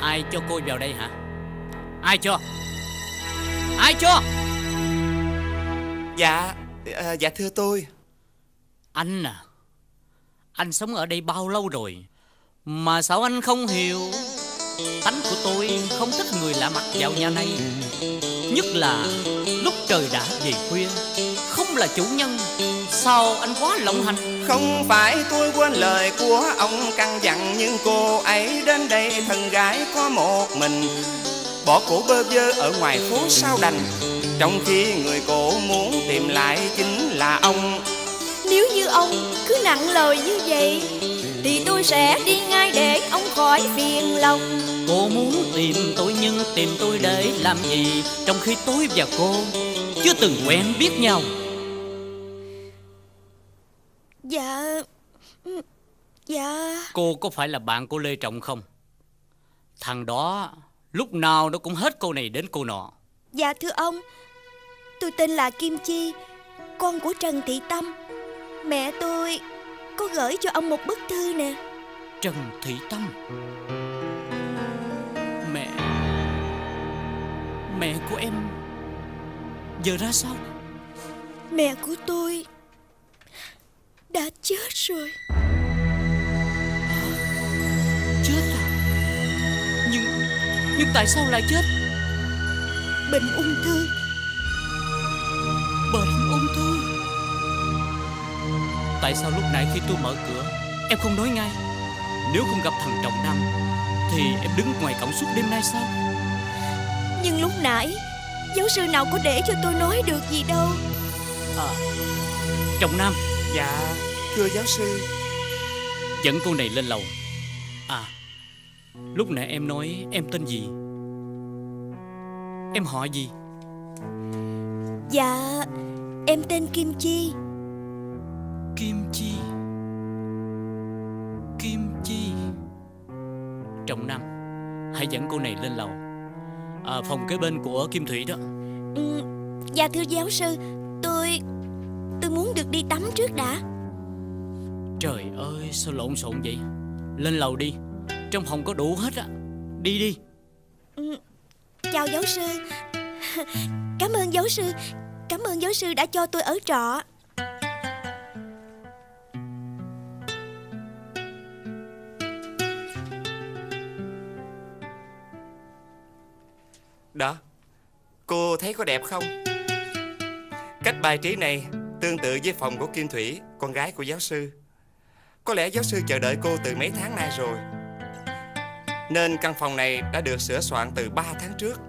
Ai cho cô vào đây hả? Ai cho? Ai cho? Dạ, dạ thưa tôi. Anh à, anh sống ở đây bao lâu rồi mà sao anh không hiểu? Tánh của tôi không thích người lạ mặt vào nhà này, nhất là lúc trời đã về khuya. Không là chủ nhân, sao anh quá lộng hành? Không phải tôi quên lời của ông căn dặn, nhưng cô ấy đến đây thân gái có một mình, bỏ cổ bơ vơ ở ngoài phố sao đành, trong khi người cổ muốn tìm lại chính là ông. Nếu như ông cứ nặng lời như vậy thì tôi sẽ đi ngay để ông khỏi phiền lòng. Cô muốn tìm tôi nhưng tìm tôi để làm gì, trong khi tôi và cô chưa từng quen biết nhau? Dạ, dạ. Cô có phải là bạn của Lê Trọng không? Thằng đó lúc nào nó cũng hết cô này đến cô nọ. Dạ thưa ông, tôi tên là Kim Chi, con của Trần Thị Tâm. Mẹ tôi có gửi cho ông một bức thư nè. Trần Thị Tâm? Mẹ của em giờ ra sao? Mẹ của tôi đã chết rồi. Chết à? Nhưng tại sao lại chết? Bệnh ung thư. Bệnh ung thư? Tại sao lúc nãy khi tôi mở cửa em không nói ngay? Nếu không gặp thằng Trọng Nam thì em đứng ngoài cổng suốt đêm nay sao? Nhưng lúc nãy giáo sư nào có để cho tôi nói được gì đâu. À, Trọng Nam. Dạ thưa giáo sư. Dẫn cô này lên lầu. À, lúc nãy em nói em tên gì? Em họ gì? Dạ, em tên Kim Chi. Kim Chi. Kim Chi. Trọng Nam, hãy dẫn cô này lên lầu. À, phòng kế bên của Kim Thủy đó. Ừ, dạ thưa giáo sư, tôi muốn được đi tắm trước đã. Trời ơi, sao lộn xộn vậy? Lên lầu đi, trong phòng có đủ hết á. Đi đi. Ừ, chào giáo sư. Cảm ơn giáo sư. Cảm ơn giáo sư đã cho tôi ở trọ. Đó, cô thấy có đẹp không? Cách bài trí này tương tự với phòng của Kim Thủy, con gái của giáo sư. Có lẽ giáo sư chờ đợi cô từ mấy tháng nay rồi, nên căn phòng này đã được sửa soạn từ 3 tháng trước.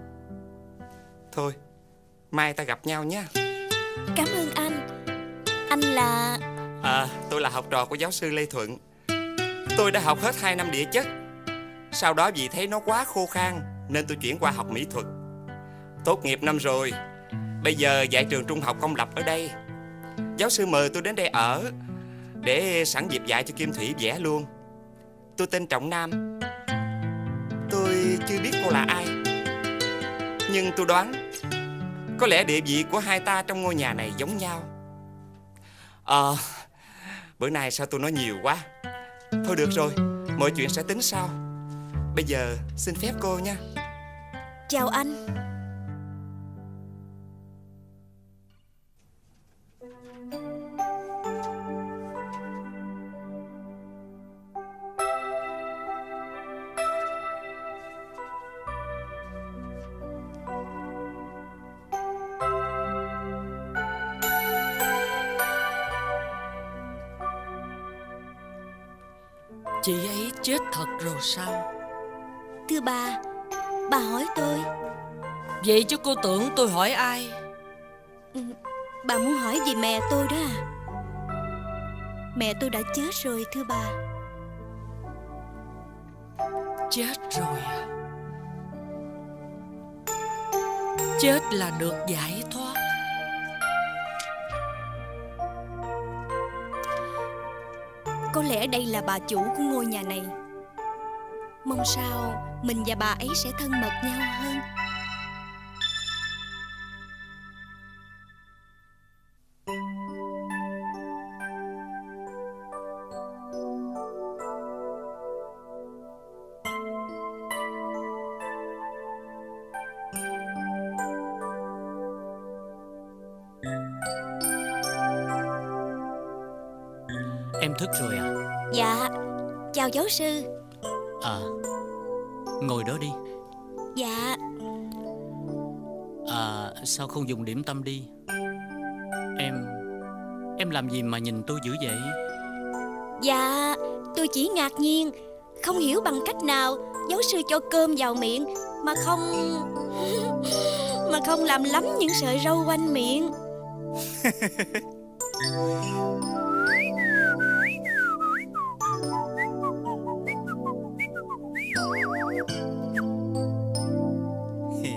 Thôi, mai ta gặp nhau nhé. Cảm ơn anh. Anh là... À, tôi là học trò của giáo sư Lê Thuận. Tôi đã học hết 2 năm địa chất. Sau đó vì thấy nó quá khô khan nên tôi chuyển qua học mỹ thuật. Tốt nghiệp năm rồi, bây giờ dạy trường trung học công lập ở đây. Giáo sư mời tôi đến đây ở để sẵn dịp dạy cho Kim Thủy vẽ luôn. Tôi tên Trọng Nam. Tôi chưa biết cô là ai, nhưng tôi đoán có lẽ địa vị của hai ta trong ngôi nhà này giống nhau. Bữa nay sao tôi nói nhiều quá. Thôi được rồi, mọi chuyện sẽ tính sau. Bây giờ xin phép cô nha. Chào anh. Chị ấy chết thật rồi sao? Thưa bà hỏi tôi. Vậy chứ cô tưởng tôi hỏi ai? Bà muốn hỏi về mẹ tôi đó à? Mẹ tôi đã chết rồi thưa bà. Chết rồi à? Chết là được giải thoát. Có lẽ đây là bà chủ của ngôi nhà này. Mong sao mình và bà ấy sẽ thân mật nhau hơn. thức rồi à? Dạ, chào giáo sư. À, ngồi đó đi. Dạ. À, sao không dùng điểm tâm đi? Em làm gì mà nhìn tôi dữ vậy? Dạ, tôi chỉ ngạc nhiên, không hiểu bằng cách nào giáo sư cho cơm vào miệng mà không làm lắm những sợi râu quanh miệng.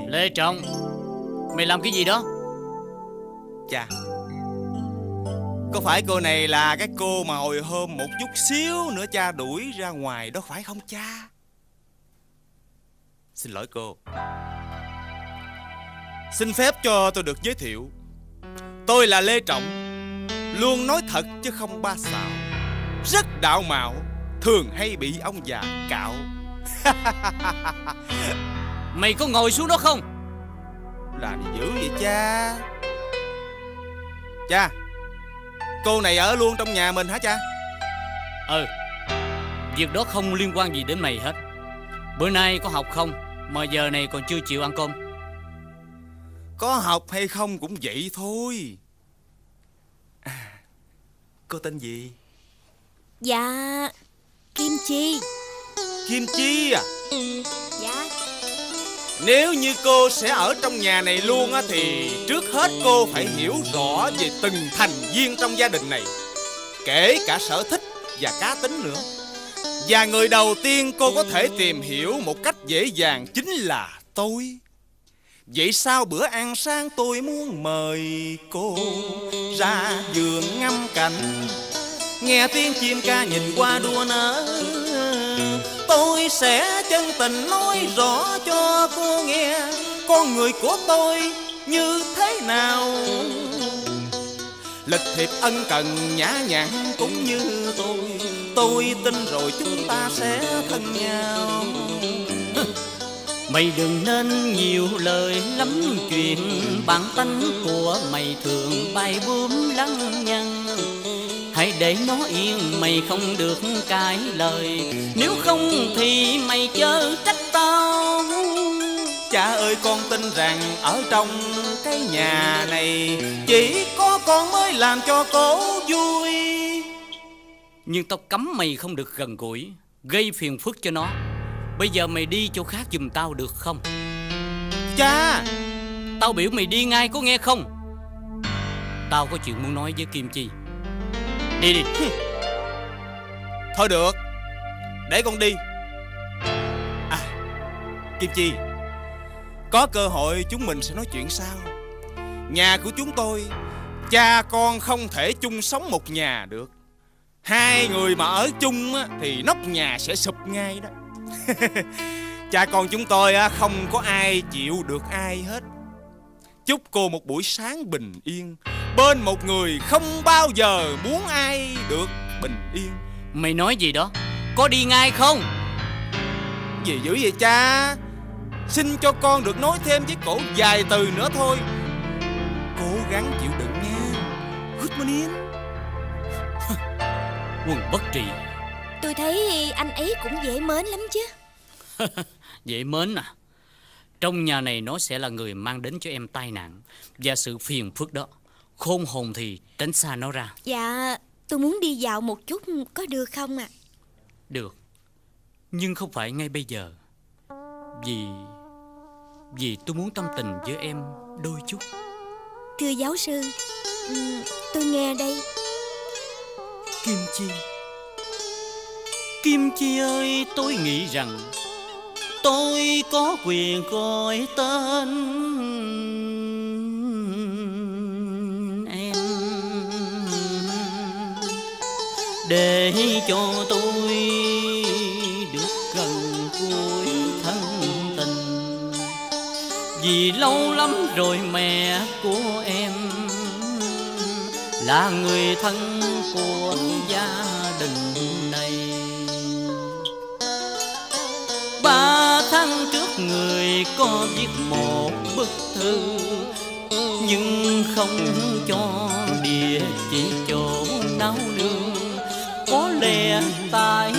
Lê Trọng, mày làm cái gì đó? Chà, có phải cô này là cái cô mà hồi hôm một chút xíu nữa cha đuổi ra ngoài đó phải không cha? Xin lỗi cô. Xin phép cho tôi được giới thiệu. Tôi là Lê Trọng, luôn nói thật chứ không ba xạo, rất đạo mạo, thường hay bị ông già cạo. Mày có ngồi xuống đó không? Làm gì dữ vậy cha? Cha, cô này ở luôn trong nhà mình hả cha? Ừ, việc đó không liên quan gì đến mày hết. Bữa nay có học không mà giờ này còn chưa chịu ăn cơm? Có học hay không cũng vậy thôi. À, cô tên gì? Dạ, Kim Chi. Kim Chi à? Ừ, dạ. Nếu như cô sẽ ở trong nhà này luôn á, thì trước hết cô phải hiểu rõ về từng thành viên trong gia đình này, kể cả sở thích và cá tính nữa. Và người đầu tiên cô có thể tìm hiểu một cách dễ dàng chính là tôi. Vậy sao bữa ăn sáng tôi muốn mời cô ra vườn ngắm cảnh, nghe tiếng chim ca nhìn qua đua nở. Tôi sẽ chân tình nói rõ cho cô nghe con người của tôi như thế nào, lịch thiệp ân cần nhã nhặn cũng như tôi. Tôi tin rồi chúng ta sẽ thân nhau. Mày đừng nên nhiều lời lắm chuyện, bản tánh của mày thường bay bướm lăng nhăng. Hãy để nó yên, mày không được cãi lời, nếu không thì mày chớ trách tao. Cha ơi, con tin rằng ở trong cái nhà này chỉ có con mới làm cho cô vui. Nhưng tao cấm mày không được gần gũi, gây phiền phức cho nó. Bây giờ mày đi chỗ khác giùm tao được không? Cha, tao biểu mày đi ngay, có nghe không? Tao có chuyện muốn nói với Kim Chi. Đi đi. Thôi được, để con đi. À, Kim Chi, có cơ hội chúng mình sẽ nói chuyện sau. Nhà của chúng tôi, cha con không thể chung sống một nhà được. Hai người mà ở chung á, thì nóc nhà sẽ sụp ngay đó. Cha con chúng tôi á, không có ai chịu được ai hết. Chúc cô một buổi sáng bình yên, bên một người không bao giờ muốn ai được bình yên. Mày nói gì đó? Có đi ngay không? Gì dữ vậy cha? Xin cho con được nói thêm với cổ vài từ nữa thôi. Cố gắng chịu đựng nha. Good morning. Quần bất trị. Tôi thấy anh ấy cũng dễ mến lắm chứ. Dễ mến à? Trong nhà này nó sẽ là người mang đến cho em tai nạn và sự phiền phức đó. Khôn hồn thì tránh xa nó ra. Dạ, tôi muốn đi dạo một chút có được không ạ? À? Được, nhưng không phải ngay bây giờ. Vì tôi muốn tâm tình với em đôi chút. Thưa giáo sư, tôi nghe đây. Kim Chi, Kim Chi ơi, tôi nghĩ rằng tôi có quyền gọi tên em, để cho tôi được gần gũi thân tình. Vì lâu lắm rồi mẹ của em là người thân của gia đình này. 3 tháng trước người có viết một bức thư, nhưng không cho địa chỉ chỗ náo nương. Có tái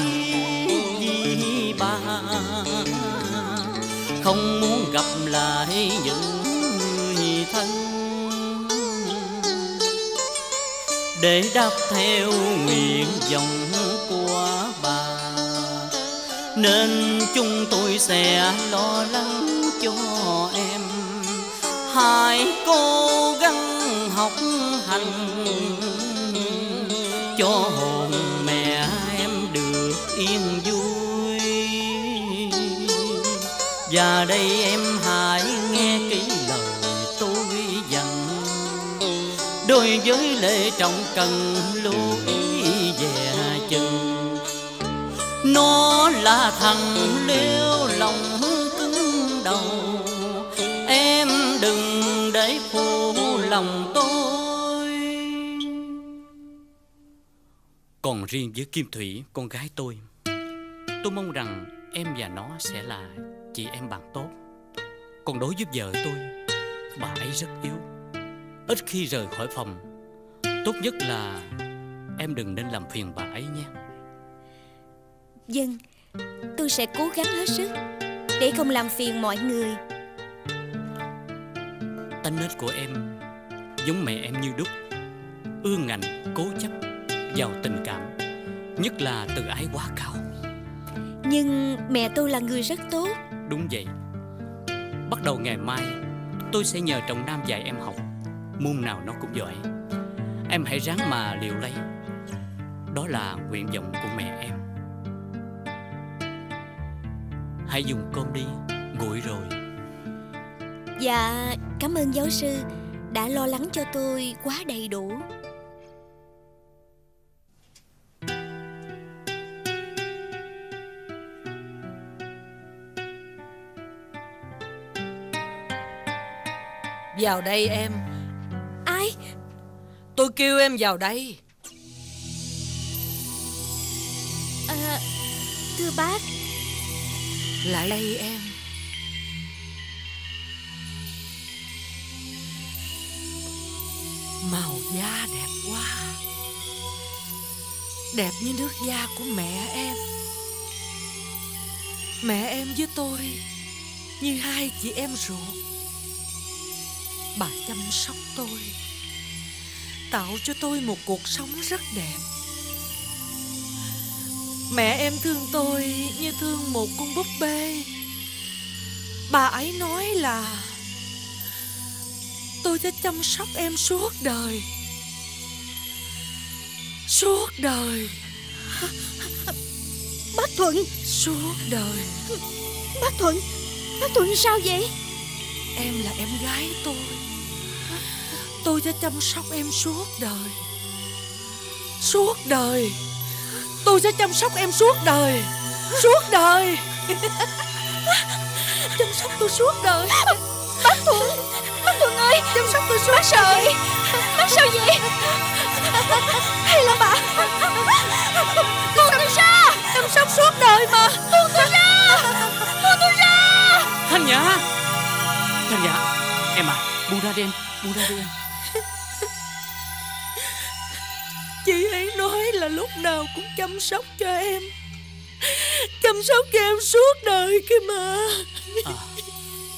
di ba, không muốn gặp lại những người thân để đáp theo nguyện vọng của bà, nên chúng tôi sẽ lo lắng cho em. Hãy cố gắng học hành cho hồn mẹ em được yên vui. Và đây em hãy nghe kỹ lời tôi dặn, đối với Lê Trọng cần lưu ý dè chừng. Nó là thằng liêu lòng cứng đầu, em đừng để phụ lòng tôi. Còn riêng với Kim Thủy, con gái tôi mong rằng em và nó sẽ là chị em bạn tốt. Còn đối với vợ tôi, bà ấy rất yếu, ít khi rời khỏi phòng. Tốt nhất là em đừng nên làm phiền bà ấy nhé. Vâng, tôi sẽ cố gắng hết sức để không làm phiền mọi người. Tánh nết của em giống mẹ em như đúc, ương ngạnh, cố chấp, giàu tình cảm, nhất là tự ái quá cao. Nhưng mẹ tôi là người rất tốt. Đúng vậy. Bắt đầu ngày mai, tôi sẽ nhờ Trọng Nam dạy em học, môn nào nó cũng giỏi. Em hãy ráng mà liều lấy, đó là nguyện vọng của mẹ em. Hãy dùng cơm đi, nguội rồi. Dạ, cảm ơn giáo sư đã lo lắng cho tôi quá đầy đủ. Vào đây em. Ai? Tôi kêu em vào đây. À, thưa bác. Lại đây em. Màu da đẹp quá, đẹp như nước da của mẹ em. Mẹ em với tôi như hai chị em ruột. Bà chăm sóc tôi, tạo cho tôi một cuộc sống rất đẹp. Mẹ em thương tôi như thương một con búp bê. Bà ấy nói là tôi sẽ chăm sóc em suốt đời. Suốt đời. Bác Thuận. Suốt đời. Bác Thuận. Bác Thuận sao vậy? Em là em gái tôi sẽ chăm sóc em suốt đời. Suốt đời. Tôi sẽ chăm sóc em suốt đời. Suốt đời. Chăm sóc tôi suốt đời. Bác Thuận. Bác Thuận ơi, chăm sóc tôi suốt đời. Bác sao vậy? Hay là bà buông tôi ra? Chăm sóc suốt đời mà. Buông tôi ra. Buông tôi ra. Thanh Nhã. Thanh Nhã. Em à, buông ra đi em. Buông ra đi em. Chị ấy nói là lúc nào cũng chăm sóc cho em, chăm sóc cho em suốt đời kia mà. À,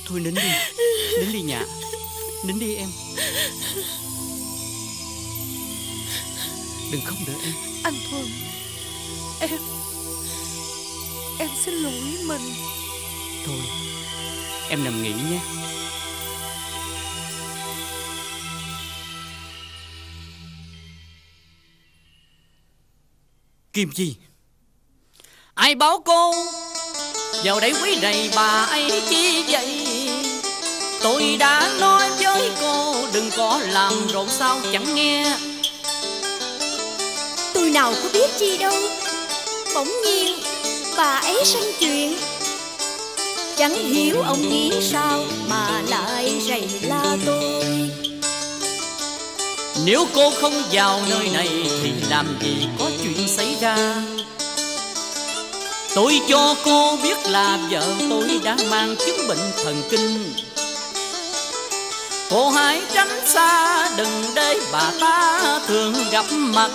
thôi nín đi. Nín đi Nhã. Nín đi em. Đừng khóc nữa em. Anh Thuận. Em xin lỗi mình. Thôi em nằm nghỉ nhé. Kim Chi. Ai bảo cô vào đây quấy rầy bà ấy chi vậy? Tôi đã nói với cô đừng có làm rộn, sao chẳng nghe? Tôi nào có biết chi đâu, bỗng nhiên bà ấy sanh chuyện. Chẳng hiểu ông nghĩ sao mà lại rầy la tôi. Nếu cô không vào nơi này thì làm gì có chuyện xảy ra. Tôi cho cô biết là vợ tôi đã mang chứng bệnh thần kinh. Cô hãy tránh xa, đừng để bà ta thường gặp mặt.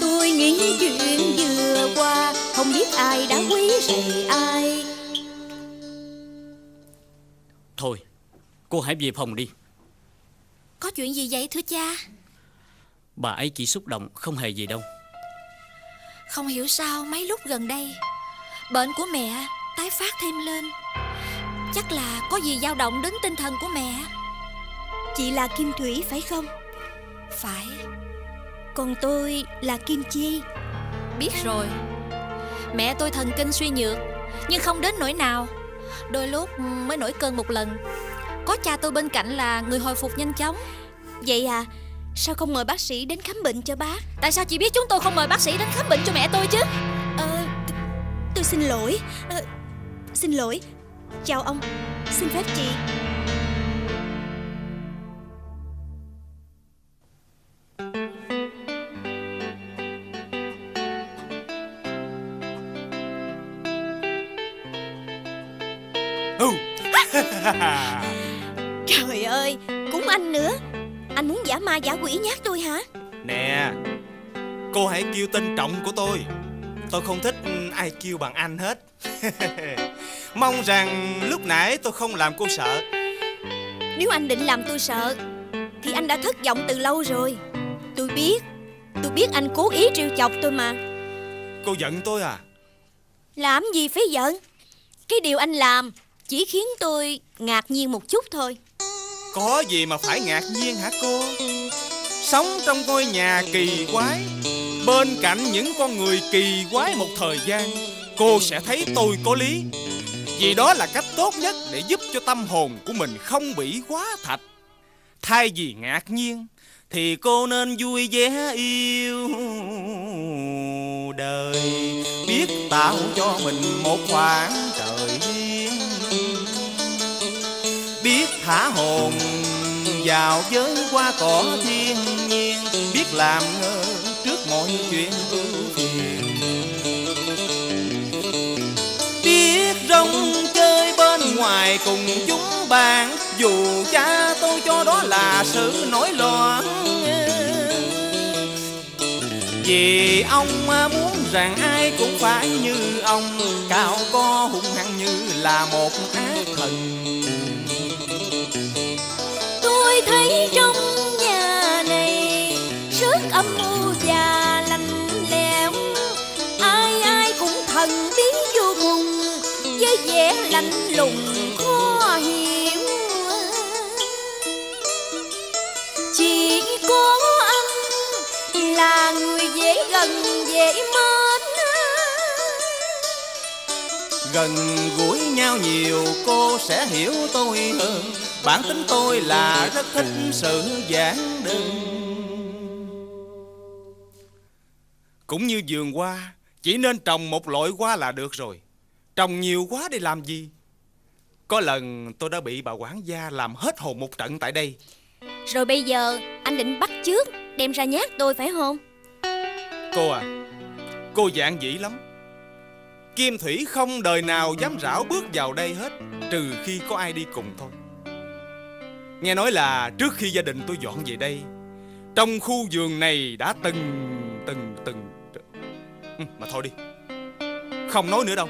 Tôi nghĩ chuyện gì qua, không biết ai đã quý rẻ ai. Thôi, cô hãy về phòng đi. Có chuyện gì vậy thưa cha? Bà ấy chỉ xúc động, không hề gì đâu. Không hiểu sao mấy lúc gần đây bệnh của mẹ tái phát thêm lên. Chắc là có gì dao động đến tinh thần của mẹ. Chị là Kim Thủy phải không? Phải. Còn tôi là Kim Chi. Biết rồi. Mẹ tôi thần kinh suy nhược, nhưng không đến nỗi nào. Đôi lúc mới nổi cơn một lần. Có cha tôi bên cạnh là người hồi phục nhanh chóng. Vậy à? Sao không mời bác sĩ đến khám bệnh cho bác? Tại sao chị biết chúng tôi không mời bác sĩ đến khám bệnh cho mẹ tôi chứ? Tôi xin lỗi. Xin lỗi. Chào ông. Xin phép chị. Trời ơi, cũng anh nữa. Anh muốn giả ma giả quỷ nhát tôi hả? Nè, cô hãy kêu tên trọng của tôi. Tôi không thích ai kêu bằng anh hết. Mong rằng lúc nãy tôi không làm cô sợ. Nếu anh định làm tôi sợ thì anh đã thất vọng từ lâu rồi. Tôi biết anh cố ý trêu chọc tôi mà. Cô giận tôi à? Làm gì phải giận. Cái điều anh làm chỉ khiến tôi ngạc nhiên một chút thôi. Có gì mà phải ngạc nhiên hả cô? Sống trong ngôi nhà kỳ quái, bên cạnh những con người kỳ quái một thời gian, cô sẽ thấy tôi có lý. Vì đó là cách tốt nhất để giúp cho tâm hồn của mình không bị quá thạch. Thay vì ngạc nhiên thì cô nên vui vẻ yêu đời, biết tạo cho mình một khoảng trời riêng, biết thả hồn vào giới qua cỏ thiên nhiên, biết làm ngơ trước mọi chuyện ưu phiền, biết rong chơi bên ngoài cùng chúng bạn, dù cha tôi cho đó là sự nổi loạn. Vì ông muốn rằng ai cũng phải như ông, cao có hung hăng như là một ác thần. Tôi thấy trong nhà này sức âm mưu và lạnh lẽo, ai ai cũng thần bí vô cùng với vẻ lạnh lùng khó hiểu. Chỉ có anh là người dễ gần dễ mến, gần gũi nhau nhiều cô sẽ hiểu tôi hơn. Bản tính tôi là rất thích sự giản đơn. Cũng như vườn hoa, chỉ nên trồng một loại hoa là được rồi. Trồng nhiều quá để làm gì? Có lần tôi đã bị bà quản gia làm hết hồn một trận tại đây. Rồi bây giờ anh định bắt chước đem ra nhát tôi phải không? Cô à, cô dạng dĩ lắm. Kim Thủy không đời nào dám rảo bước vào đây hết, trừ khi có ai đi cùng thôi. Nghe nói là trước khi gia đình tôi dọn về đây, trong khu vườn này đã từng mà thôi đi. Không nói nữa đâu.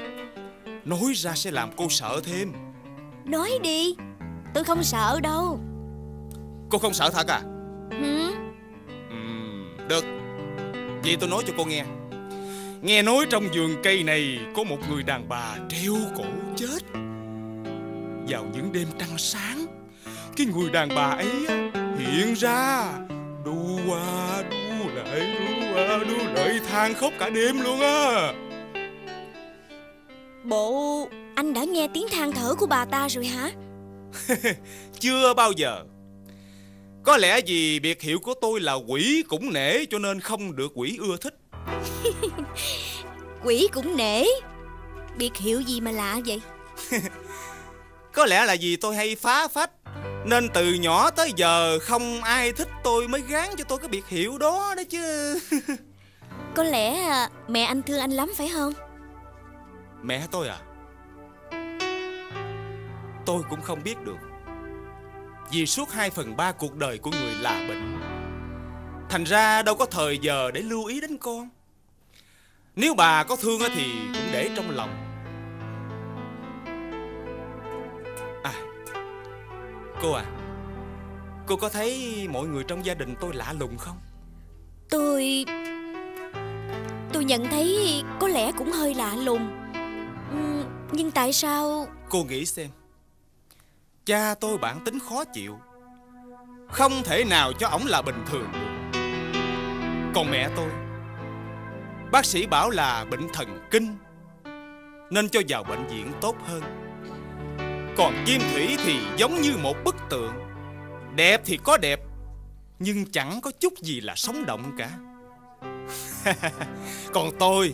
Nói ra sẽ làm cô sợ thêm. Nói đi. Tôi không sợ đâu. Cô không sợ thật à? Được. Vậy tôi nói cho cô nghe. Nghe nói trong vườn cây này có một người đàn bà treo cổ chết. Vào những đêm trăng sáng, cái người đàn bà ấy hiện ra đu qua đu lại than khóc cả đêm luôn á. Bộ anh đã nghe tiếng than thở của bà ta rồi hả? Chưa bao giờ. Có lẽ vì biệt hiệu của tôi là quỷ cũng nể, cho nên không được quỷ ưa thích. Quỷ cũng nể? Biệt hiệu gì mà lạ vậy? Có lẽ là vì tôi hay phá phách, nên từ nhỏ tới giờ không ai thích tôi mới gán cho tôi cái biệt hiệu đó đó chứ. Có lẽ mẹ anh thương anh lắm phải không? Mẹ tôi à? Tôi cũng không biết được. Vì suốt 2/3 cuộc đời của người là bệnh, thành ra đâu có thời giờ để lưu ý đến con. Nếu bà có thương thì cũng để trong lòng. À, cô à, cô có thấy mọi người trong gia đình tôi lạ lùng không? Tôi nhận thấy có lẽ cũng hơi lạ lùng. Nhưng tại sao? Cô nghĩ xem. Cha tôi bản tính khó chịu, không thể nào cho ổng là bình thường được. Còn mẹ tôi, bác sĩ bảo là bệnh thần kinh, nên cho vào bệnh viện tốt hơn. Còn Kim Thủy thì giống như một bức tượng, đẹp thì có đẹp, nhưng chẳng có chút gì là sống động cả. Còn tôi,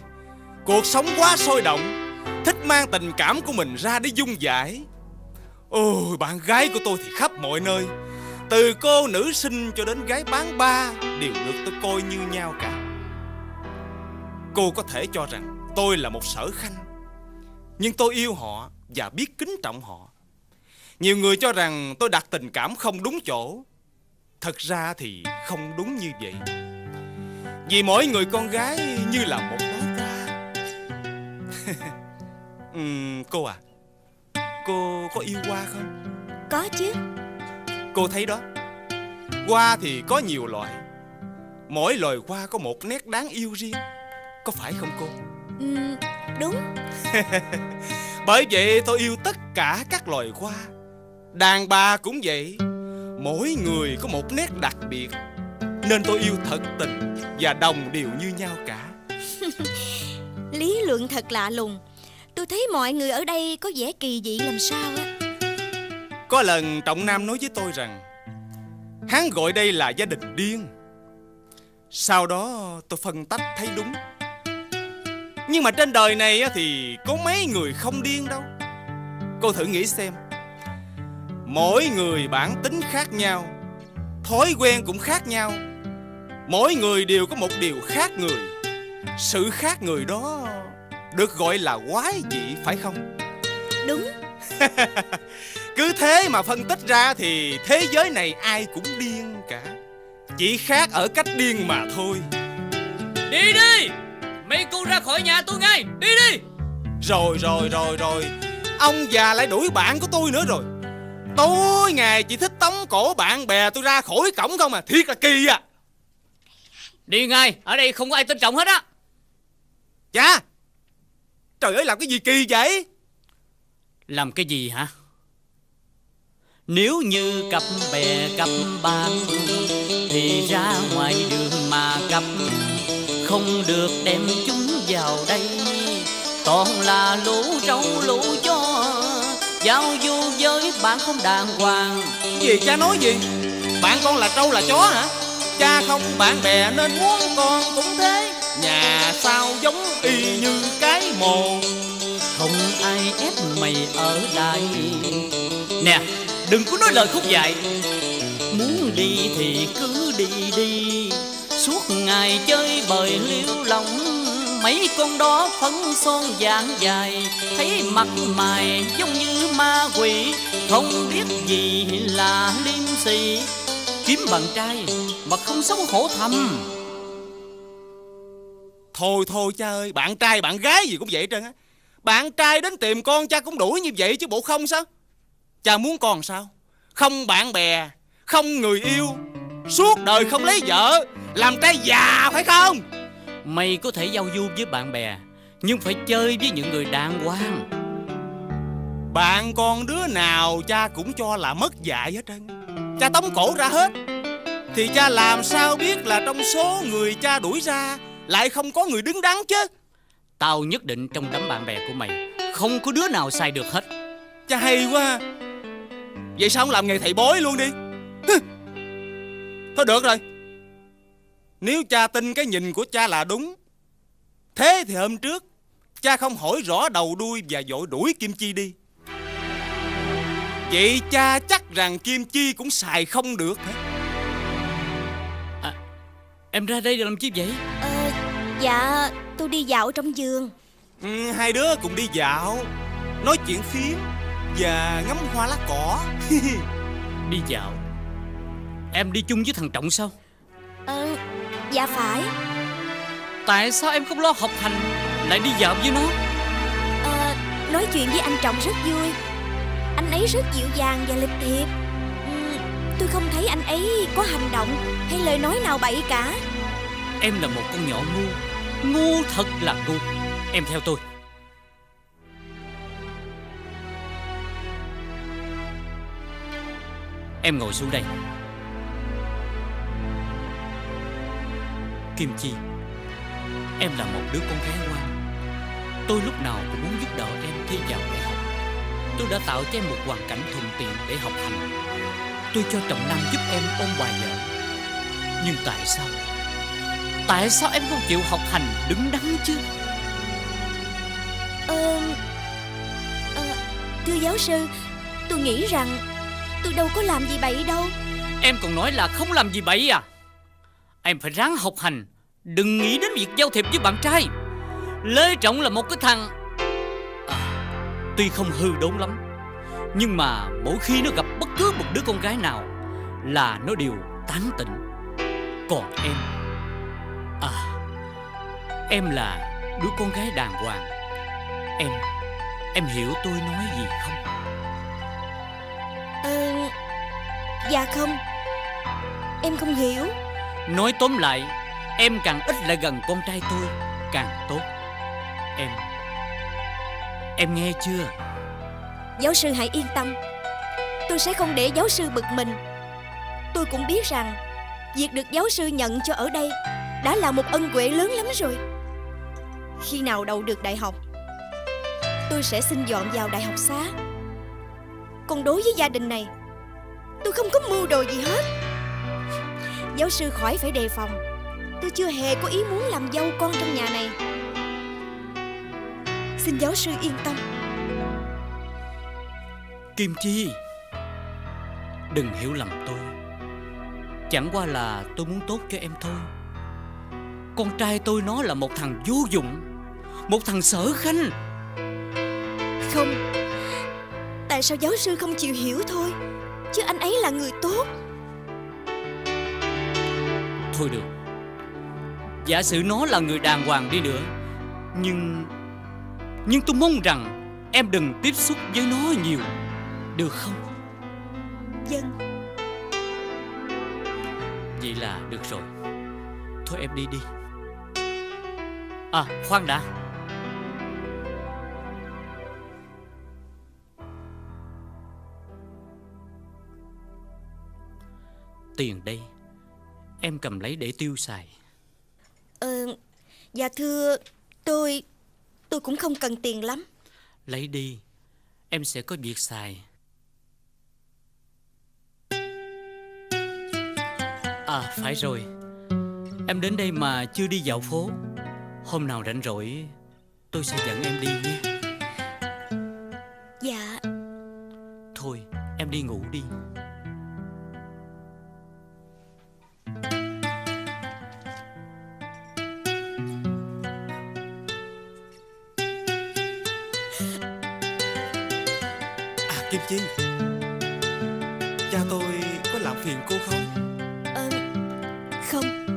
cuộc sống quá sôi động, thích mang tình cảm của mình ra để dung giải. Ôi, bạn gái của tôi thì khắp mọi nơi, từ cô nữ sinh cho đến gái bán ba, đều được tôi coi như nhau cả. Cô có thể cho rằng tôi là một sở khanh, nhưng tôi yêu họ và biết kính trọng họ. Nhiều người cho rằng tôi đặt tình cảm không đúng chỗ. Thật ra thì không đúng như vậy, vì mỗi người con gái như là một món quà. Cô à, cô có yêu hoa không? Có chứ. Cô thấy đó, hoa thì có nhiều loại, mỗi loài hoa có một nét đáng yêu riêng, có phải không cô? Đúng. Bởi vậy tôi yêu tất cả các loài hoa. Đàn bà cũng vậy, mỗi người có một nét đặc biệt, nên tôi yêu thật tình và đồng đều như nhau cả. Lý luận thật lạ lùng. Tôi thấy mọi người ở đây có vẻ kỳ dị làm sao á. Có lần Trọng Nam nói với tôi rằng hắn gọi đây là gia đình điên. Sau đó tôi phân tách thấy đúng. Nhưng mà trên đời này thì có mấy người không điên đâu. Cô thử nghĩ xem, mỗi người bản tính khác nhau, thói quen cũng khác nhau, mỗi người đều có một điều khác người. Sự khác người đó được gọi là quái dị, phải không? Đúng. Cứ thế mà phân tích ra thì thế giới này ai cũng điên cả, chỉ khác ở cách điên mà thôi. Đi đi, mấy cô ra khỏi nhà tôi ngay, đi đi. Rồi, ông già lại đuổi bạn của tôi nữa rồi. Tối ngày chỉ thích tống cổ bạn bè tôi ra khỏi cổng không à, thiệt là kỳ à. Đi ngay, ở đây không có ai tin Trọng hết á. Dạ. Trời ơi, làm cái gì kỳ vậy? Làm cái gì hả? Nếu như cặp bè cặp bạn thì ra ngoài đường mà cặp, không được đem chúng vào đây, toàn là lũ trâu lũ chó, giao du với bạn không đàng hoàng. Gì cha nói gì? Bạn con là trâu là chó hả? Cha không bạn bè nên muốn con cũng thế, nhà sao giống y như cái mồ. Không ai ép mày ở đây. Nè, đừng có nói lời khúc dạy. Muốn đi thì cứ đi đi, suốt ngày chơi bời liêu lòng. Mấy con đó phấn son vàng dài, thấy mặt mày giống như ma quỷ, không biết gì là liêm sĩ. Kiếm bạn trai mà không xấu hổ thầm. Thôi cha ơi, bạn trai bạn gái gì cũng vậy trơn á. Bạn trai đến tìm con cha cũng đuổi như vậy chứ bộ không sao. Cha muốn con sao? Không bạn bè, không người yêu, suốt đời không lấy vợ, làm trai già phải không? Mày có thể giao du với bạn bè, nhưng phải chơi với những người đàng hoàng. Bạn con đứa nào cha cũng cho là mất dạy hết trơn, cha tống cổ ra hết. Thì cha làm sao biết là trong số người cha đuổi ra lại không có người đứng đắn chứ? Tao nhất định trong đám bạn bè của mày không có đứa nào sai được hết. Cha hay quá. Vậy sao không làm nghề thầy bói luôn đi? Thôi được rồi, nếu cha tin cái nhìn của cha là đúng, thế thì hôm trước cha không hỏi rõ đầu đuôi và vội đuổi Kim Chi đi. Vậy cha chắc rằng Kim Chi cũng xài không được hả? À, em ra đây làm chi vậy? Dạ, tôi đi dạo trong vườn. Hai đứa cùng đi dạo, nói chuyện phiếm và ngắm hoa lá cỏ. Đi dạo? Em đi chung với thằng Trọng sao? Dạ phải. Tại sao em không lo học hành lại đi dạo với nó? Nói chuyện với anh Trọng rất vui. Anh ấy rất dịu dàng và lịch thiệp. Tôi không thấy anh ấy có hành động hay lời nói nào bậy cả. Em là một con nhỏ ngu. Ngu thật là ngu. Em theo tôi. Em ngồi xuống đây. Kim Chi, em là một đứa con gái ngoan. Tôi lúc nào cũng muốn giúp đỡ em thi vào đại học. Tôi đã tạo cho em một hoàn cảnh thuận tiện để học hành. Tôi cho Trọng Nam giúp em ôn bài vở. Nhưng tại sao? Tại sao em không chịu học hành đứng đắn chứ? Thưa giáo sư, tôi nghĩ rằng tôi đâu có làm gì bậy đâu. Em còn nói là không làm gì bậy à? Em phải ráng học hành, đừng nghĩ đến việc giao thiệp với bạn trai. Lê Trọng là một cái thằng tuy không hư đốn lắm, nhưng mà mỗi khi nó gặp bất cứ một đứa con gái nào là nó đều tán tỉnh. Còn em, em là đứa con gái đàng hoàng. Em hiểu tôi nói gì không? Dạ không, em không hiểu. Nói tóm lại, em càng ít lại gần con trai tôi càng tốt. Em nghe chưa? Giáo sư hãy yên tâm, tôi sẽ không để giáo sư bực mình. Tôi cũng biết rằng việc được giáo sư nhận cho ở đây đã là một ân huệ lớn lắm rồi. Khi nào đậu được đại học, tôi sẽ xin dọn vào đại học xá. Còn đối với gia đình này, tôi không có mưu đồ gì hết. Giáo sư khỏi phải đề phòng. Tôi chưa hề có ý muốn làm dâu con trong nhà này. Xin giáo sư yên tâm. Kim Chi, đừng hiểu lầm tôi. Chẳng qua là tôi muốn tốt cho em thôi. Con trai tôi nó là một thằng vô dụng, một thằng sở khanh. Không, tại sao giáo sư không chịu hiểu thôi? Chứ anh ấy là người tốt. Thôi được, giả sử nó là người đàng hoàng đi nữa, nhưng tôi mong rằng em đừng tiếp xúc với nó nhiều, được không? Vâng. Vậy là được rồi. Thôi em đi đi. Khoan đã. Tiền đây, em cầm lấy để tiêu xài. Dạ thưa, tôi cũng không cần tiền lắm. Lấy đi, em sẽ có việc xài. Phải rồi, em đến đây mà chưa đi dạo phố. Hôm nào rảnh rỗi, tôi sẽ dẫn em đi nhé. Dạ. Thôi, em đi ngủ đi. Kim Chi, cha tôi có làm phiền cô không? Không.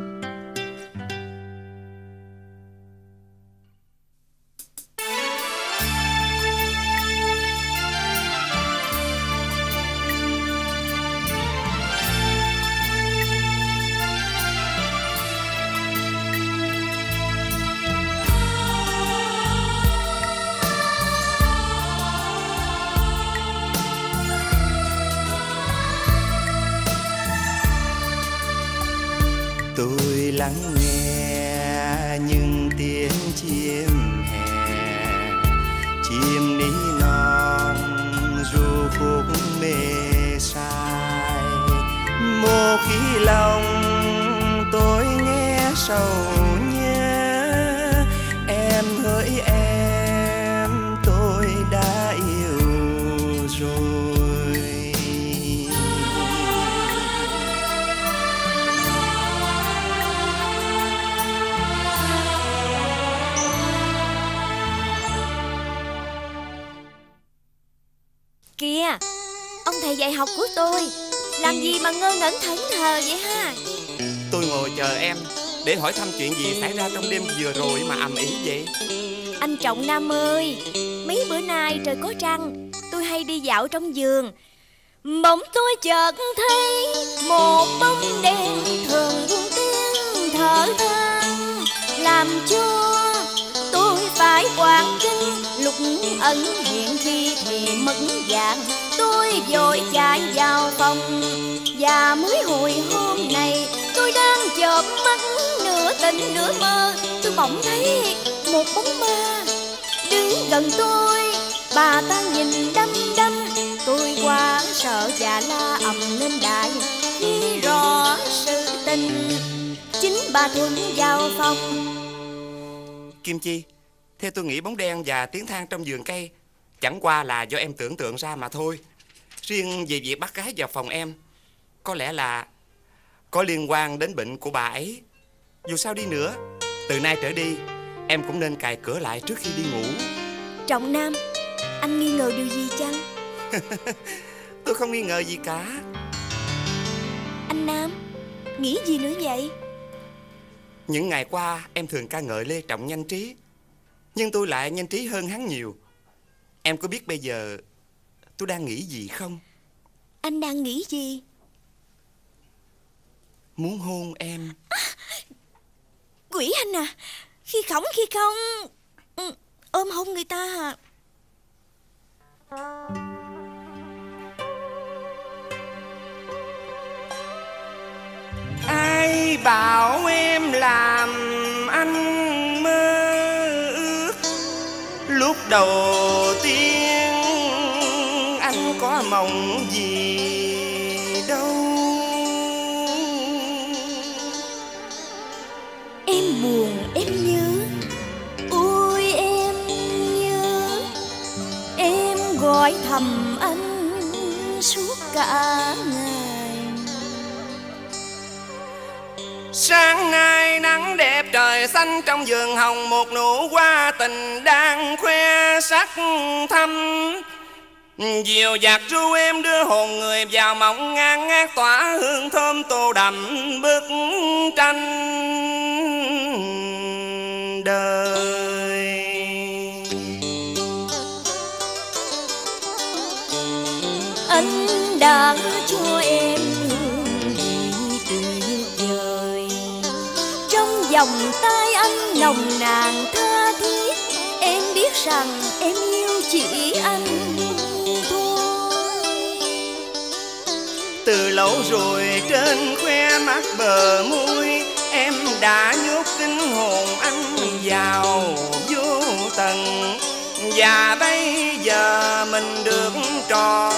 Lắng nghe những tiếng chim hè, chim ní non ru khúc mê say. Một khi lòng tôi nghe sầu nhé, em hỡi em, tôi đã yêu rồi. Kìa, ông thầy dạy học của tôi. Làm gì mà ngơ ngẩn thẫn thờ vậy ha? Tôi ngồi chờ em để hỏi thăm chuyện gì xảy ra trong đêm vừa rồi mà ầm ĩ vậy? Anh Trọng Nam ơi, mấy bữa nay trời có trăng, tôi hay đi dạo trong vườn. Bỗng tôi chợt thấy một bóng đen thường tiếng thở than, làm cho tôi phải hoảng kinh. Lúc ẩn hiện khi thì mất dạng, tôi vội chạy vào phòng. Và mới hồi hôm này tôi đang chợp mắt, nửa tỉnh nửa mơ, tôi bỗng thấy một bóng ma đứng gần tôi. Bà ta nhìn đăm đăm, tôi quá sợ và la ầm lên đại khi rõ sự tình. Chính bà Thuận vào phòng. Kim Chi, theo tôi nghĩ bóng đen và tiếng than trong vườn cây chẳng qua là do em tưởng tượng ra mà thôi. Riêng về việc bắt gái vào phòng em, có lẽ là có liên quan đến bệnh của bà ấy. Dù sao đi nữa, từ nay trở đi em cũng nên cài cửa lại trước khi đi ngủ. Trọng Nam, anh nghi ngờ điều gì chăng? Tôi không nghi ngờ gì cả. Anh Nam, nghĩ gì nữa vậy? Những ngày qua em thường ca ngợi Lê Trọng nhanh trí, nhưng tôi lại nhanh trí hơn hắn nhiều. Em có biết bây giờ tôi đang nghĩ gì không? Anh đang nghĩ gì? Muốn hôn em. À, quỷ anh à, khi không ôm hôn người ta à. Ai bảo em làm anh mơ ước? Lúc đầu tiên anh có mộng gì đâu. Em buồn em nhớ, ôi em nhớ. Em gọi thầm anh suốt cả ngày. Sáng nay nắng đẹp trời xanh, trong vườn hồng một nụ hoa tình đang khoe sắc thắm. Dìu dạt ru em đưa hồn người vào mộng, ngang ngát tỏa hương thơm tô đậm bức tranh đời. Anh đã cho em hương vị tuyệt vời, trong vòng tay anh nồng nàn tha thiết. Em biết rằng em yêu chỉ anh. Từ lâu rồi trên khoe mắt bờ môi, em đã nhốt kinh hồn anh vào vô tận. Và bây giờ mình được trọn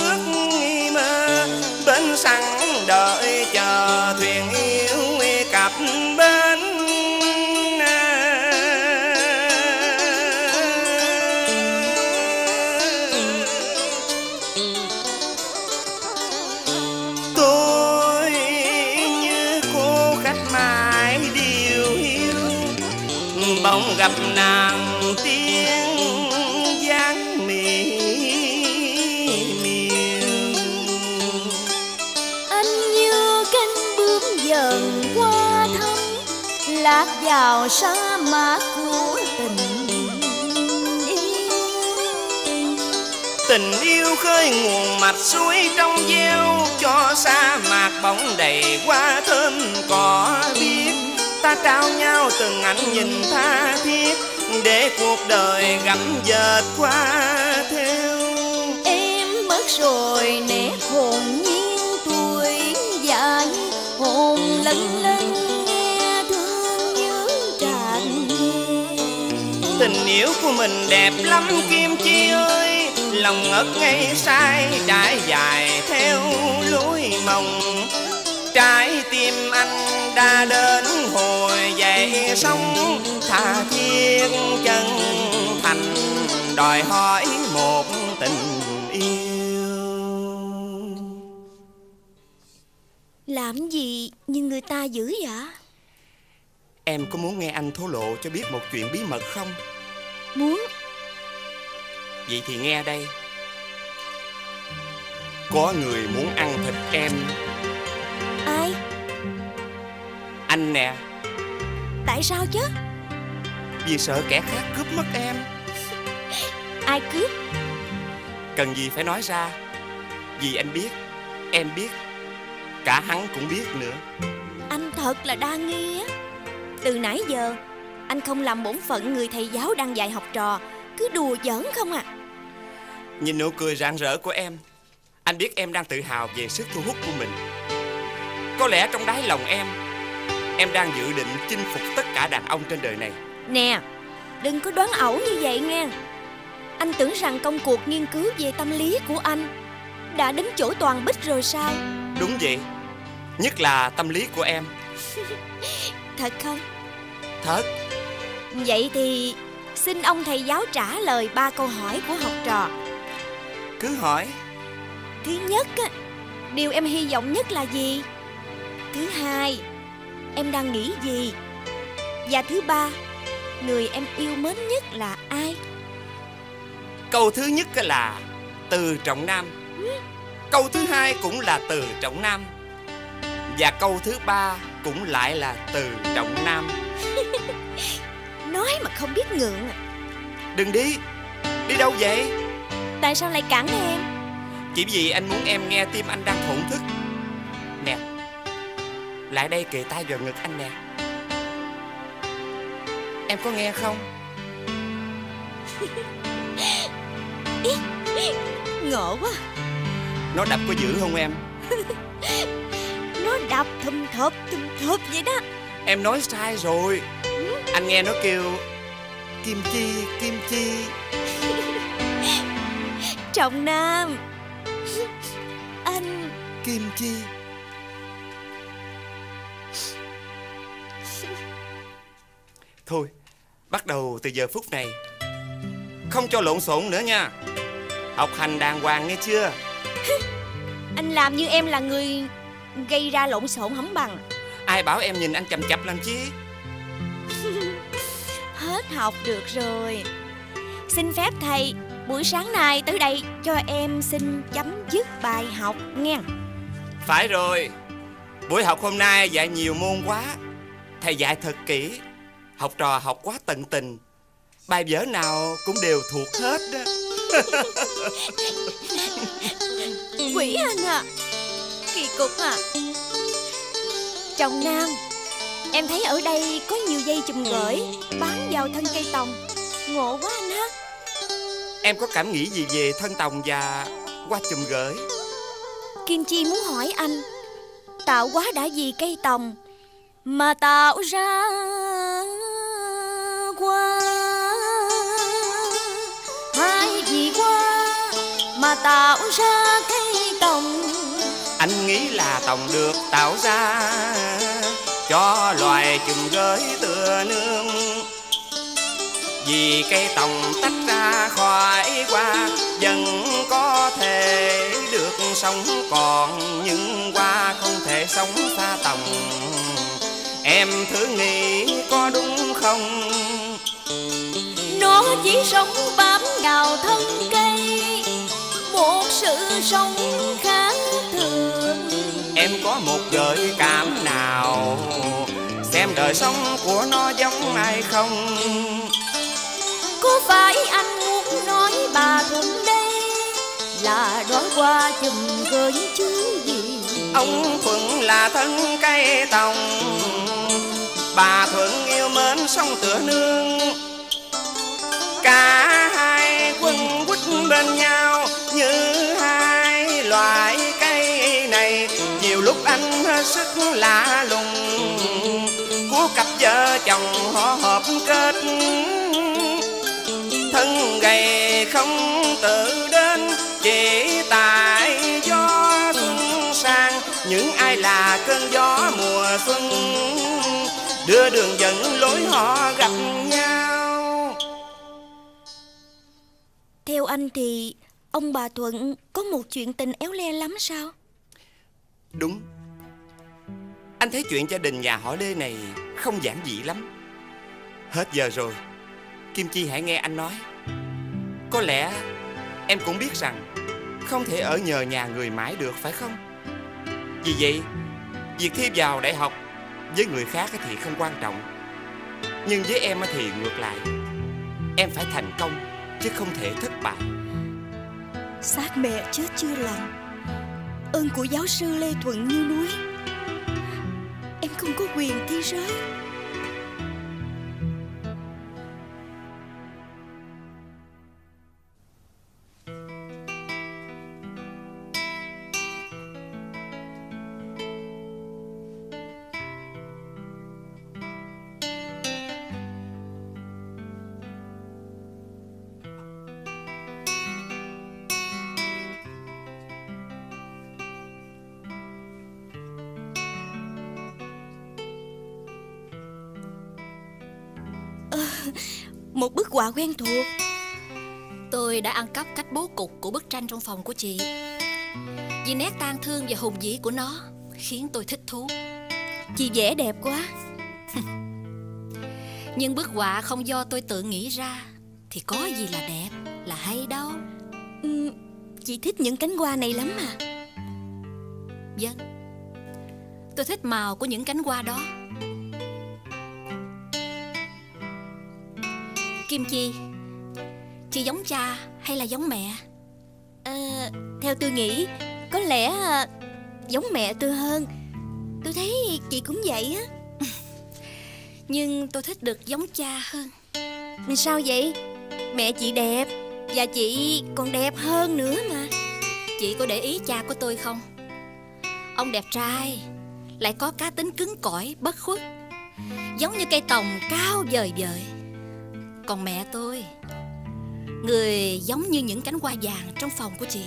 ước mơ, bến sẵn đợi chờ thuyền yêu cặp bến. Bỗng gặp nàng tiếng dáng mỹ miều, anh như cánh bướm dần qua thăm, lạc vào sa mạc của tình yêu. Tình yêu khơi nguồn mạch suối trong gieo, cho sa mạc bỗng đầy hoa thơm cỏ biếc. Ta trao nhau từng ảnh nhìn tha thiết, để cuộc đời gặm dệt qua theo. Em mất rồi nét hồn nhiên tuổi dài, hồn lẫn lân nghe thương nhớ tràn. Tình yêu của mình đẹp lắm Kim Chi ơi, lòng ngất ngây sai trải dài theo lối mộng. Trái tim anh đã đến hồi dậy sống, tha thiết chân thành đòi hỏi một tình yêu. Làm gì như người ta dữ vậy? Em có muốn nghe anh thổ lộ cho biết một chuyện bí mật không? Muốn. Vậy thì nghe đây. Có người muốn ăn thịt em. Ai? Anh nè. Tại sao chứ? Vì sợ kẻ khác cướp mất em. Ai cướp? Cần gì phải nói ra. Vì anh biết, em biết, cả hắn cũng biết nữa. Anh thật là đa nghi á. Từ nãy giờ anh không làm bổn phận người thầy giáo đang dạy học trò, cứ đùa giỡn không à. Nhìn nụ cười rạng rỡ của em, anh biết em đang tự hào về sức thu hút của mình. Có lẽ trong đáy lòng em đang dự định chinh phục tất cả đàn ông trên đời này. Nè, đừng có đoán ẩu như vậy nghe. Anh tưởng rằng công cuộc nghiên cứu về tâm lý của anh đã đến chỗ toàn bích rồi sao? Đúng vậy, nhất là tâm lý của em. Thật không? Thật. Vậy thì xin ông thầy giáo trả lời 3 câu hỏi của học trò. Cứ hỏi. Thứ nhất, điều em hy vọng nhất là gì? Thứ hai, em đang nghĩ gì? Và thứ ba, người em yêu mến nhất là ai? Câu thứ nhất là từ Trọng Nam. Câu thứ hai cũng là từ Trọng Nam. Và câu thứ ba cũng lại là từ Trọng Nam. Nói mà không biết ngượng. Đừng đi. Đi đâu vậy? Tại sao lại cản em? Chỉ vì anh muốn em nghe tim anh đang thổn thức. Nè, lại đây kề tay vào ngực anh nè. Em có nghe không? Ngộ quá. Nó đập có dữ không em? Nó đập thùm thụp vậy đó. Em nói sai rồi. Anh nghe nó kêu Kim Chi, Kim Chi. Trọng Nam, anh Kim Chi. Thôi, bắt đầu từ giờ phút này không cho lộn xộn nữa nha. Học hành đàng hoàng nghe chưa? Anh làm như em là người gây ra lộn xộn không bằng. Ai bảo em nhìn anh chằm chằm làm chi? Hết học được rồi. Xin phép thầy, buổi sáng nay tới đây cho em xin chấm dứt bài học nghe. Phải rồi. Buổi học hôm nay dạy nhiều môn quá. Thầy dạy thật kỹ. Học trò học quá tận tình. Bài vở nào cũng đều thuộc hết đó. Quỷ anh à. Kỳ cục à. Trọng Nam, em thấy ở đây có nhiều dây chùm gửi bám vào thân cây tòng. Ngộ quá anh ha. Em có cảm nghĩ gì về thân tòng và qua chùm gửi? Kim Chi muốn hỏi anh, tạo quá đã vì cây tòng mà tạo ra hoa, hay vì hoa mà tạo ra cây tòng? Anh nghĩ là tòng được tạo ra cho loài chùm gửi tựa nương, vì cây tòng tách ra khỏi hoa vẫn có thể được sống, còn những hoa không thể sống xa tòng. Em thử nghĩ có đúng không? Nó chỉ sống bám vào thân cây, một sự sống khác thường. Em có một gợi cảm nào xem đời sống của nó giống ai không? Có phải anh muốn nói bà Thuận đây là đoán qua chùm gửi chứ gì? Ông Thuận là thân cây tòng, bà Thuận yêu mến sông tựa nương. Cả hai quấn quýt bên nhau như hai loại cây này. Nhiều lúc anh hết sức lạ lùng, của cặp vợ chồng họ hợp kết. Thân gầy không tự đến, chỉ tại gió xuân sang. Những ai là cơn gió mùa xuân, đưa đường dẫn lối họ gặp nhau. Theo anh thì ông bà Thuận có một chuyện tình éo le lắm sao? Đúng. Anh thấy chuyện gia đình nhà họ Lê này không giản dị lắm. Hết giờ rồi, Kim Chi hãy nghe anh nói. Có lẽ em cũng biết rằng không thể ở nhờ nhà người mãi được, phải không? Vì vậy, việc thi vào đại học với người khác thì không quan trọng. Nhưng với em thì ngược lại, em phải thành công chứ không thể thất bại. Xác mẹ chết chưa lành, ơn của giáo sư Lê Thuận như núi, em không có quyền thi rớt. Một bức họa quen thuộc. Tôi đã ăn cắp cách bố cục của bức tranh trong phòng của chị, vì nét tang thương và hùng vĩ của nó khiến tôi thích thú. Chị vẽ đẹp quá. Nhưng bức họa không do tôi tự nghĩ ra thì có gì là đẹp, là hay đâu. Chị thích những cánh hoa này lắm à? Vâng, tôi thích màu của những cánh hoa đó. Kim Chi, chị giống cha hay là giống mẹ? Theo tôi nghĩ, có lẽ giống mẹ tôi hơn. Tôi thấy chị cũng vậy á. Nhưng tôi thích được giống cha hơn. Sao vậy? Mẹ chị đẹp, và chị còn đẹp hơn nữa mà. Chị có để ý cha của tôi không? Ông đẹp trai, lại có cá tính cứng cỏi, bất khuất, giống như cây tòng cao vời vợi. Còn mẹ tôi, người giống như những cánh hoa vàng trong phòng của chị.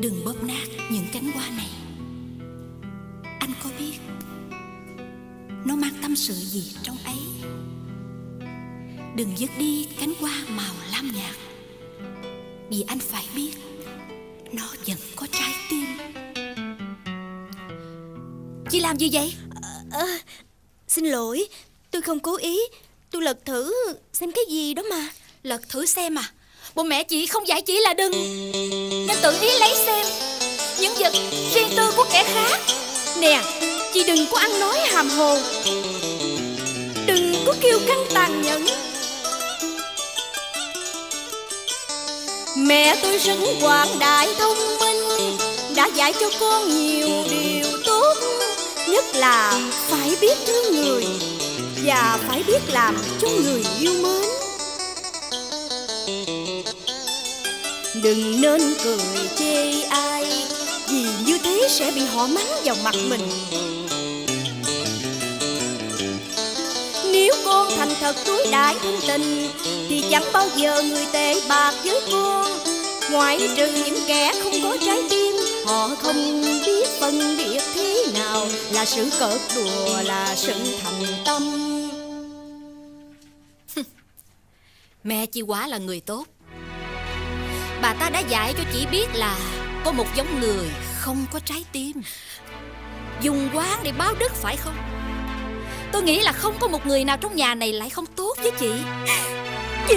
Đừng bóp nát những cánh hoa này. Anh có biết nó mang tâm sự gì trong ấy. Đừng vứt đi cánh hoa màu lam nhạt, vì anh phải biết nó vẫn có trái tim. Chị làm gì vậy? Xin lỗi, tôi không cố ý. Tôi lật thử xem cái gì đó mà. Lật thử xem à? Bố mẹ chị không dạy chị là đừng nên tự ý lấy xem những vật riêng tư của kẻ khác. Nè, chị đừng có ăn nói hàm hồ, đừng có kiêu căng tàn nhẫn. Mẹ tôi rất quảng đại thông minh, đã dạy cho con nhiều điều tốt, nhất là phải biết thương người và phải biết làm cho người yêu mến. Đừng nên cười chê ai, vì như thế sẽ bị họ mắng vào mặt mình. Nếu con thành thật đối đãi thân tình thì chẳng bao giờ người tệ bạc với con. Ngoại trừ những kẻ không có trái tim, họ không biết phân biệt thế nào là sự cợt đùa, là sự thành tâm. Mẹ chị quả là người tốt. Bà ta đã dạy cho chị biết là có một giống người không có trái tim, dùng quán để báo đức, phải không? Tôi nghĩ là không có một người nào trong nhà này lại không tốt với chị. Chị...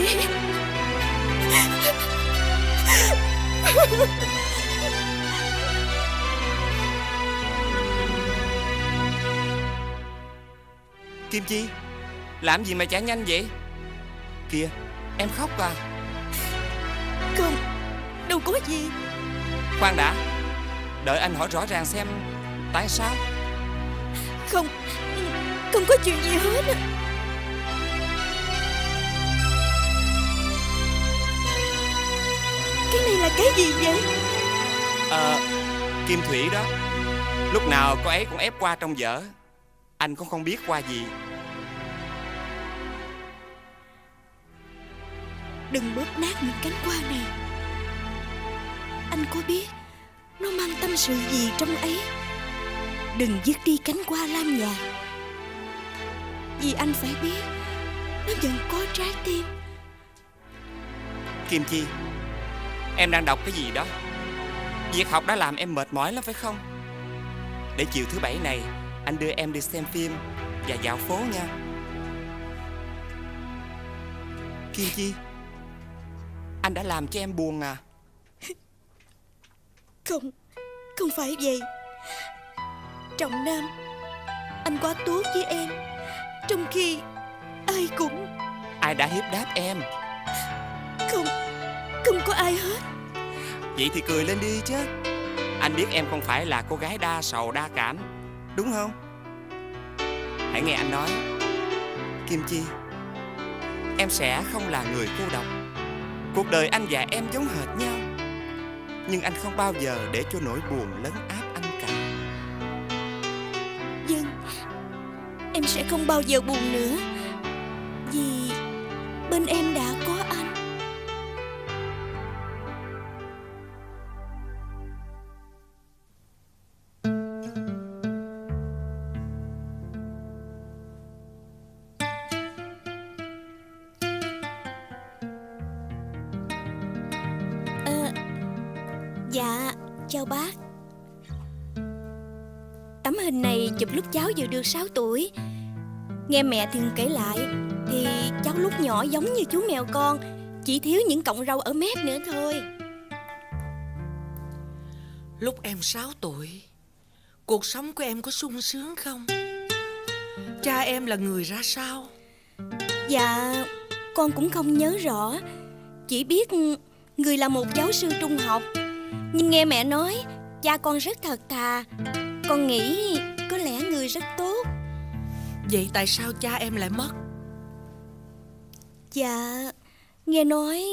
Kim Chi, làm gì mà chạy nhanh vậy? Kìa, em khóc à? Không, đâu có gì. Khoan đã, đợi anh hỏi rõ ràng xem tại sao. Không, không có chuyện gì hết. Cái này là cái gì vậy? Kim Thủy đó. Lúc nào cô ấy cũng ép qua trong vở, anh cũng không biết qua gì. Đừng bóp nát những cánh hoa này. Anh có biết nó mang tâm sự gì trong ấy. Đừng vứt đi cánh hoa lam nhạt, vì anh phải biết nó vẫn có trái tim. Kim Chi, em đang đọc cái gì đó? Việc học đã làm em mệt mỏi lắm phải không? Để chiều thứ bảy này anh đưa em đi xem phim và dạo phố nha Kim Chi. Anh đã làm cho em buồn à? Không, không phải vậy. Trọng Nam, anh quá tốt với em, trong khi ai cũng... Ai đã hiếp đáp em? Không, không có ai hết. Vậy thì cười lên đi chứ. Anh biết em không phải là cô gái đa sầu đa cảm, đúng không? Hãy nghe anh nói Kim Chi, em sẽ không là người cô độc. Cuộc đời anh và em giống hệt nhau, nhưng anh không bao giờ để cho nỗi buồn lấn áp anh cả. Nhưng em sẽ không bao giờ buồn nữa, vì bên em đã có anh. Chào bác. Tấm hình này chụp lúc cháu vừa được 6 tuổi. Nghe mẹ thường kể lại thì cháu lúc nhỏ giống như chú mèo con, chỉ thiếu những cọng râu ở mép nữa thôi. Lúc em 6 tuổi, cuộc sống của em có sung sướng không? Cha em là người ra sao? Dạ, con cũng không nhớ rõ, chỉ biết người là một giáo sư trung học. Nhưng nghe mẹ nói cha con rất thật thà, con nghĩ có lẽ người rất tốt. Vậy tại sao cha em lại mất? Dạ, nghe nói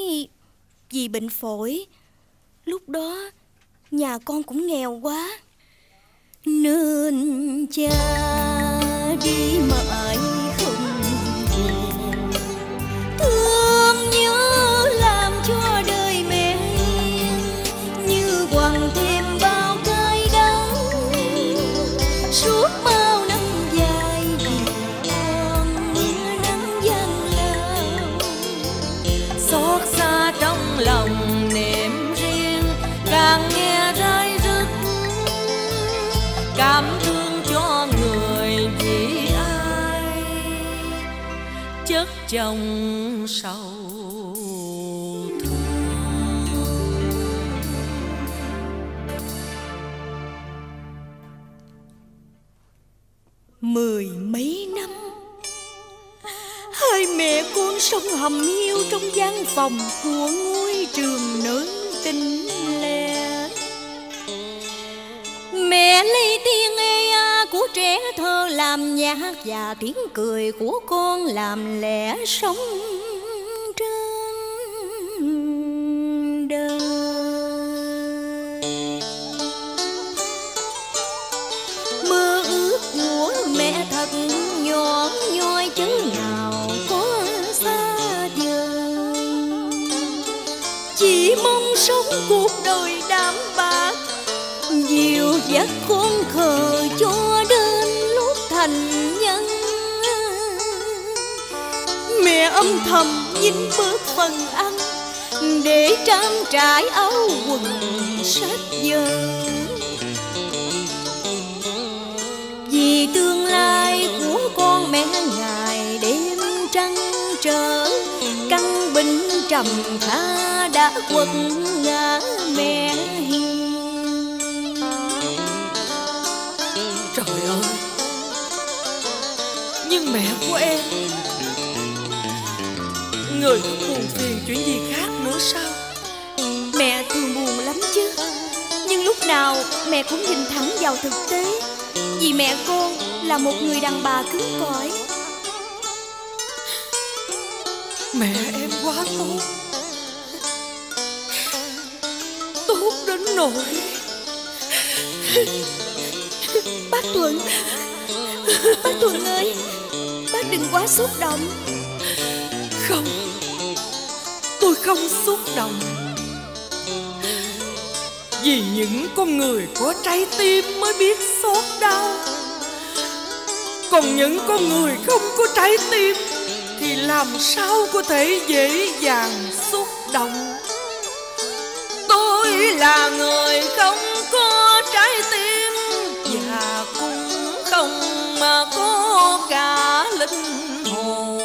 vì bệnh phổi. Lúc đó nhà con cũng nghèo quá nên cha đi mãi không về. Thương nhớ làm cho đời thêm bao cay đắng suốt bao năm dài, vì con mưa nắng giăng lao xót xa trong lòng niềm riêng càng nghe rơi rứt cảm thương cho người vì ai chất chồng sầu. Mười mấy năm hai mẹ con sống hầm hiu trong gian phòng của ngôi trường nữ tinh lẻ. Mẹ lấy tiếng ea của trẻ thơ làm nhạc và tiếng cười của con làm lẽ sống trên đời. Mẹ thật nhỏ nhoi chừng nào có xa vời, chỉ mong sống cuộc đời đạm bạc dịu dắt khôn khờ cho đến lúc thành nhân. Mẹ âm thầm nhịn bớt phần ăn để trang trải áo quần sách vở, vì tương lai của con mẹ ngày đêm trăn trở. Căn bệnh trầm tha đã quật ngã mẹ hiền. Trời ơi, nhưng mẹ của em, người có buồn phiền chuyện gì khác nữa sao? Mẹ thường buồn lắm chứ, nhưng lúc nào mẹ cũng nhìn thẳng vào thực tế, vì mẹ cô là một người đàn bà cứng cỏi. Mẹ em quá tốt, tốt đến nỗi... Bác Thuận, bác Thuận ơi, bác đừng quá xúc động. Không, tôi không xúc động, vì những con người có trái tim mới biết xót đau, còn những con người không có trái tim thì làm sao có thể dễ dàng xúc động. Tôi là người không có trái tim và mà có cả linh hồn.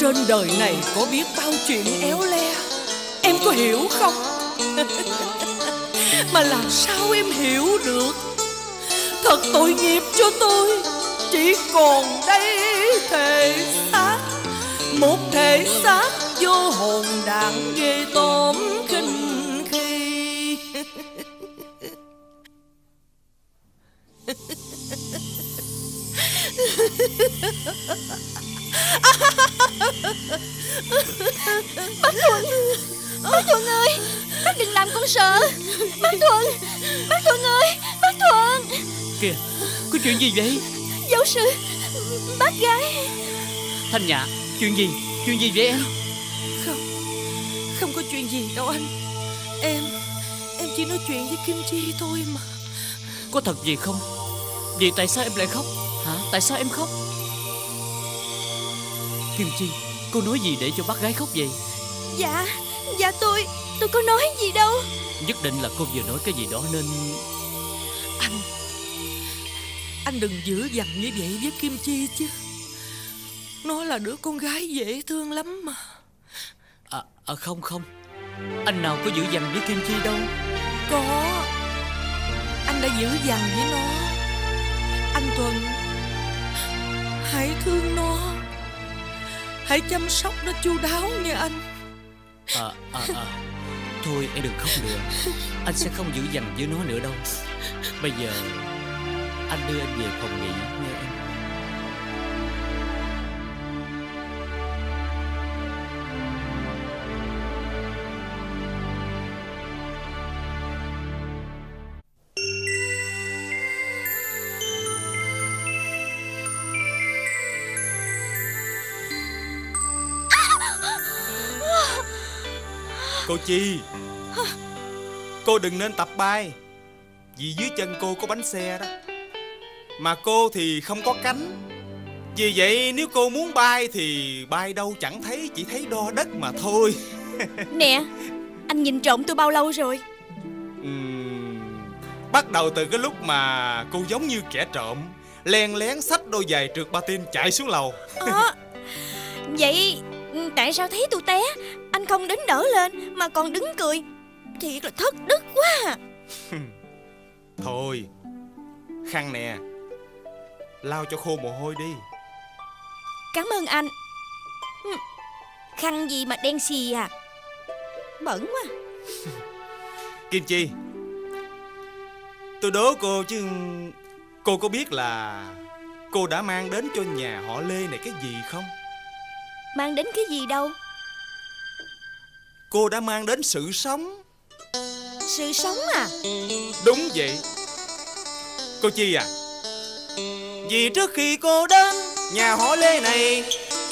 Trên đời này có biết bao chuyện éo le, em có hiểu không? Mà làm sao em hiểu được. Thật tội nghiệp cho tôi, chỉ còn đây thể xác, một thể xác vô hồn đạn ghê tởm khinh khi. Bác Thuận, bác Thuận ơi, bác đừng làm con sợ. Bác Thuận, bác Thuận ơi, bác Thuận. Kìa, có chuyện gì vậy? Giáo sư, bác gái Thanh Nhã, chuyện gì? Chuyện gì vậy em? Không, không có chuyện gì đâu anh. Em chỉ nói chuyện với Kim Chi thôi mà. Có thật gì không? Vậy tại sao em lại khóc? Hả? Tại sao em khóc? Kim Chi, cô nói gì để cho bác gái khóc vậy? Dạ, dạ tôi có nói gì đâu. Nhất định là cô vừa nói cái gì đó nên... Anh đừng dữ dằn như vậy với Kim Chi chứ. Nó là đứa con gái dễ thương lắm mà. Không, anh nào có dữ dằn với Kim Chi đâu. Có, anh đã dữ dằn với nó. Anh Thuận, hãy thương nó, hãy chăm sóc nó chu đáo nha anh. Thôi em đừng khóc nữa. Anh sẽ không dữ dằn với nó nữa đâu. Bây giờ anh đưa em về phòng nghỉ nghe em. Cô Chi, cô đừng nên tập bay, vì dưới chân cô có bánh xe đó, mà cô thì không có cánh. Vì vậy nếu cô muốn bay thì bay đâu chẳng thấy, chỉ thấy đo đất mà thôi. Nè, anh nhìn trộm tôi bao lâu rồi? Bắt đầu từ cái lúc mà cô giống như kẻ trộm, len lén xách đôi giày trượt patin chạy xuống lầu. Vậy tại sao thấy tôi té, anh không đến đỡ lên mà còn đứng cười? Thiệt là thất đức quá. Thôi, khăn nè, lau cho khô mồ hôi đi. Cảm ơn anh. Khăn gì mà đen xì à, bẩn quá. Kim Chi, tôi đố cô chứ, cô có biết là cô đã mang đến cho nhà họ Lê này cái gì không? Mang đến cái gì đâu. Cô đã mang đến sự sống. Sự sống à? Đúng vậy cô Chi à. Vì trước khi cô đến nhà họ Lê này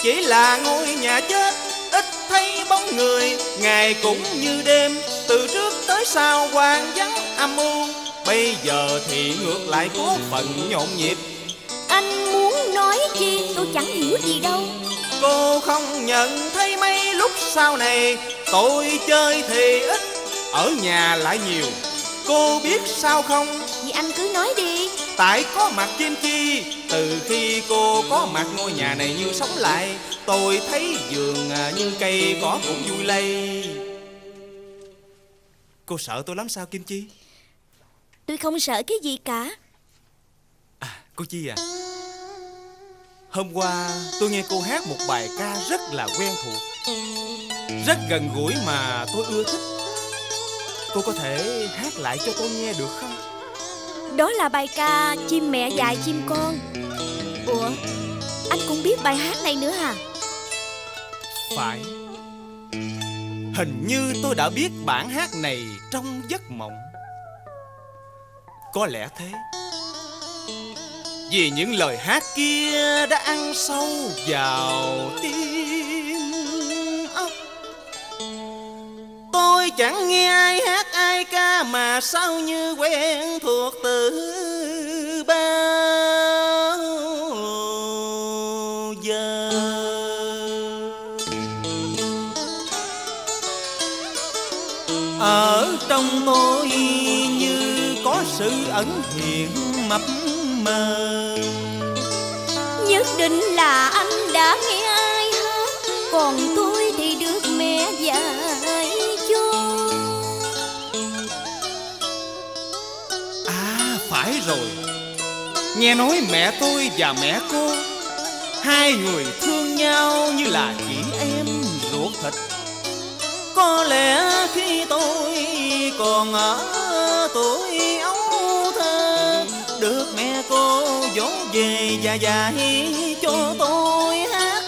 chỉ là ngôi nhà chết, ít thấy bóng người, ngày cũng như đêm, từ trước tới sau hoang vắng âm u. Bây giờ thì ngược lại có phần nhộn nhịp. Anh muốn nói chi tôi chẳng hiểu gì đâu. Cô không nhận thấy mấy lúc sau này tôi chơi thì ít, ở nhà lại nhiều. Cô biết sao không? Vì anh cứ nói đi. Tại có mặt Kim Chi, từ khi cô có mặt ngôi nhà này như sống lại. Tôi thấy vườn như cây cỏ cũng vui lây. Cô sợ tôi lắm sao Kim Chi? Tôi không sợ cái gì cả. Cô Chi à, hôm qua tôi nghe cô hát một bài ca rất là quen thuộc, rất gần gũi mà tôi ưa thích. Cô có thể hát lại cho tôi nghe được không? Đó là bài ca Chim Mẹ Dạy Chim Con. Ủa, anh cũng biết bài hát này nữa hả? Phải, hình như tôi đã biết bản hát này trong giấc mộng. Có lẽ thế, vì những lời hát kia đã ăn sâu vào tim óc. Tôi chẳng nghe ai hát ai ca mà sao như quen thuộc từ bao giờ. Ở trong tôi như có sự ẩn hiện mập mơ. Nhất định là anh đã nghe ai hát, còn tôi thì được mẹ dạy cho. À phải rồi, nghe nói mẹ tôi và mẹ cô hai người thương nhau như là chị em ruột thịt. Có lẽ khi tôi còn ở tuổi ấu thơ, được mẹ cô dỗ về và dạy cho tôi hát.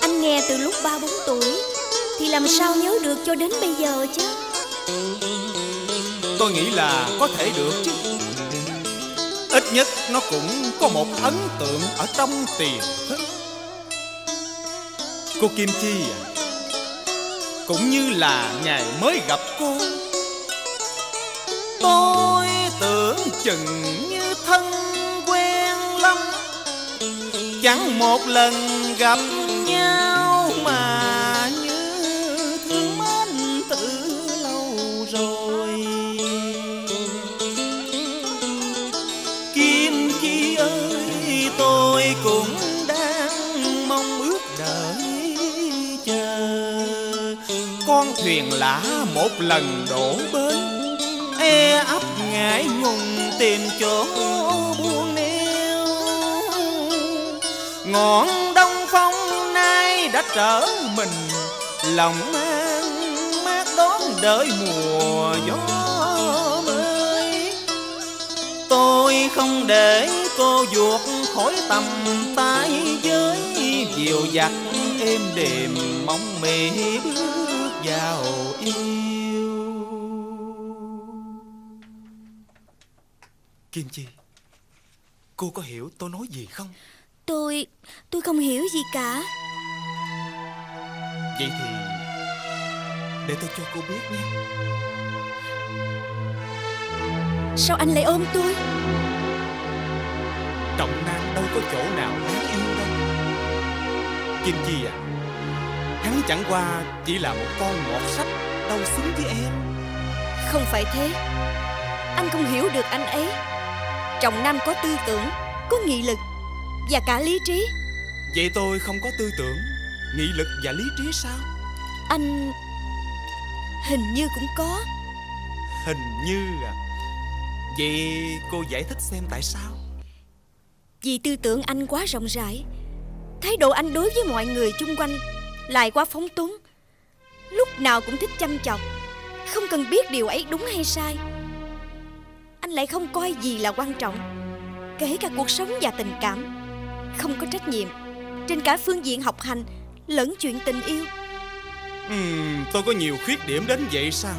Anh nghe từ lúc 3-4 tuổi thì làm sao nhớ được cho đến bây giờ chứ? Tôi nghĩ là có thể được chứ. Ít nhất nó cũng có một ấn tượng ở trong tiềm thức. Cô Kim Chi à, cũng như là ngày mới gặp cô, tôi tưởng chừng như thân quen lắm. Chẳng một lần gặp nhau mà như thương mến từ lâu rồi. Kim Chi ơi, tôi cũng đang mong ước đợi chờ. Con thuyền lã một lần đổ bến, e ấp ngại ngùng tìm chỗ buông neo. Ngọn đông phong nay đã trở mình, lòng an mát đón đợi mùa gió mới. Tôi không để cô ruột khỏi tầm tay với, dịu dặt êm đềm mong mê bước vào yêu. Kim Chi, cô có hiểu tôi nói gì không? Tôi không hiểu gì cả. Vậy thì để tôi cho cô biết nha. Sao anh lại ôm tôi? Trọng Nam đâu có chỗ nào đáng yêu đâu Kim Chi à. Hắn chẳng qua chỉ là một con ngọt sách đâu xứng với em. Không phải thế, anh không hiểu được anh ấy. Trọng Nam có tư tưởng, có nghị lực và cả lý trí. Vậy tôi không có tư tưởng, nghị lực và lý trí sao? Anh hình như cũng có. Hình như à? Vậy cô giải thích xem tại sao? Vì tư tưởng anh quá rộng rãi, thái độ anh đối với mọi người chung quanh lại quá phóng túng. Lúc nào cũng thích chăm chọc, không cần biết điều ấy đúng hay sai. Anh lại không coi gì là quan trọng, kể cả cuộc sống và tình cảm. Không có trách nhiệm trên cả phương diện học hành lẫn chuyện tình yêu. Tôi có nhiều khuyết điểm đến vậy sao?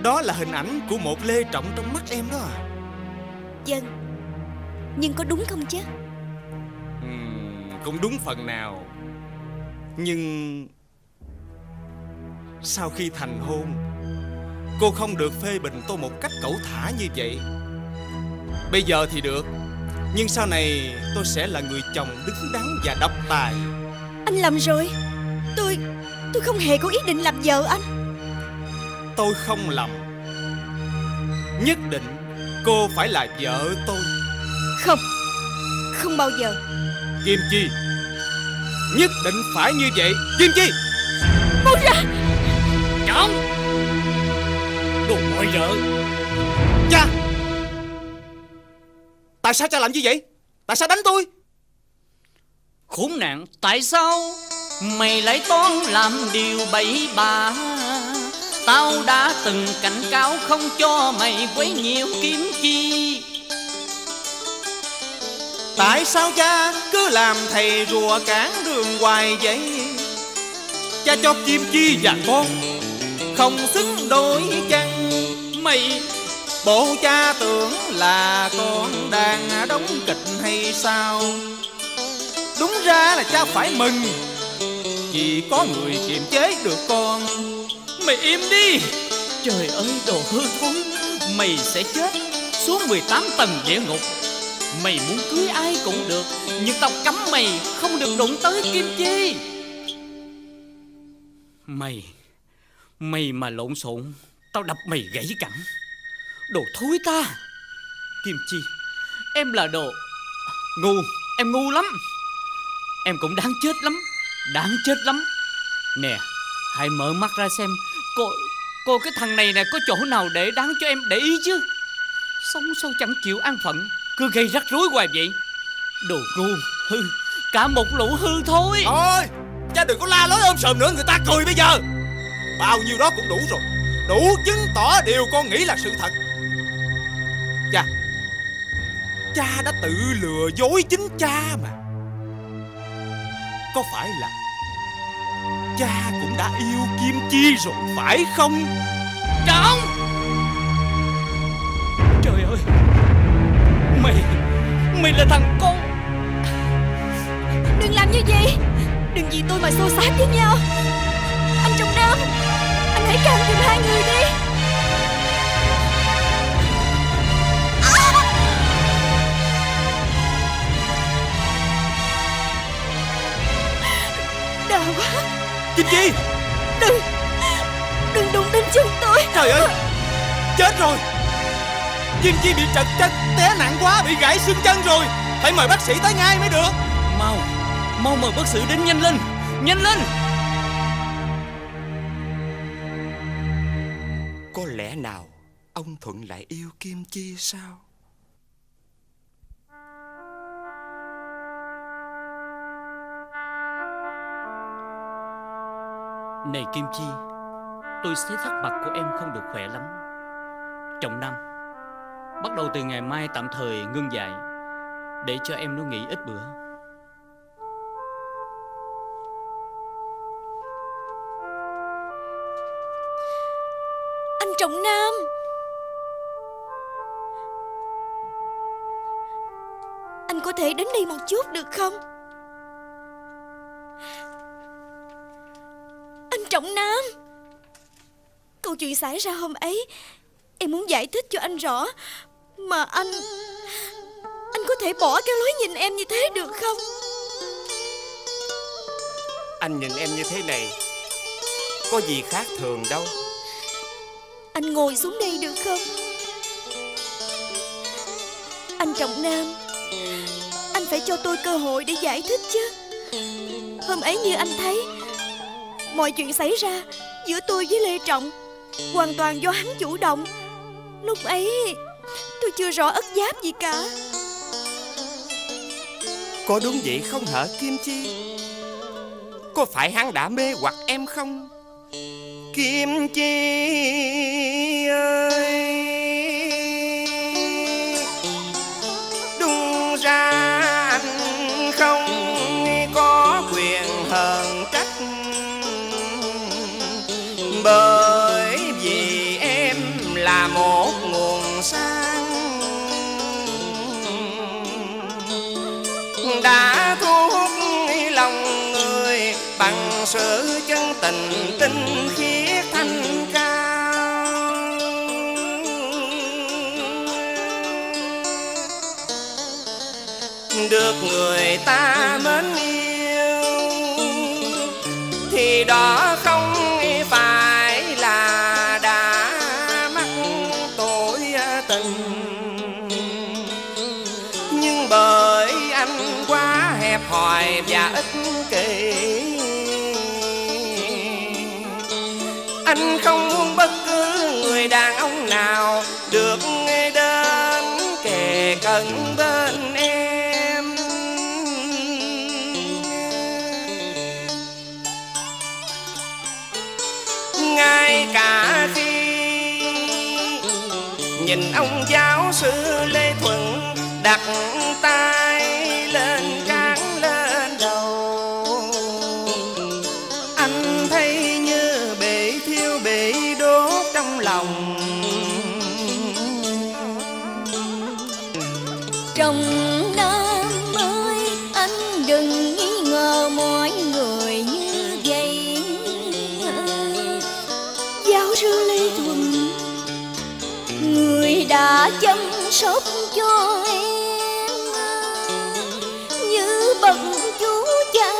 Đó là hình ảnh của một Lê Trọng trong mắt em đó à? Vâng, nhưng có đúng không chứ? Cũng đúng phần nào. Nhưng sau khi thành hôn, cô không được phê bình tôi một cách cẩu thả như vậy. Bây giờ thì được, nhưng sau này tôi sẽ là người chồng đứng đắn và độc tài. Anh lầm rồi. Tôi không hề có ý định làm vợ anh. Tôi không lầm. Nhất định cô phải là vợ tôi. Không, không bao giờ. Kim Chi, nhất định phải như vậy. Kim Chi, buông ra. Trọng, đồ bội vợ. Cha, tại sao cha làm như vậy? Tại sao đánh tôi? Khốn nạn, tại sao mày lại toan làm điều bậy bạ? Tao đã từng cảnh cáo không cho mày quấy nhiều Kim Chi. Tại sao cha cứ làm thầy rùa cản đường hoài vậy? Cha cho Kim Chi và con không xứng đôi chăng? Mày, bộ cha tưởng là con đang đóng kịch hay sao? Đúng ra là cha phải mừng, chỉ có người kiềm chế được con. Mày im đi. Trời ơi, đồ hư thối, mày sẽ chết xuống 18 tầng địa ngục. Mày muốn cưới ai cũng được, nhưng tao cấm mày không được đụng tới Kim Chi. Mày mà lộn xộn, tao đập mày gãy cẳng. Đồ thối ta. Kim Chi, em là đồ ngu, em ngu lắm. Em cũng đáng chết lắm, đáng chết lắm. Nè, hãy mở mắt ra xem. Cô cái thằng này nè, có chỗ nào để đáng cho em để ý chứ. Sống sao chẳng chịu an phận, cứ gây rắc rối hoài vậy. Đồ ngu, hư, cả một lũ hư thôi. Thôi, cha đừng có la lối ôm sòm nữa, người ta cười bây giờ. Bao nhiêu đó cũng đủ rồi, đủ chứng tỏ điều con nghĩ là sự thật. Cha đã tự lừa dối chính cha mà. Có phải là cha cũng đã yêu Kim Chi rồi phải không? Trọng! Trời ơi, Mày là thằng con. Đừng làm như vậy. Đừng vì tôi mà xô xát với nhau. Anh Trọng Nam, anh hãy can thiệp hai người đi. Đau quá. Kim Chi, Đừng đụng đến chân tôi. Trời ơi, chết rồi. Kim Chi bị trật chân, té nặng quá, bị gãy xương chân rồi. Phải mời bác sĩ tới ngay mới được. Mau mời bác sĩ đến nhanh lên. Nhanh lên. Có lẽ nào ông Thuận lại yêu Kim Chi sao? Này Kim Chi, tôi thấy sắc mặt của em không được khỏe lắm. Trọng Nam, bắt đầu từ ngày mai tạm thời ngưng dạy, để cho em nó nghỉ ít bữa. Anh Trọng Nam, anh có thể đến đây một chút được không? Trọng Nam, câu chuyện xảy ra hôm ấy em muốn giải thích cho anh rõ, mà anh có thể bỏ cái lối nhìn em như thế được không? Anh nhìn em như thế này có gì khác thường đâu. Anh ngồi xuống đây được không? Anh Trọng Nam, anh phải cho tôi cơ hội để giải thích chứ. Hôm ấy như anh thấy, mọi chuyện xảy ra giữa tôi với Lê Trọng hoàn toàn do hắn chủ động. Lúc ấy tôi chưa rõ ất giáp gì cả. Có đúng vậy không hả Kim Chi? Có phải hắn đã mê hoặc em không? Kim Chi ơi, đúng ra anh không có quyền hờn trách, bởi vì em là một nguồn sáng đã thu hút lòng người bằng sự chân tình tinh khiết thanh cao. Được người ta mến yêu thì đó không phải là đã mắc tội tình, nhưng bởi anh quá hẹp hòi và ích kỷ, anh không muốn bất cứ người đàn ông nào được đến kề cận bên em. Ngay cả khi nhìn ông giáo sư Lê Thuận đặt tay lên trán lên đầu, anh thấy như bị thiêu bị đốt trong lòng. Trọng Nam ơi, anh đừng nghi ngờ mọi người như vậy. Lê Thuận, người đã chăm sóc cho em như bậc chú cha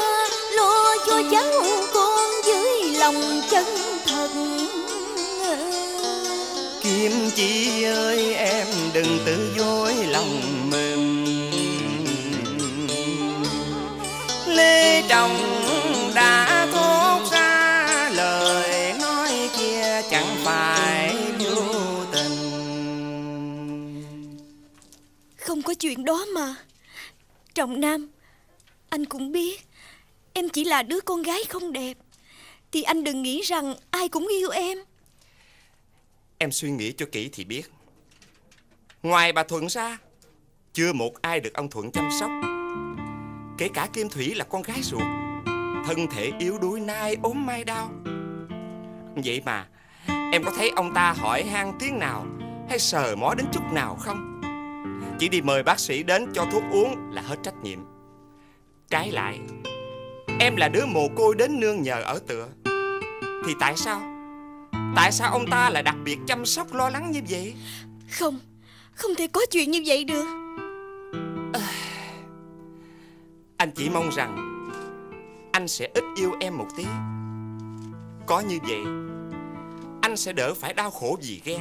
lo cho cháu con dưới lòng chân thật. Kim Chi ơi em đừng tự dối lòng mình, Lê Trọng đã thốt ra lời nói kia chẳng phải vô tình. Không có chuyện đó mà Trọng Nam, anh cũng biết em chỉ là đứa con gái không đẹp, thì anh đừng nghĩ rằng ai cũng yêu em. Em suy nghĩ cho kỹ thì biết, ngoài bà Thuận ra chưa một ai được ông Thuận chăm sóc. Kể cả Kim Thủy là con gái ruột, thân thể yếu đuối nay ốm mai đau. Vậy mà em có thấy ông ta hỏi han tiếng nào hay sờ mó đến chút nào không? Chỉ đi mời bác sĩ đến cho thuốc uống là hết trách nhiệm. Trái lại, em là đứa mồ côi đến nương nhờ ở tựa, thì tại sao ông ta lại đặc biệt chăm sóc lo lắng như vậy? Không thể có chuyện như vậy được. Anh chỉ mong rằng anh sẽ ít yêu em một tí. Có như vậy anh sẽ đỡ phải đau khổ vì ghen,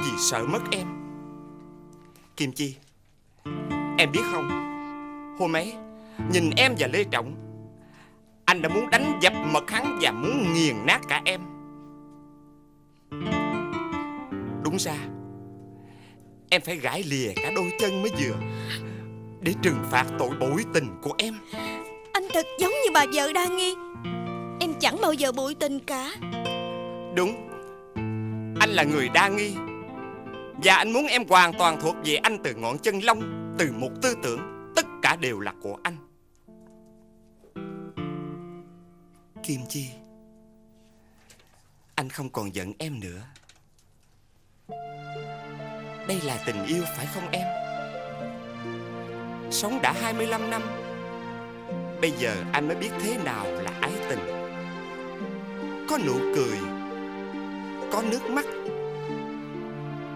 vì sợ mất em. Kim Chi, em biết không, hôm ấy nhìn em và Lê Trọng, anh đã muốn đánh dập mật hắn và muốn nghiền nát cả em. Đúng ra em phải gãi lìa cả đôi chân mới vừa, để trừng phạt tội bội tình của em. Anh thật giống như bà vợ đa nghi. Em chẳng bao giờ bội tình cả. Đúng, anh là người đa nghi, và anh muốn em hoàn toàn thuộc về anh từ ngọn chân lông, từ một tư tưởng, tất cả đều là của anh. Kim Chi, anh không còn giận em nữa. Đây là tình yêu phải không em? Sống đã 25 năm, bây giờ anh mới biết thế nào là ái tình. Có nụ cười, có nước mắt,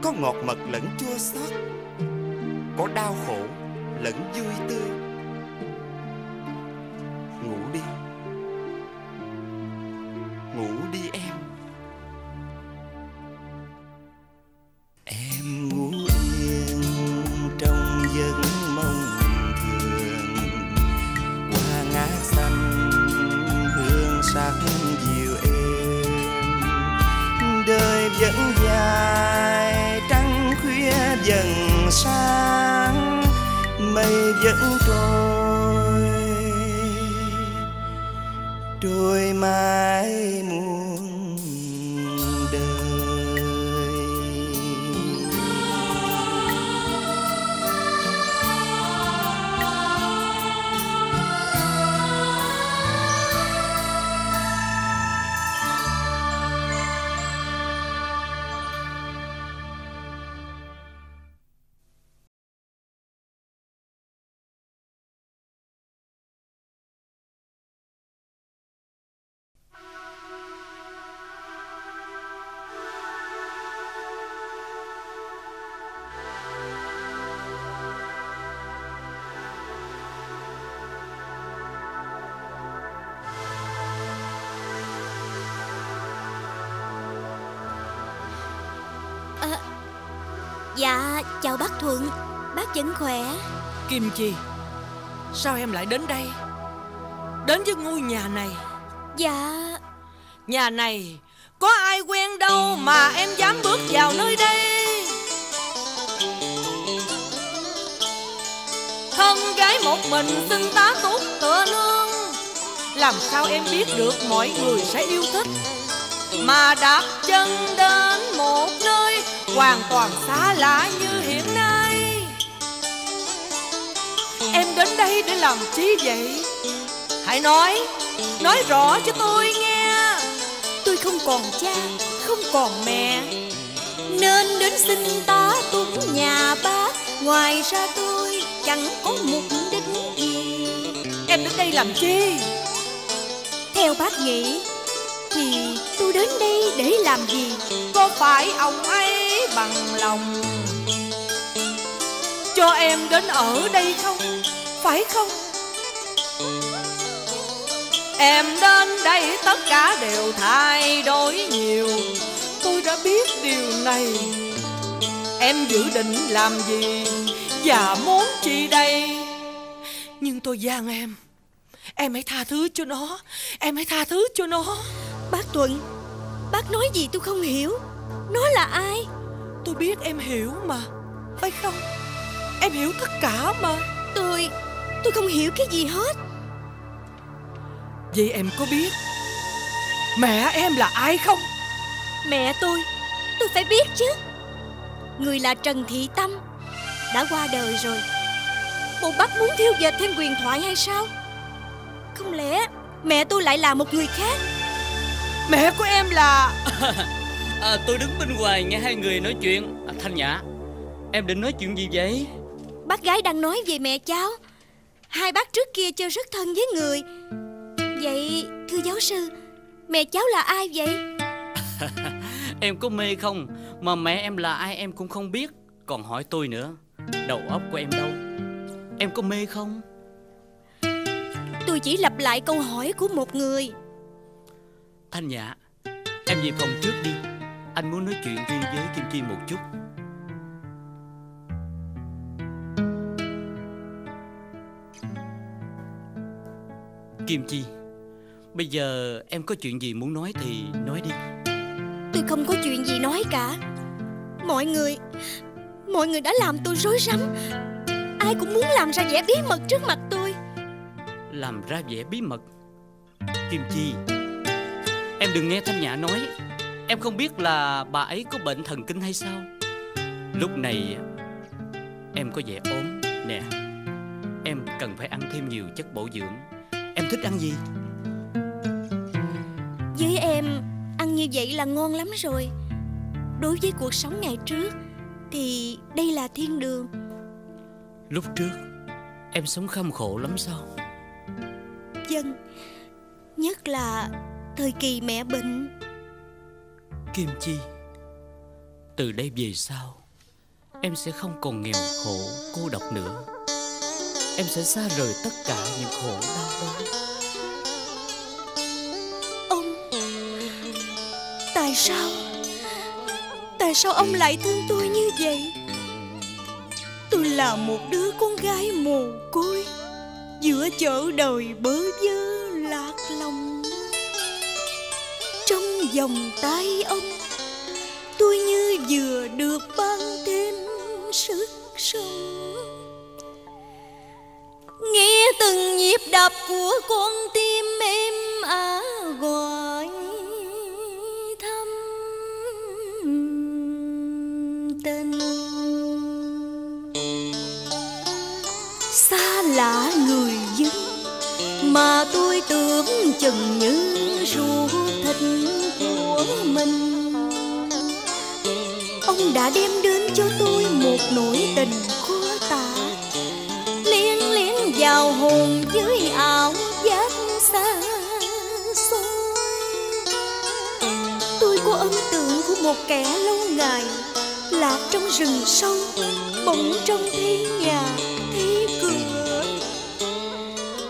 có ngọt mật lẫn chua xót, có đau khổ lẫn vui tươi. Ngủ đi em. Em ngủ yên trong giấc mộng thường, hoa ngát xanh hương sắc dịu êm. Đời vẫn dài, trăng khuya dần sáng, mây vẫn trôi mãi muôn đời. Dạ, chào bác Thuận, bác vẫn khỏe? Kim Chi, sao em lại đến đây? Đến với ngôi nhà này? Dạ. Nhà này có ai quen đâu mà em dám bước vào nơi đây. Thân gái một mình xinh tá tốt tựa nương, làm sao em biết được mọi người sẽ yêu thích. Mà đạp chân đến một nơi hoàn toàn xa lạ như hiện nay. Em đến đây để làm chi vậy? Hãy nói rõ cho tôi nghe. Tôi không còn cha, không còn mẹ, nên đến xin tá túc nhà bác. Ngoài ra tôi chẳng có mục đích gì. Em đến đây làm chi? Theo bác nghĩ thì tôi đến đây để làm gì? Có phải ông ấy bằng lòng cho em đến ở đây không? Phải không? Em đến đây tất cả đều thay đổi nhiều. Tôi đã biết điều này. Em dự định làm gì và muốn chi đây? Nhưng tôi gian em. Em hãy tha thứ cho nó. Em hãy tha thứ cho nó. Bác Thuận, bác nói gì tôi không hiểu. Nó là ai? Tôi biết em hiểu mà, phải không? Em hiểu tất cả mà. Tôi không hiểu cái gì hết. Vậy em có biết mẹ em là ai không? Mẹ tôi phải biết chứ. Người là Trần Thị Tâm đã qua đời rồi. Bộ bác muốn thiêu dệt thêm huyền thoại hay sao? Không lẽ mẹ tôi lại là một người khác? Mẹ của em là... tôi đứng bên ngoài nghe hai người nói chuyện. Thanh Nhã, em định nói chuyện gì vậy? Bác gái đang nói về mẹ cháu. Hai bác trước kia chơi rất thân với người. Vậy thưa giáo sư, mẹ cháu là ai vậy? Em có mê không? Mà mẹ em là ai em cũng không biết, còn hỏi tôi nữa. Đầu óc của em đâu? Em có mê không? Tôi chỉ lặp lại câu hỏi của một người. Thanh Nhã, em về phòng trước đi. Anh muốn nói chuyện riêng với Kim Chi một chút. Kim Chi, bây giờ em có chuyện gì muốn nói thì nói đi. Tôi không có chuyện gì nói cả. Mọi người đã làm tôi rối rắm. Ai cũng muốn làm ra vẻ bí mật trước mặt tôi. Làm ra vẻ bí mật? Kim Chi, em đừng nghe Thanh Nhã nói. Em không biết là bà ấy có bệnh thần kinh hay sao. Lúc này em có vẻ ốm nè. Em cần phải ăn thêm nhiều chất bổ dưỡng. Em thích ăn gì? Với em, ăn như vậy là ngon lắm rồi. Đối với cuộc sống ngày trước thì đây là thiên đường. Lúc trước em sống kham khổ lắm sao? Vâng, nhất là thời kỳ mẹ bệnh. Kim Chi, từ đây về sau em sẽ không còn nghèo khổ cô độc nữa. Em sẽ xa rời tất cả những khổ đau đó. Ông, tại sao ông lại thương tôi như vậy? Tôi là một đứa con gái mồ côi giữa chợ đời bơ vơ lạc lòng. Trong vòng tay ông, tôi như vừa được ban thêm sức sống. Nghe từng nhịp đập của con tim em gọi thăm tên. Xa lạ người dân mà tôi tưởng chừng như ruột thịt của mình. Ông đã đem đến cho tôi một nỗi tình khó tả, vào hồn dưới ảo giác xa xôi. Tôi có ấn tượng của một kẻ lâu ngày lạc trong rừng sâu, bỗng trông thấy nhà thấy cửa.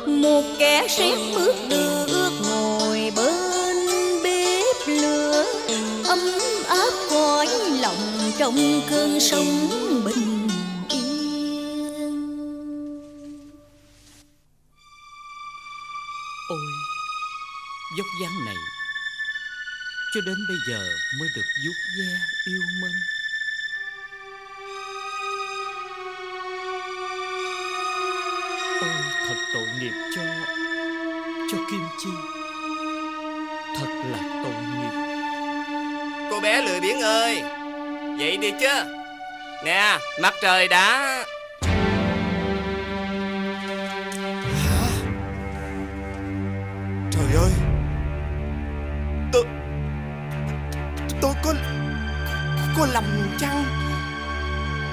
Một kẻ rét bước được ngồi bên bếp lửa, ấm áp cõi lòng trong cơn sóng bình. Dốc dáng này cho đến bây giờ mới được vuốt ve yêu mến. Ôi thật tội nghiệp cho Kim Chi. Thật là tội nghiệp. Cô bé lười biếng ơi, dậy đi chứ. Nè, mặt trời đã... Trời ơi, tôi có lầm chăng?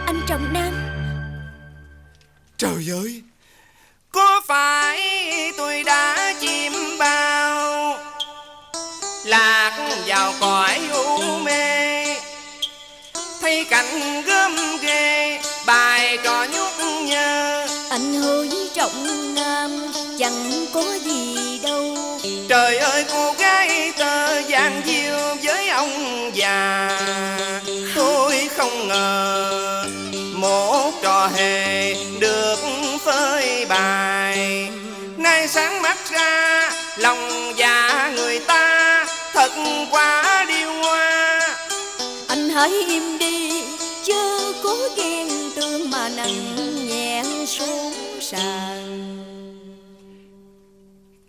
Anh Trọng Nam. Trời ơi, có phải tôi đã chìm bao lạc vào cõi u mê, thấy cảnh gớm ghê bài trò nhút nhơ? Anh hỡi Trọng Nam, chẳng có gì đâu. Trời ơi cô gái tơ giang diêu với ông già, tôi không ngờ một trò hề được phơi bày. Nay sáng mắt ra lòng dạ người ta thật quá điêu hoa. Anh hãy im đi chớ cố ghen tương mà nặng nhẹ xuống sàn.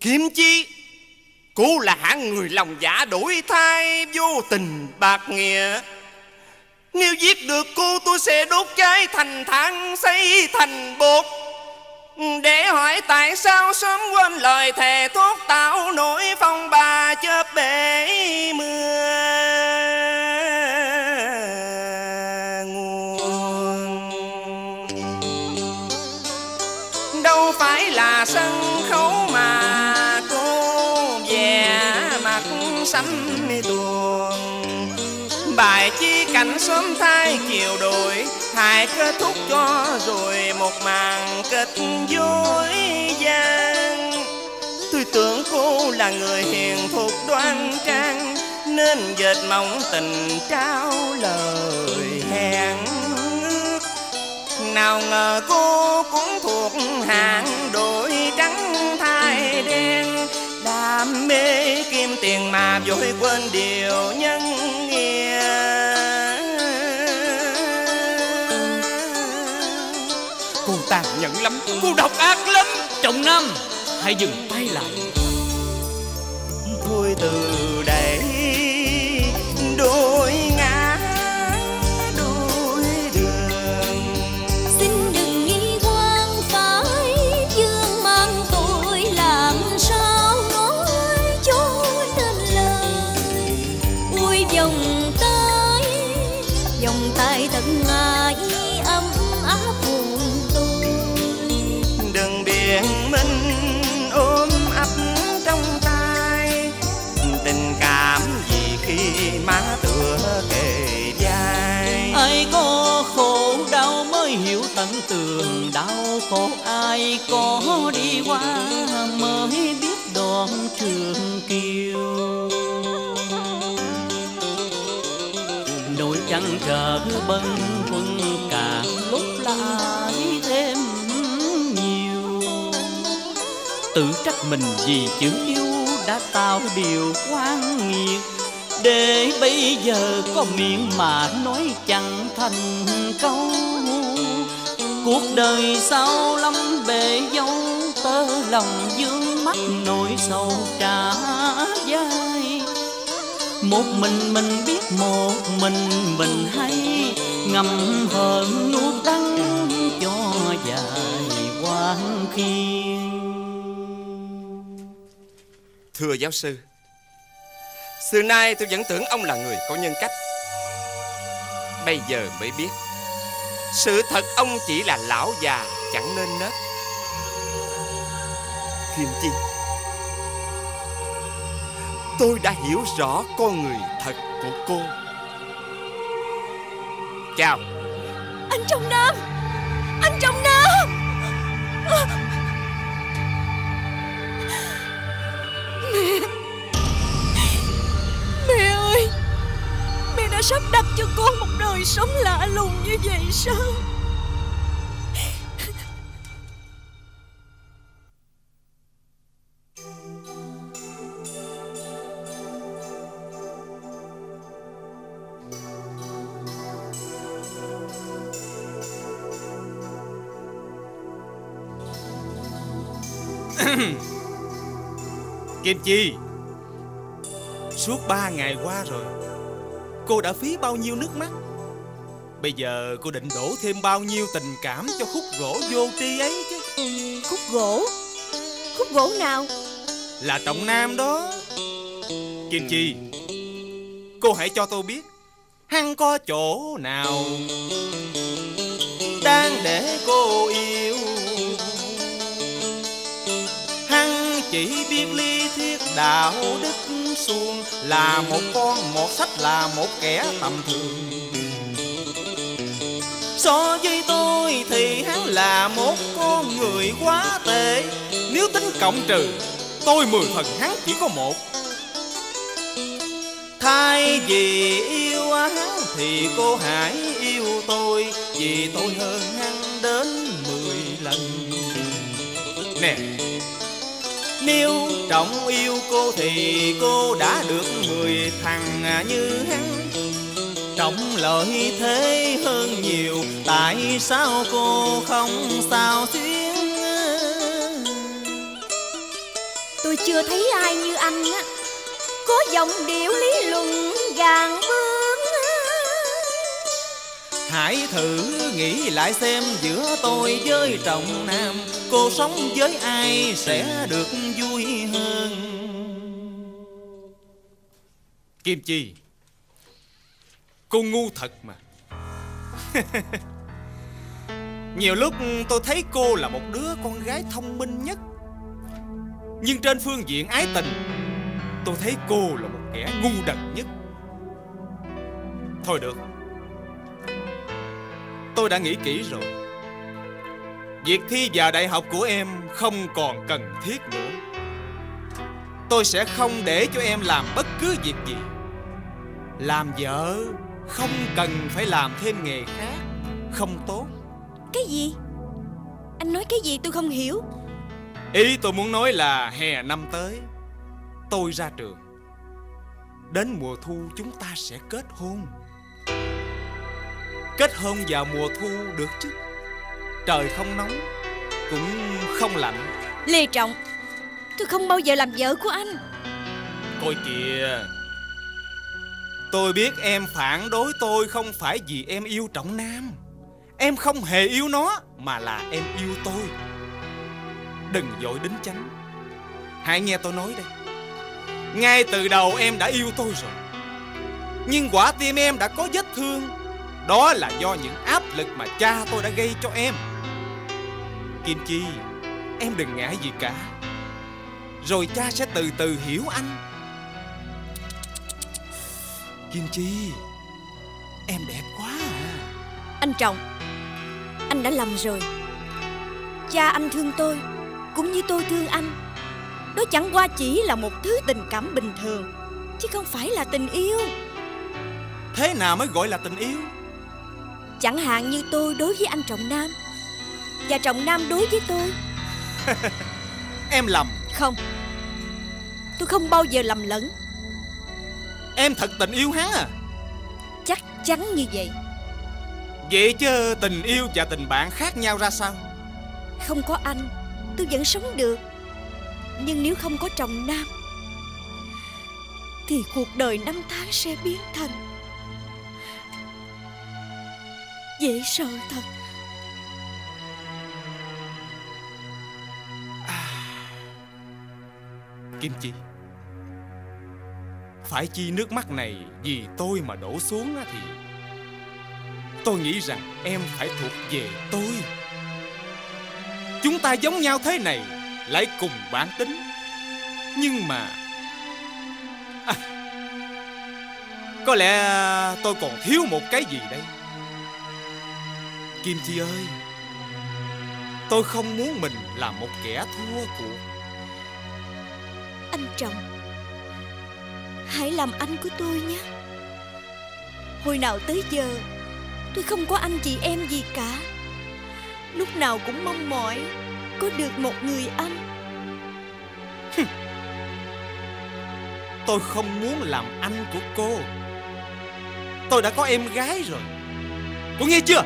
Kim Chi, cô là hạng người lòng dạ đổi thay, vô tình bạc nghĩa. Nếu giết được cô tôi sẽ đốt cháy thành than, xây thành bột, để hỏi tại sao sớm quên lời thề thốt tạo nổi phong ba chớp bể mưa nguồn. Đâu phải là sân khấu mà cô vẽ mặt sắm tuồng, bài chi cảnh sớm thay chiều đổi, hãy kết thúc cho rồi một màn kết dối gian. Tôi tưởng cô là người hiền thục đoan trang, nên dệt mộng tình trao lời hẹn ước. Nào ngờ cô cũng thuộc hạng đổi trắng thay đen, đam mê kiếm tiền mà vội quên điều nhân nghĩa. Cô tàn nhẫn lắm, cô độc ác lắm. Trọng Nam, hãy dừng tay lại. Thôi từ đây đôi ngã đôi đường, xin đừng nghi quan phải dương mang tôi làm sao nói cho nên lời. Ui vòng tay tận ngài ấm áp buồn tôi. Đừng biện minh ôm ấp trong tay, tình cảm gì khi má tựa kề vai. Ai có khổ đau mới hiểu tận tường đau khổ, ai có đi qua mới biết đoạn trường kiều. Nỗi trăng trở bâng khuâng càng lúc lại thêm nhiều, tự trách mình vì chữ yêu đã tạo điều oan nghiệt, để bây giờ có miệng mà nói chẳng thành câu. Cuộc đời sao lắm bể dấu, tơ lòng vương mắt nỗi sầu trả vai. Một mình biết, một mình hay ngầm hờn nuốt đắng cho dài quang khiên. Thưa giáo sư, xưa nay tôi vẫn tưởng ông là người có nhân cách, bây giờ mới biết sự thật ông chỉ là lão già chẳng nên nết. Kim Chi, tôi đã hiểu rõ con người thật của cô. Chào. Anh Trọng Nam, anh Trọng Nam. Mẹ, mẹ ơi, mẹ đã sắp đặt cho con một đời sống lạ lùng như vậy sao? Kim Chi, suốt 3 ngày qua rồi, cô đã phí bao nhiêu nước mắt, bây giờ cô định đổ thêm bao nhiêu tình cảm cho khúc gỗ vô tri ấy chứ? Khúc gỗ? Khúc gỗ nào? Là Trọng Nam đó. Kim Chi, cô hãy cho tôi biết hắn có chỗ nào đang để cô yêu. Hắn chỉ biết ly thiết đạo đức xuông, là một con một sách, là một kẻ tầm thường. So với tôi thì hắn là một con người quá tệ, nếu tính cộng trừ tôi 10 thần hắn chỉ có một. Thay vì yêu hắn thì cô hãy yêu tôi, vì tôi hơn hắn đến 10 lần. Nè, nếu Trọng yêu cô thì cô đã được 10 thằng như hắn. Trọng lợi thế hơn nhiều, tại sao cô không sao xuyến? Tôi chưa thấy ai như anh á, có giọng điệu lý luận gàng bướng. Hãy thử nghĩ lại xem, giữa tôi với Trọng Nam, cô sống với ai sẽ được vui hơn? Kim Chi, cô ngu thật mà. Nhiều lúc tôi thấy cô là một đứa con gái thông minh nhất, nhưng trên phương diện ái tình, tôi thấy cô là một kẻ ngu đần nhất. Thôi được, tôi đã nghĩ kỹ rồi. Việc thi vào đại học của em không còn cần thiết nữa. Tôi sẽ không để cho em làm bất cứ việc gì. Làm vợ không cần phải làm thêm nghề khác, không tốt. Cái gì? Anh nói cái gì tôi không hiểu. Ý tôi muốn nói là hè năm tới tôi ra trường, đến mùa thu chúng ta sẽ kết hôn. Kết hôn vào mùa thu được chứ? Trời không nóng cũng không lạnh. Lê Trọng, tôi không bao giờ làm vợ của anh. Coi kìa, tôi biết em phản đối tôi không phải vì em yêu Trọng Nam. Em không hề yêu nó, mà là em yêu tôi. Đừng vội đính chánh, hãy nghe tôi nói đây. Ngay từ đầu em đã yêu tôi rồi, nhưng quả tim em đã có vết thương. Đó là do những áp lực mà cha tôi đã gây cho em. Kim Chi, em đừng ngại gì cả, rồi cha sẽ từ từ hiểu anh. Kim Chi, em đẹp quá à. Anh Trọng, anh đã lầm rồi. Cha anh thương tôi cũng như tôi thương anh. Đó chẳng qua chỉ là một thứ tình cảm bình thường, chứ không phải là tình yêu. Thế nào mới gọi là tình yêu? Chẳng hạn như tôi đối với anh Trọng Nam, và Trọng Nam đối với tôi. Em lầm. Không, tôi không bao giờ lầm lẫn. Em thật tình yêu hắn à? Chắc chắn như vậy. Vậy chứ tình yêu và tình bạn khác nhau ra sao? Không có anh tôi vẫn sống được, nhưng nếu không có Trọng Nam thì cuộc đời năm tháng sẽ biến thành dễ sợ thật. Kim Chi, phải chi nước mắt này vì tôi mà đổ xuống thì tôi nghĩ rằng em phải thuộc về tôi. Chúng ta giống nhau thế này, lại cùng bản tính. Nhưng mà có lẽ tôi còn thiếu một cái gì đây. Kim Chi ơi, tôi không muốn mình là một kẻ thua cuộc. Anh Trọng, hãy làm anh của tôi nhé. Hồi nào tới giờ tôi không có anh chị em gì cả, lúc nào cũng mong mỏi có được một người anh. Tôi không muốn làm anh của cô. Tôi đã có em gái rồi, cô nghe chưa?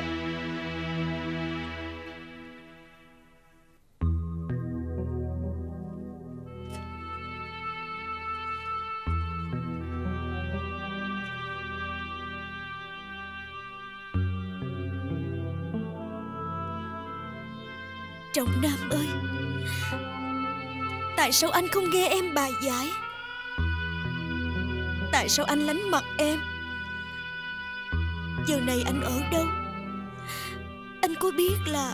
Trọng Nam ơi, tại sao anh không nghe em bài giải? Tại sao anh lánh mặt em? Giờ này anh ở đâu? Anh có biết là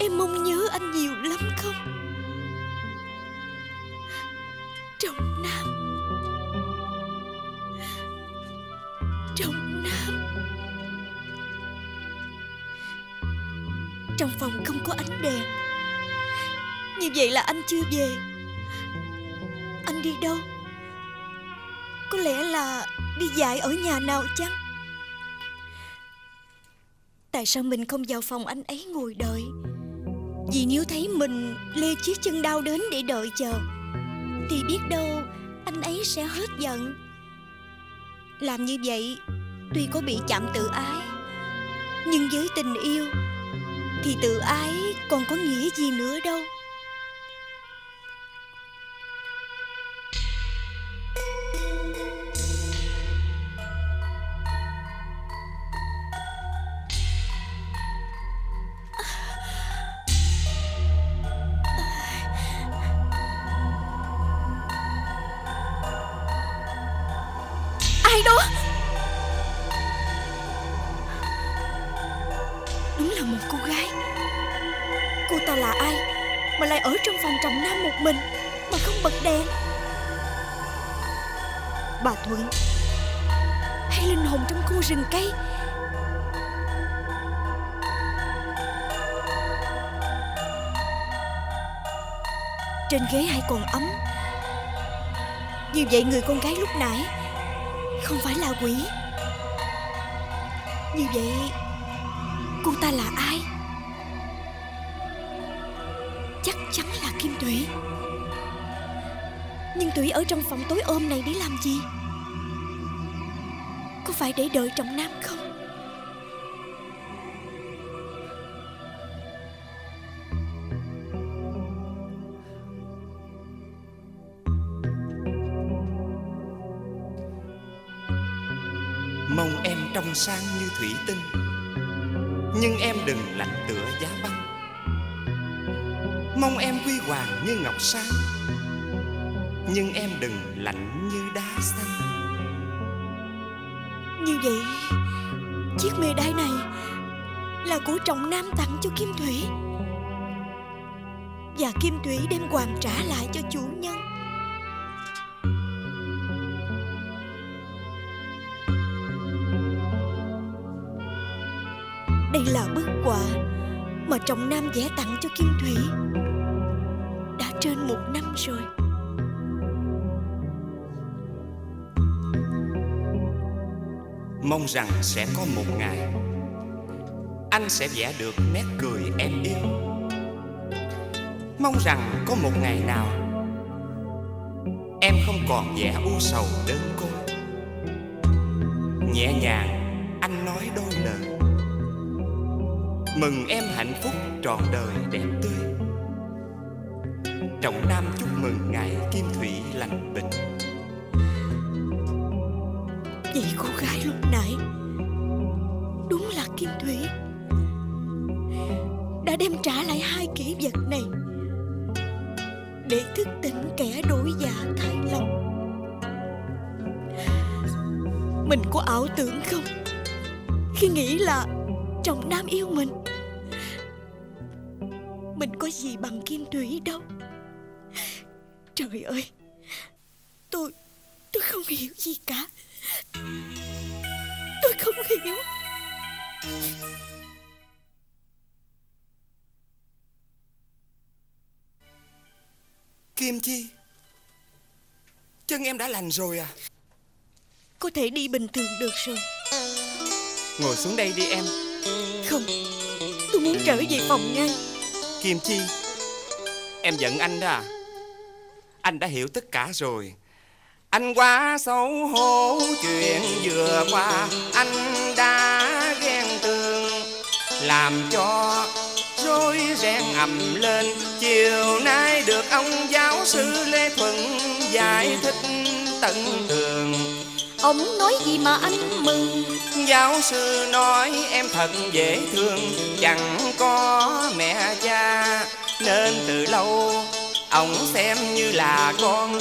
em mong nhớ anh nhiều lắm không? Trọng Nam, Trọng Nam. Trong phòng không có ánh đèn, như vậy là anh chưa về. Anh đi đâu? Có lẽ là đi dạy ở nhà nào chăng? Tại sao mình không vào phòng anh ấy ngồi đợi? Vì nếu thấy mình lê chiếc chân đau đến để đợi chờ thì biết đâu anh ấy sẽ hết giận. Làm như vậy tuy có bị chạm tự ái, nhưng với tình yêu thì tự ái còn có nghĩa gì nữa đâu. Rừng cây. Trên ghế hay còn ấm. Như vậy người con gái lúc nãy không phải là quỷ. Như vậy cô ta là ai? Chắc chắn là Kim Thủy. Nhưng Thủy ở trong phòng tối ôm này để làm gì? Có phải để đợi Trọng Nam không? Mong em trong sáng như thủy tinh, nhưng em đừng lạnh tựa giá băng. Mong em huy hoàng như ngọc sáng, nhưng em đừng lạnh như đá xanh. Như vậy, chiếc mê đai này là của Trọng Nam tặng cho Kim Thủy, và Kim Thủy đem hoàn trả lại cho chủ nhân. Đây là bức họa mà Trọng Nam vẽ tặng cho Kim Thủy đã trên 1 năm rồi. Mong rằng sẽ có một ngày anh sẽ vẽ được nét cười em yêu. Mong rằng có một ngày nào em không còn vẽ u sầu đơn côi. Nhẹ nhàng anh nói đôi lời mừng em hạnh phúc trọn đời đẹp tươi. Trọng Nam chúc mừng ngày Kim Thủy lành bệnh. Vậy cô gái lúc nãy đúng là Kim Thủy đã đem trả lại 2 kỷ vật này để thức tỉnh kẻ đổi dạ thay lòng. Mình có ảo tưởng không khi nghĩ là Trọng Nam yêu mình? Mình có gì bằng Kim Thủy đâu. Trời ơi, tôi không hiểu gì cả. Tôi không hiểu. Kim Chi, chân em đã lành rồi à? Có thể đi bình thường được rồi. Ngồi xuống đây đi em. Không, tôi muốn trở về phòng ngay. Kim Chi, em giận anh đó à? Anh đã hiểu tất cả rồi. Anh quá xấu hổ chuyện vừa qua, anh đã ghen tương làm cho rối ren ầm lên. Chiều nay được ông giáo sư Lê Thuận giải thích tận tường. Ông nói gì mà anh mừng? Giáo sư nói em thật dễ thương, chẳng có mẹ cha nên từ lâu ông xem như là con.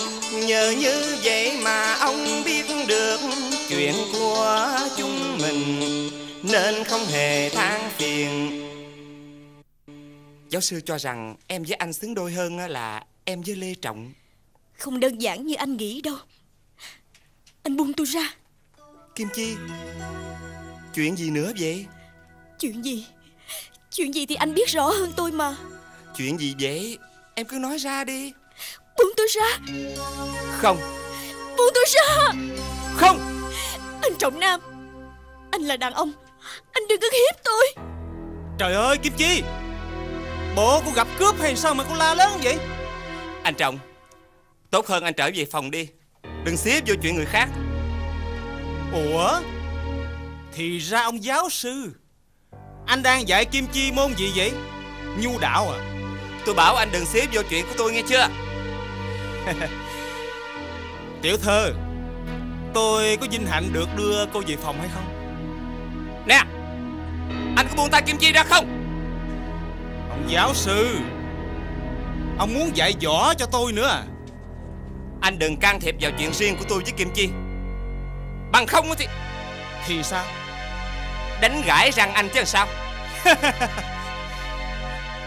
Nhờ như vậy mà ông biết được chuyện của chúng mình nên không hề than phiền. Giáo sư cho rằng em với anh xứng đôi hơn là em với Lê Trọng. Không đơn giản như anh nghĩ đâu. Anh buông tôi ra. Kim Chi, chuyện gì nữa vậy? Chuyện gì? Chuyện gì thì anh biết rõ hơn tôi mà. Chuyện gì vậy? Em cứ nói ra đi. Buông tôi ra. Không. Buông tôi ra. Không. Anh Trọng Nam, anh là đàn ông, anh đừng có hiếp tôi. Trời ơi Kim Chi, bộ cô gặp cướp hay sao mà cô la lớn vậy? Anh Trọng, tốt hơn anh trở về phòng đi, đừng xía vô chuyện người khác. Ủa, thì ra ông giáo sư, anh đang dạy Kim Chi môn gì vậy? Nhu đạo à? Tôi bảo anh đừng xía vô chuyện của tôi nghe chưa. Tiểu thơ, tôi có vinh hạnh được đưa cô về phòng hay không? Nè, anh có buông tay Kim Chi ra không? Ông giáo sư, ông muốn dạy võ cho tôi nữa à? Anh đừng can thiệp vào chuyện riêng của tôi với Kim Chi. Bằng không thì... Thì sao? Đánh gãi răng anh chứ làm sao.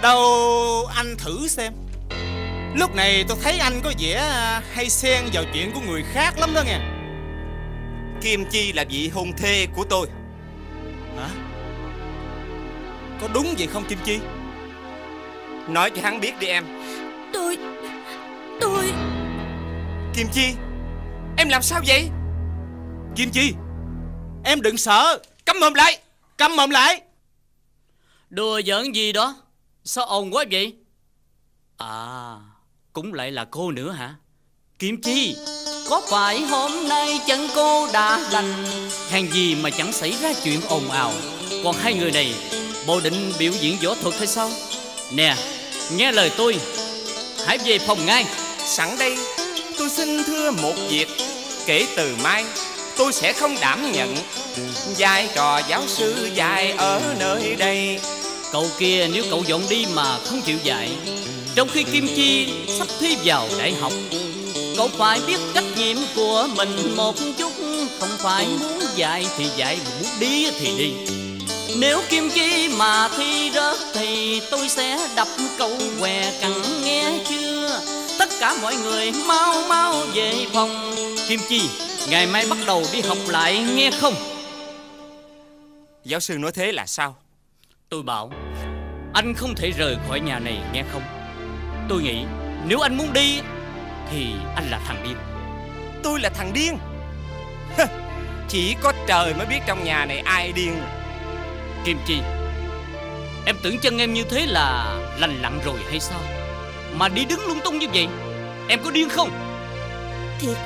Đâu anh thử xem. Lúc này tôi thấy anh có vẻ hay xen vào chuyện của người khác lắm đó nghe. Kim Chi là vị hôn thê của tôi. Hả? Có đúng vậy không Kim Chi? Nói cho hắn biết đi em. Tôi... Kim Chi, em làm sao vậy? Kim Chi, em đừng sợ. Câm mồm lại. Câm mồm lại. Đùa giỡn gì đó, sao ồn quá vậy? À, cũng lại là cô nữa hả? Kim Chi, có phải hôm nay chân cô đã lành, hàng gì mà chẳng xảy ra chuyện ồn ào? Còn hai người này, bộ định biểu diễn võ thuật hay sao? Nè, nghe lời tôi, hãy về phòng ngay. Sẵn đây, tôi xin thưa một việc. Kể từ mai, tôi sẽ không đảm nhận vai trò giáo sư dạy ở nơi đây. Cậu kia nếu cậu dọn đi mà không chịu dạy, trong khi Kim Chi sắp thi vào đại học, cậu phải biết trách nhiệm của mình một chút. Không phải muốn dạy thì dạy, muốn đi thì đi. Nếu Kim Chi mà thi rớt thì tôi sẽ đập cậu què cẳng nghe chưa. Tất cả mọi người mau mau về phòng. Kim Chi, ngày mai bắt đầu đi học lại nghe không? Giáo sư nói thế là sao? Tôi bảo anh không thể rời khỏi nhà này nghe không? Tôi nghĩ nếu anh muốn đi thì anh là thằng điên. Tôi là thằng điên? Chỉ có trời mới biết trong nhà này ai điên. Kim Chi, em tưởng chân em như thế là lành lặn rồi hay sao? Mà đi đứng lung tung như vậy, em có điên không? Thiệt,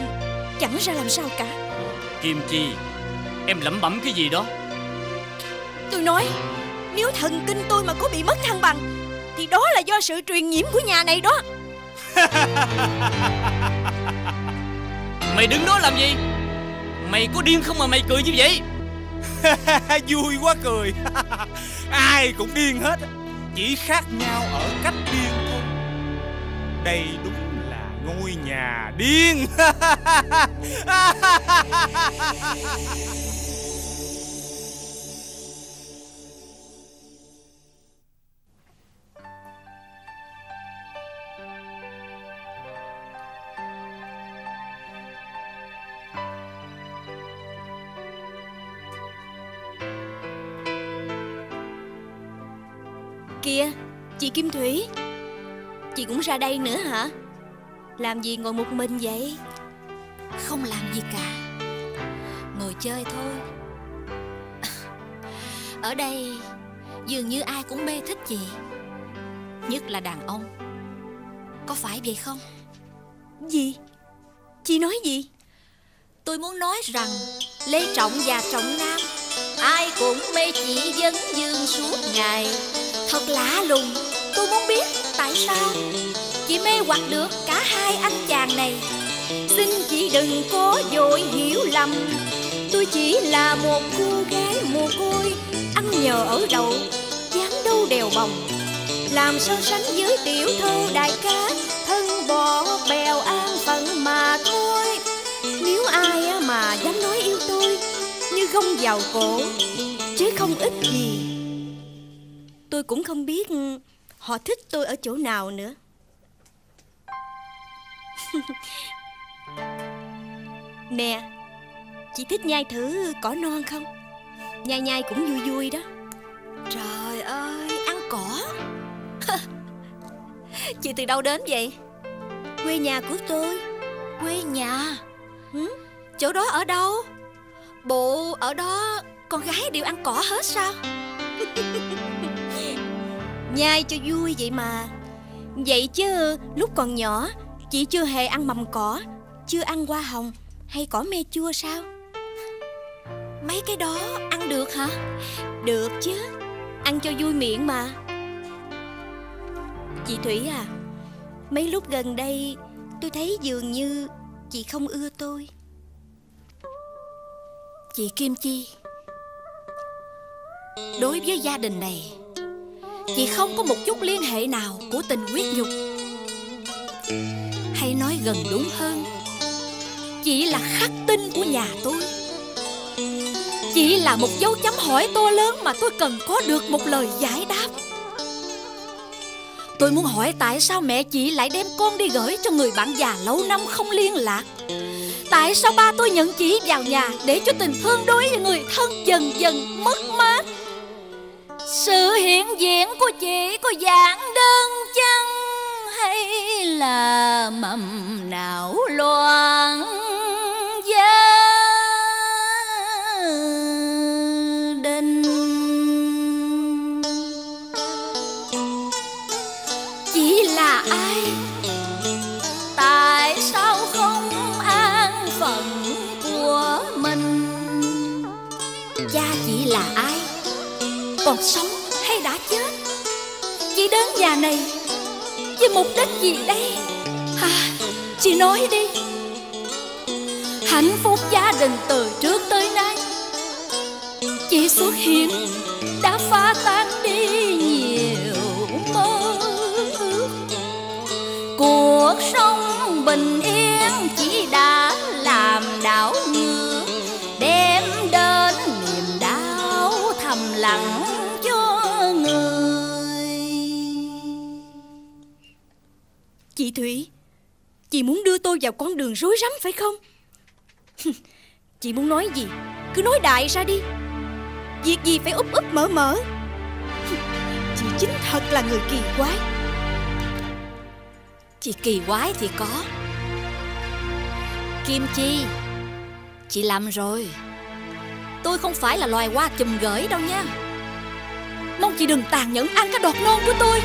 chẳng ra làm sao cả. Kim Chi, em lẩm bẩm cái gì đó? Tôi nói, nếu thần kinh tôi mà có bị mất thăng bằng thì đó là do sự truyền nhiễm của nhà này đó. Mày đứng đó làm gì? Mày có điên không mà mày cười như vậy? Vui quá cười. Ai cũng điên hết, chỉ khác nhau ở cách điên thôi. Đây đúng là ngôi nhà điên. Kìa, chị Kim Thủy, chị cũng ra đây nữa hả? Làm gì ngồi một mình vậy? Không làm gì cả, ngồi chơi thôi. Ở đây dường như ai cũng mê thích chị, nhất là đàn ông. Có phải vậy không? Gì? Chị nói gì? Tôi muốn nói rằng Lê Trọng và Trọng Nam ai cũng mê chị Vấn Dương suốt ngày. Thật lạ lùng, tôi muốn biết tại sao chị mê hoặc được cả hai anh chàng này. Xin chị đừng có vội hiểu lầm, tôi chỉ là một cô gái mồ côi, ăn nhờ ở đậu, dán đâu đèo bồng, làm so sánh với tiểu thư đại ca, thân bò bèo an phận mà thôi. Nếu ai mà dám nói yêu tôi như gông vào cổ, chứ không ít gì. Tôi cũng không biết họ thích tôi ở chỗ nào nữa. Nè, chị thích nhai thử cỏ non không? Nhai nhai cũng vui vui đó. Trời ơi, ăn cỏ. chị từ đâu đến vậy? Quê nhà của tôi. Quê nhà? Chỗ đó ở đâu? Bộ ở đó con gái đều ăn cỏ hết sao? Nhai cho vui vậy mà. Vậy chứ lúc còn nhỏ chị chưa hề ăn mầm cỏ, chưa ăn hoa hồng hay cỏ me chua sao? Mấy cái đó ăn được hả? Được chứ, ăn cho vui miệng mà. Chị Thủy à, mấy lúc gần đây tôi thấy dường như chị không ưa tôi. Chị Kim Chi, đối với gia đình này chị không có một chút liên hệ nào của tình huyết nhục. Hay nói gần đúng hơn, chị là khắc tinh của nhà tôi. Chị là một dấu chấm hỏi to lớn mà tôi cần có được một lời giải đáp. Tôi muốn hỏi tại sao mẹ chị lại đem con đi gửi cho người bạn già lâu năm không liên lạc? Tại sao ba tôi nhận chị vào nhà để cho tình thương đối với người thân dần dần mất mát? Sự hiện diện của chị có giản đơn chăng, hay là mầm não loạn gia đình? Chị là ai? Tại sao không an phận của mình? Cha chị là ai? Còn sống hay đã chết? Chị đến nhà này với mục đích gì đây? À, chị nói đi. Hạnh phúc gia đình từ trước tới nay, chị xuất hiện đã phá tan đi nhiều mơ. Cuộc sống bình yên chị đã làm đảo ngược, đem đến niềm đau thầm lặng cho người. Chị Thủy, chị muốn đưa tôi vào con đường rối rắm phải không? Chị muốn nói gì cứ nói đại ra đi, việc gì phải úp úp mở mở. Chị chính thật là người kỳ quái. Chị kỳ quái thì có. Kim Chi, chị làm rồi. Tôi không phải là loài hoa chùm gửi đâu nha. Mong chị đừng tàn nhẫn ăn cái đọt non của tôi.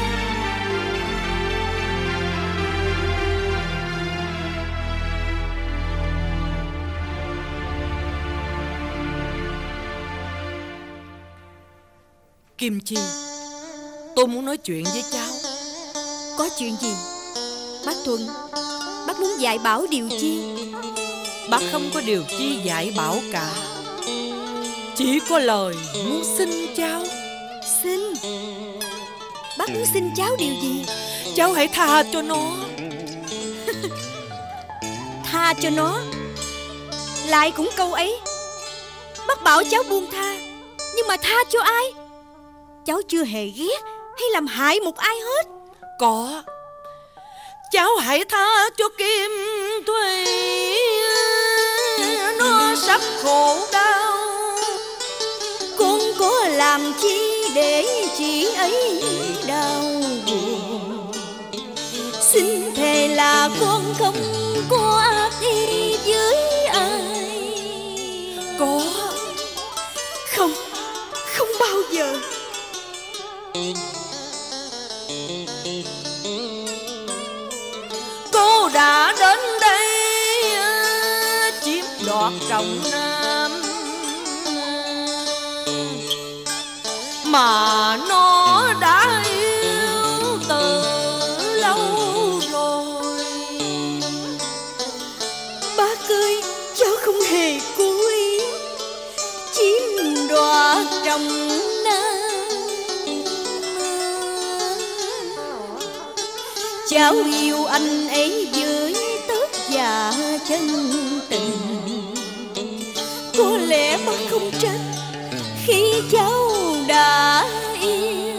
Kim Chi, tôi muốn nói chuyện với cháu. Có chuyện gì? Bác Thuận, bác muốn dạy bảo điều chi? Bác không có điều chi dạy bảo cả. Chỉ có lời muốn xin cháu. Xin? Bác muốn xin cháu điều gì? Cháu hãy tha cho nó. Tha cho nó? Lại cũng câu ấy. Bác bảo cháu buông tha, nhưng mà tha cho ai? Cháu chưa hề ghét hay làm hại một ai hết. Có. Cháu hãy tha cho Kim Thủy, nó sắp khổ đau. Con có làm chi để chị ấy đau buồn. Xin thề là con không có ác ý với ai. Có. Không, không bao giờ. Cô đã đến đây chiếm đoạt Trọng Nam, mà nó đã yêu từ lâu rồi. Bác ơi, cháu không hề cố ý chiếm đoạt Trọng Nam. Cháu yêu anh ấy dưới tất cả chân tình. Có lẽ bác không trách khi cháu đã yêu.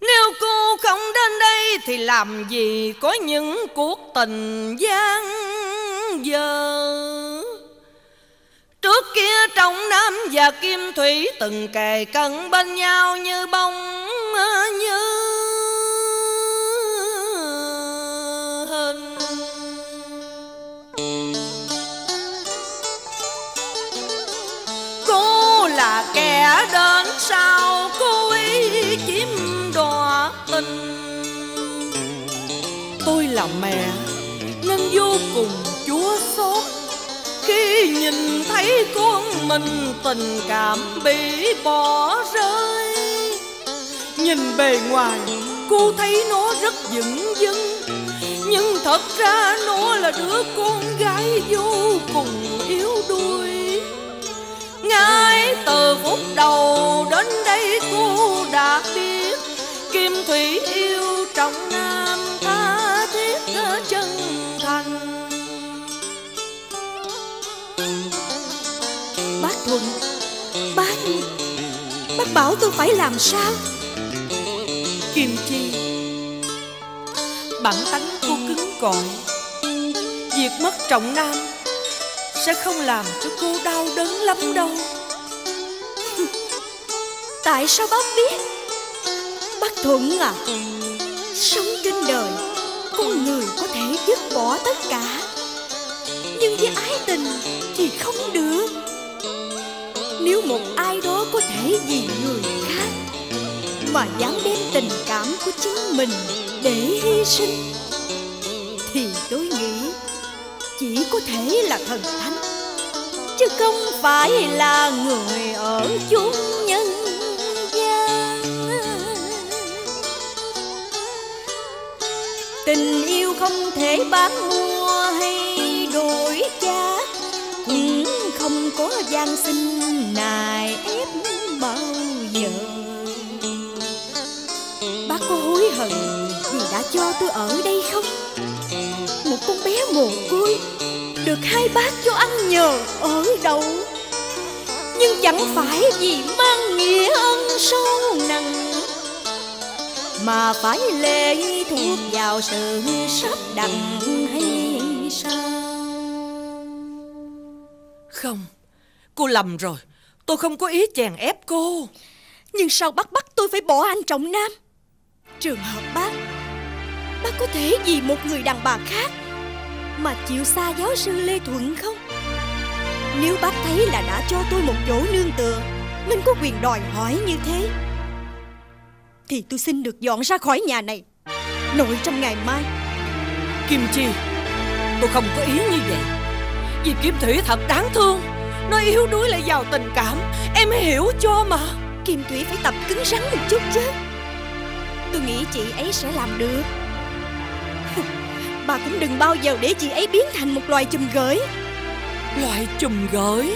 Nếu cô không đến đây thì làm gì có những cuộc tình gian dở. Trước kia Trọng Nam và Kim Thủy từng kề cận bên nhau như bông như hình. Cô là kẻ đến sau, cô ý chiếm đoạt tình. Tôi là mẹ nên vô cùng chua xót khi nhìn thấy con mình tình cảm bị bỏ rơi. Nhìn bề ngoài cô thấy nó rất vững vững, nhưng thật ra nó là đứa con gái vô cùng yếu đuối. Ngay từ phút đầu đến đây cô đã biết Kim Thủy yêu Trọng Nam tha thiết chân thành. Bác Thuận, bác bảo tôi phải làm sao? Kim Chi, bản tánh cô cứng cỏi, việc mất Trọng Nam sẽ không làm cho cô đau đớn lắm đâu. Tại sao bác biết? Bác Thuận à, sống trên đời con người có thể dứt bỏ tất cả, nhưng với ái tình thì không được. Nếu một ai đó có thể vì người khác mà dám đem tình cảm của chính mình để hy sinh, thì tôi nghĩ chỉ có thể là thần thánh, chứ không phải là người ở chúng nhân gian. Tình yêu không thể bán mua hay đổi giá, cũng không có gian sinh nài ép bao giờ. Bác có hối hận vì đã cho tôi ở đây không? Một con bé mồ côi được hai bác cho ăn nhờ ở đậu, nhưng chẳng phải vì mang nghĩa ân sâu nặng, mà phải lệ thuộc vào sự sắp đặt hay sao? Không, cô lầm rồi. Tôi không có ý chèn ép cô. Nhưng sao bác bắt tôi phải bỏ anh Trọng Nam? Trường hợp bác có thể vì một người đàn bà khác mà chịu xa giáo sư Lê Thuận không? Nếu bác thấy là đã cho tôi một chỗ nương tựa nên có quyền đòi hỏi như thế, thì tôi xin được dọn ra khỏi nhà này nội trong ngày mai. Kim Chi, tôi không có ý như vậy. Vì Kim Thủy thật đáng thương, nó yếu đuối lại giàu tình cảm, em hãy hiểu cho mà. Kim Thủy phải tập cứng rắn một chút chứ. Tôi nghĩ chị ấy sẽ làm được. Bà cũng đừng bao giờ để chị ấy biến thành một loài chùm gửi. Loài chùm gửi?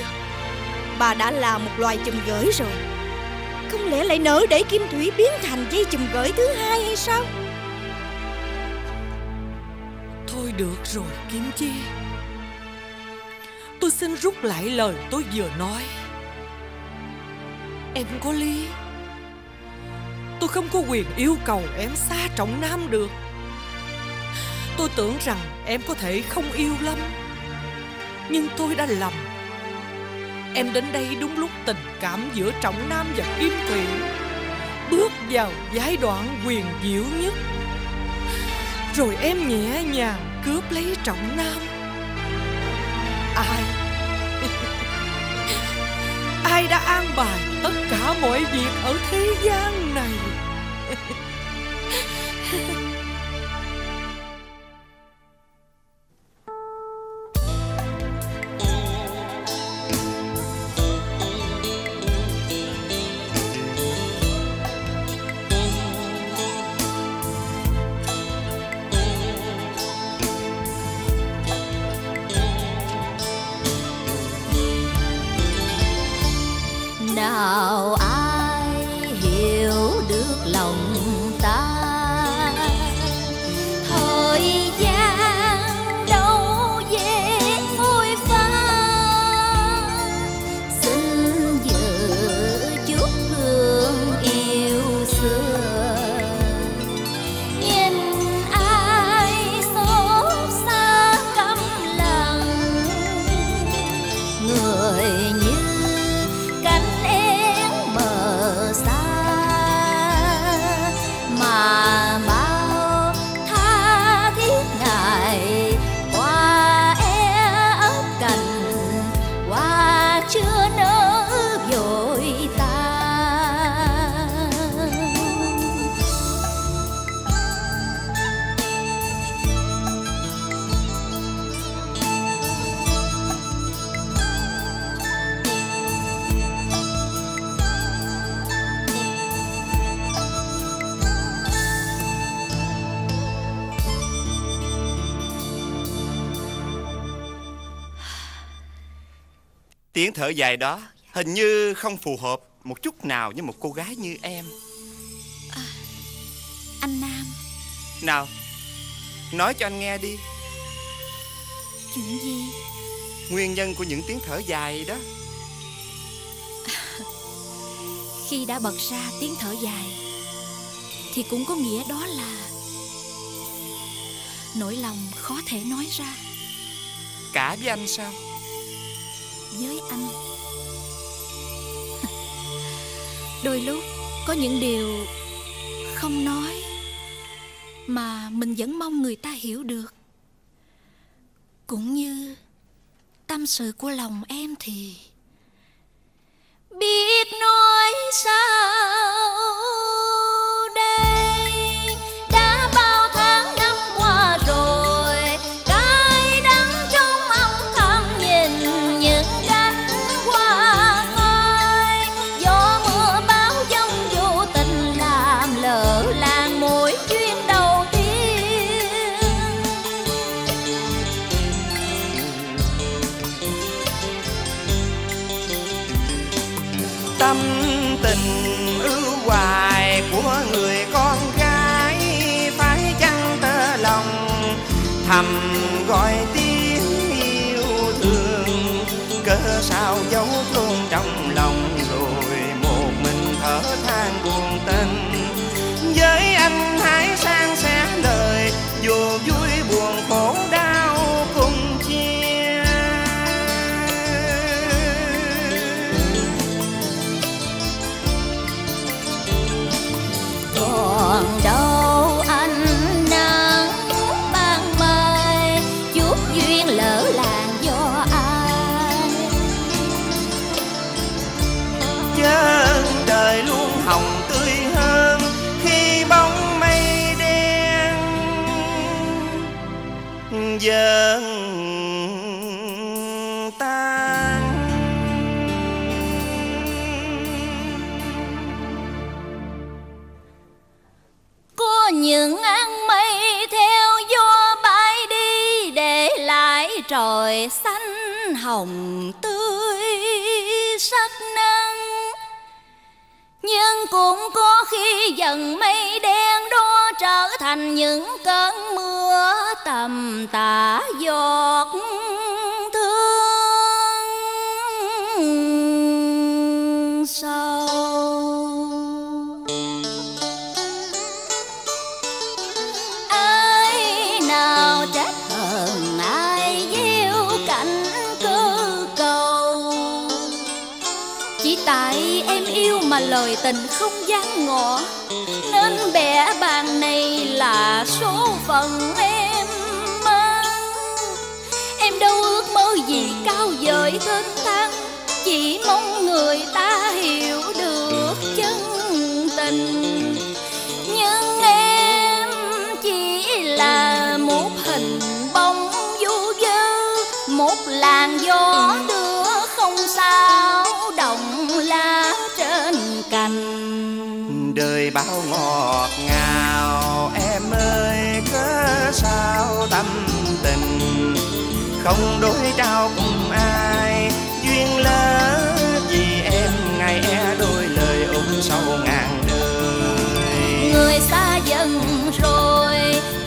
Bà đã là một loài chùm gửi rồi, không lẽ lại nỡ để Kim Thủy biến thành dây chùm gửi thứ hai hay sao? Thôi được rồi Kim Chi, tôi xin rút lại lời tôi vừa nói. Em có lý. Tôi không có quyền yêu cầu em xa Trọng Nam được. Tôi tưởng rằng em có thể không yêu lắm, nhưng tôi đã lầm. Em đến đây đúng lúc tình cảm giữa Trọng Nam và Kim Thủy bước vào giai đoạn huyền diệu nhất, rồi em nhẹ nhàng cướp lấy Trọng Nam. Ai đã an bài tất cả mọi việc ở thế gian này? Nào ai hiểu được lòng ta, thời gian đâu dễ phôi pha. Xin giữ chút hương yêu xưa, nhìn ai xót xa căm lòng. Người như tiếng thở dài đó hình như không phù hợp một chút nào với một cô gái như em. Anh Nam. Nào, nói cho anh nghe đi. Chuyện gì? Nguyên nhân của những tiếng thở dài đó. Khi đã bật ra tiếng thở dài thì cũng có nghĩa đó là nỗi lòng khó thể nói ra. Cả với anh sao? Với anh, đôi lúc có những điều không nói mà mình vẫn mong người ta hiểu được. Cũng như tâm sự của lòng em thì biết nói sao. Gọi tiếng yêu thương cớ sao giấu luôn trong lòng, rồi một mình thở than buồn tên. Với anh hãy san sẻ đời, dù vui buồn khổ đau cùng chia. Còn đâu anh hồng tươi hơn khi bóng mây đen dần tan. Có những áng mây theo gió bay đi, để lại trời xanh hồng tươi sắc nắng. Nhưng cũng có khi dần mây đen đó trở thành những cơn mưa tầm tã giọt thương sâu. Ai nào trách hờn ai gieo cảnh cơ cầu, chỉ tại em yêu mà lời tình không dám ngỏ, nên bẻ bàn này là số phận em mang. Em đâu ước mơ gì cao vời thênh thang, chỉ mong người ta hiểu được chân tình. Nhưng em chỉ là một hình bóng vu vơ, một làn gió đưa không sao động lá trên cành. Đời bao ngọt ngào em ơi, cớ sao tâm tình không đối trao cùng ai. Duyên lỡ vì em ngày e đôi lời ôm sâu ngàn đời. Người xa dần rồi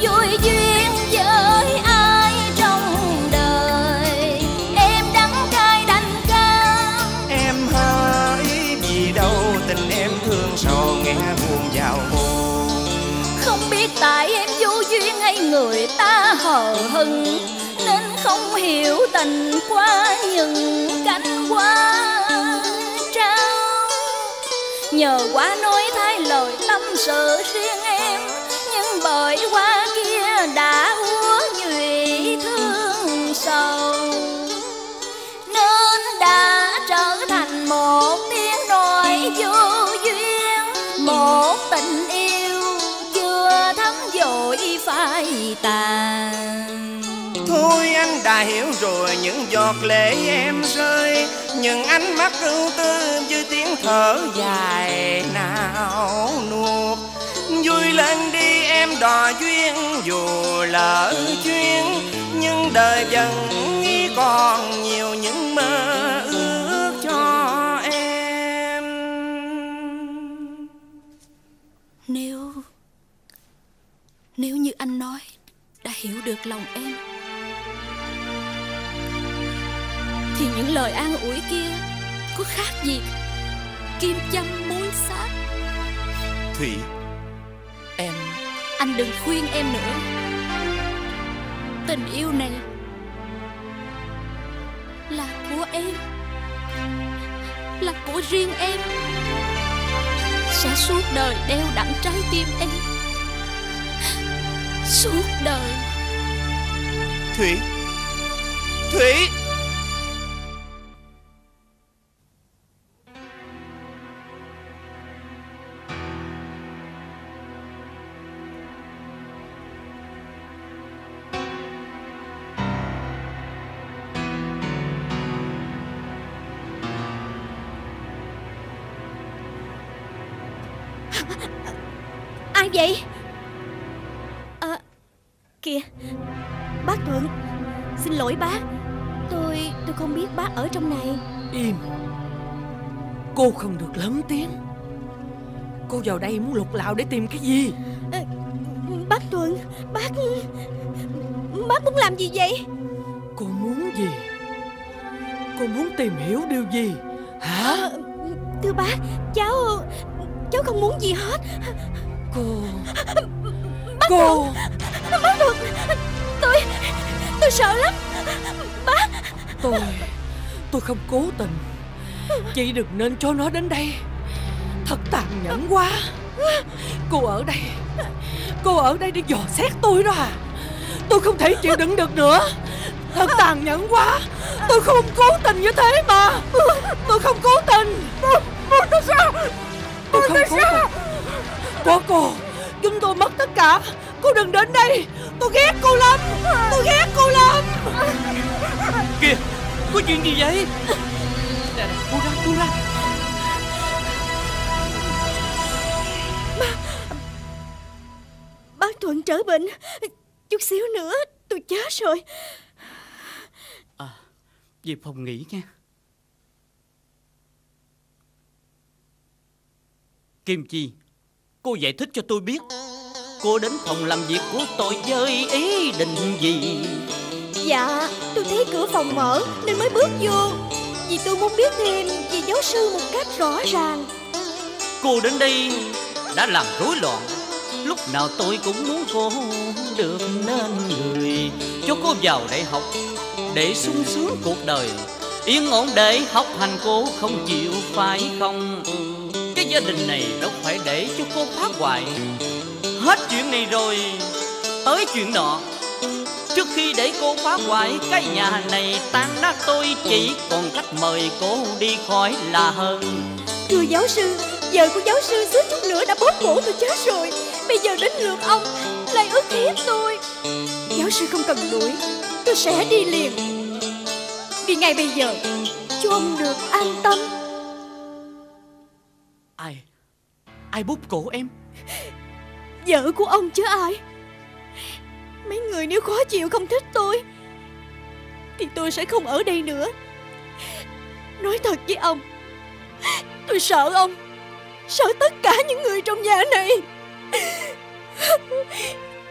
vui duyên với ai trong đời, em đắng cay đành ca. Em hỡi vì đâu tình em thương sầu nghe buồn vào hồn. Không biết tại em vô duyên hay người ta hờ hững, nên không hiểu tình qua những cánh hoa trao. Nhờ quá nói thay lời tâm sự riêng em, nhưng bởi hoa kia đã úa nhụy thương sầu, nên đã trở thành một tiếng nói vô duyên, một tình yêu chưa thấm dội phai tàn. Thôi anh đã hiểu rồi những giọt lệ em rơi, những ánh mắt ưu tư với tiếng thở dài nào nuột. Vui lên đi em đò duyên, dù lỡ duyên nhưng đời vẫn còn nhiều những mơ ước. nói đã hiểu được lòng em, thì những lời an ủi kia có khác gì kim châm mối xác. Thủy, em... Anh đừng khuyên em nữa. Tình yêu này là của em, là của riêng em, sẽ suốt đời đeo đẳng trái tim em, suốt đời. Thủy, Thủy. Ai vậy? Kìa, bác Thuận. Xin lỗi bác, tôi không biết bác ở trong này. Im. Cô không được lớn tiếng. Cô vào đây muốn lục lạo để tìm cái gì? Bác Thuận, bác muốn làm gì vậy? Cô muốn gì? Cô muốn tìm hiểu điều gì? Hả? Thưa bác, cháu không muốn gì hết. Cô Bác Thuận, tôi sợ lắm. Bác, tôi không cố tình. Chị đừng nên cho nó đến đây. Thật tàn nhẫn quá. Cô ở đây để dò xét tôi đó à? Tôi không thể chịu đựng được nữa. Thật tàn nhẫn quá. Tôi không cố tình như thế mà. Tôi không cố tình. Của cô, chúng tôi mất tất cả. Cô đừng đến đây. Tôi ghét cô lắm. Kìa, có chuyện gì vậy? Cô ra. Bác Thuận trở bệnh. Chút xíu nữa tôi chết rồi. Về phòng nghỉ nha. Kim Chi, cô giải thích cho tôi biết cô đến phòng làm việc của tôi với ý định gì? Dạ, tôi thấy cửa phòng mở nên mới bước vô, vì tôi muốn biết thêm về giáo sư một cách rõ ràng. Cô đến đây đã làm rối loạn. Lúc nào tôi cũng muốn cô được nên người, cho cô vào đại học để sung sướng cuộc đời, yên ổn để học hành. Cô không chịu phải không? Gia đình này đâu phải để cho cô phá hoại. Hết chuyện này rồi tới chuyện nọ. Trước khi để cô phá hoại cái nhà này tan nát, tôi chỉ còn cách mời cô đi khỏi là hơn. Thưa giáo sư, giờ của giáo sư suốt chút nữa đã bóp cổ tôi chết rồi. Bây giờ đến lượt ông lại ức hiếp tôi. Giáo sư không cần đuổi, tôi sẽ đi liền. Vì ngay bây giờ cho ông được an tâm. Ai bóp cổ em? Vợ của ông chứ ai. Mấy người nếu khó chịu không thích tôi thì tôi sẽ không ở đây nữa. Nói thật với ông, tôi sợ ông, sợ tất cả những người trong nhà này.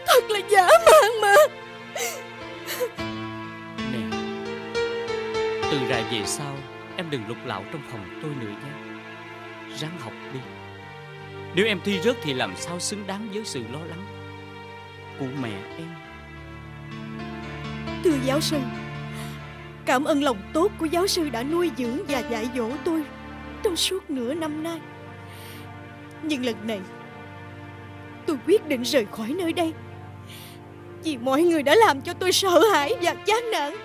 Thật là dã man mà. Nè, từ rày về sau em đừng lục lạo trong phòng tôi nữa nha. Ráng học đi. Nếu em thi rớt thì làm sao xứng đáng với sự lo lắng của mẹ em. Thưa giáo sư, cảm ơn lòng tốt của giáo sư đã nuôi dưỡng và dạy dỗ tôi trong suốt nửa năm nay. Nhưng lần này tôi quyết định rời khỏi nơi đây, vì mọi người đã làm cho tôi sợ hãi và chán nản.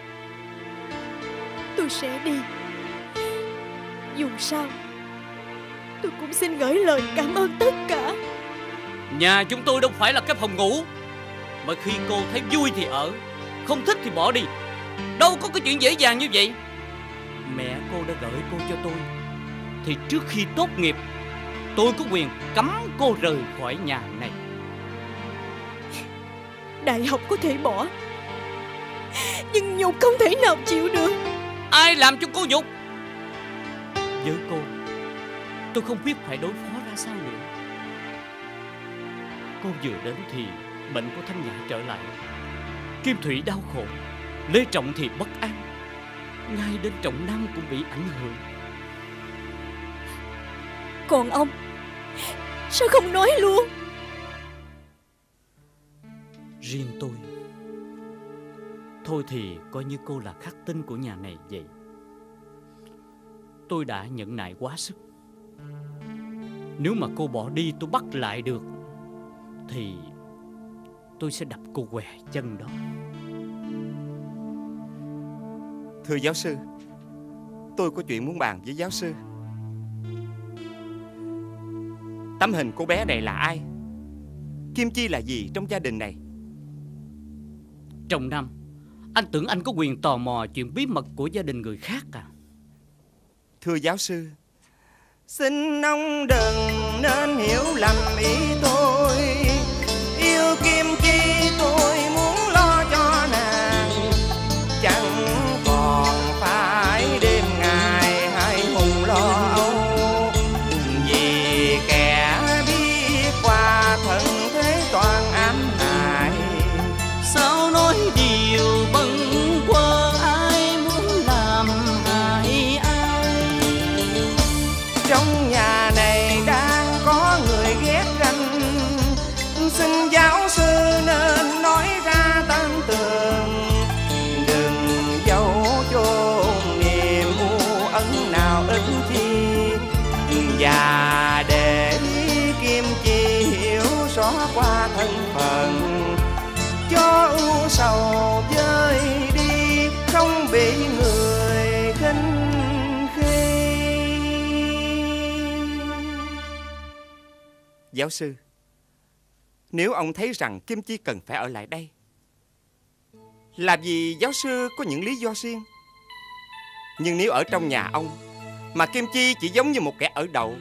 Tôi sẽ đi. Dù sao tôi cũng xin gửi lời cảm ơn tất cả. Nhà chúng tôi đâu phải là cái phòng ngủ mà khi cô thấy vui thì ở, không thích thì bỏ đi. Đâu có cái chuyện dễ dàng như vậy. Mẹ cô đã gửi cô cho tôi, thì trước khi tốt nghiệp tôi có quyền cấm cô rời khỏi nhà này. Đại học có thể bỏ, nhưng nhục không thể nào chịu được. Ai làm cho cô nhục? Với cô, tôi không biết phải đối phó ra sao nữa. Cô vừa đến thì bệnh của Thanh Nhã trở lại. Kim Thủy đau khổ, Lê Trọng thì bất an, ngay đến Trọng Nam cũng bị ảnh hưởng. Còn ông, sao không nói luôn? Riêng tôi, thôi thì coi như cô là khắc tinh của nhà này vậy. Tôi đã nhẫn nại quá sức. Nếu mà cô bỏ đi tôi bắt lại được thì tôi sẽ đập cô què chân đó. Thưa giáo sư, tôi có chuyện muốn bàn với giáo sư. Tấm hình cô bé này là ai? Kim Chi là gì trong gia đình này? Trọng Nam, anh tưởng anh có quyền tò mò chuyện bí mật của gia đình người khác à? Thưa giáo sư, xin ông đừng nên hiểu lầm ý tôi. Yêu Kim Chi tôi muốn lo cho nàng, chẳng còn phải đêm ngày hay hùng lo âu. Vì kẻ biết qua thân thế toàn ám hại, sao nói điều bâng quơ ai muốn làm hại ai. Trong nhà này đang có người ghét anh, xin giáo sư nên nói ra tan tường, đừng giấu chôn niềm u ân nào ức chi, và để Kim Chi hiểu rõ qua thân phận, cho ưu sầu vơi đi không bị người khinh khi. Giáo sư, nếu ông thấy rằng Kim Chi cần phải ở lại đây, làm gì giáo sư có những lý do riêng. Nhưng nếu ở trong nhà ông mà Kim Chi chỉ giống như một kẻ ở đậu,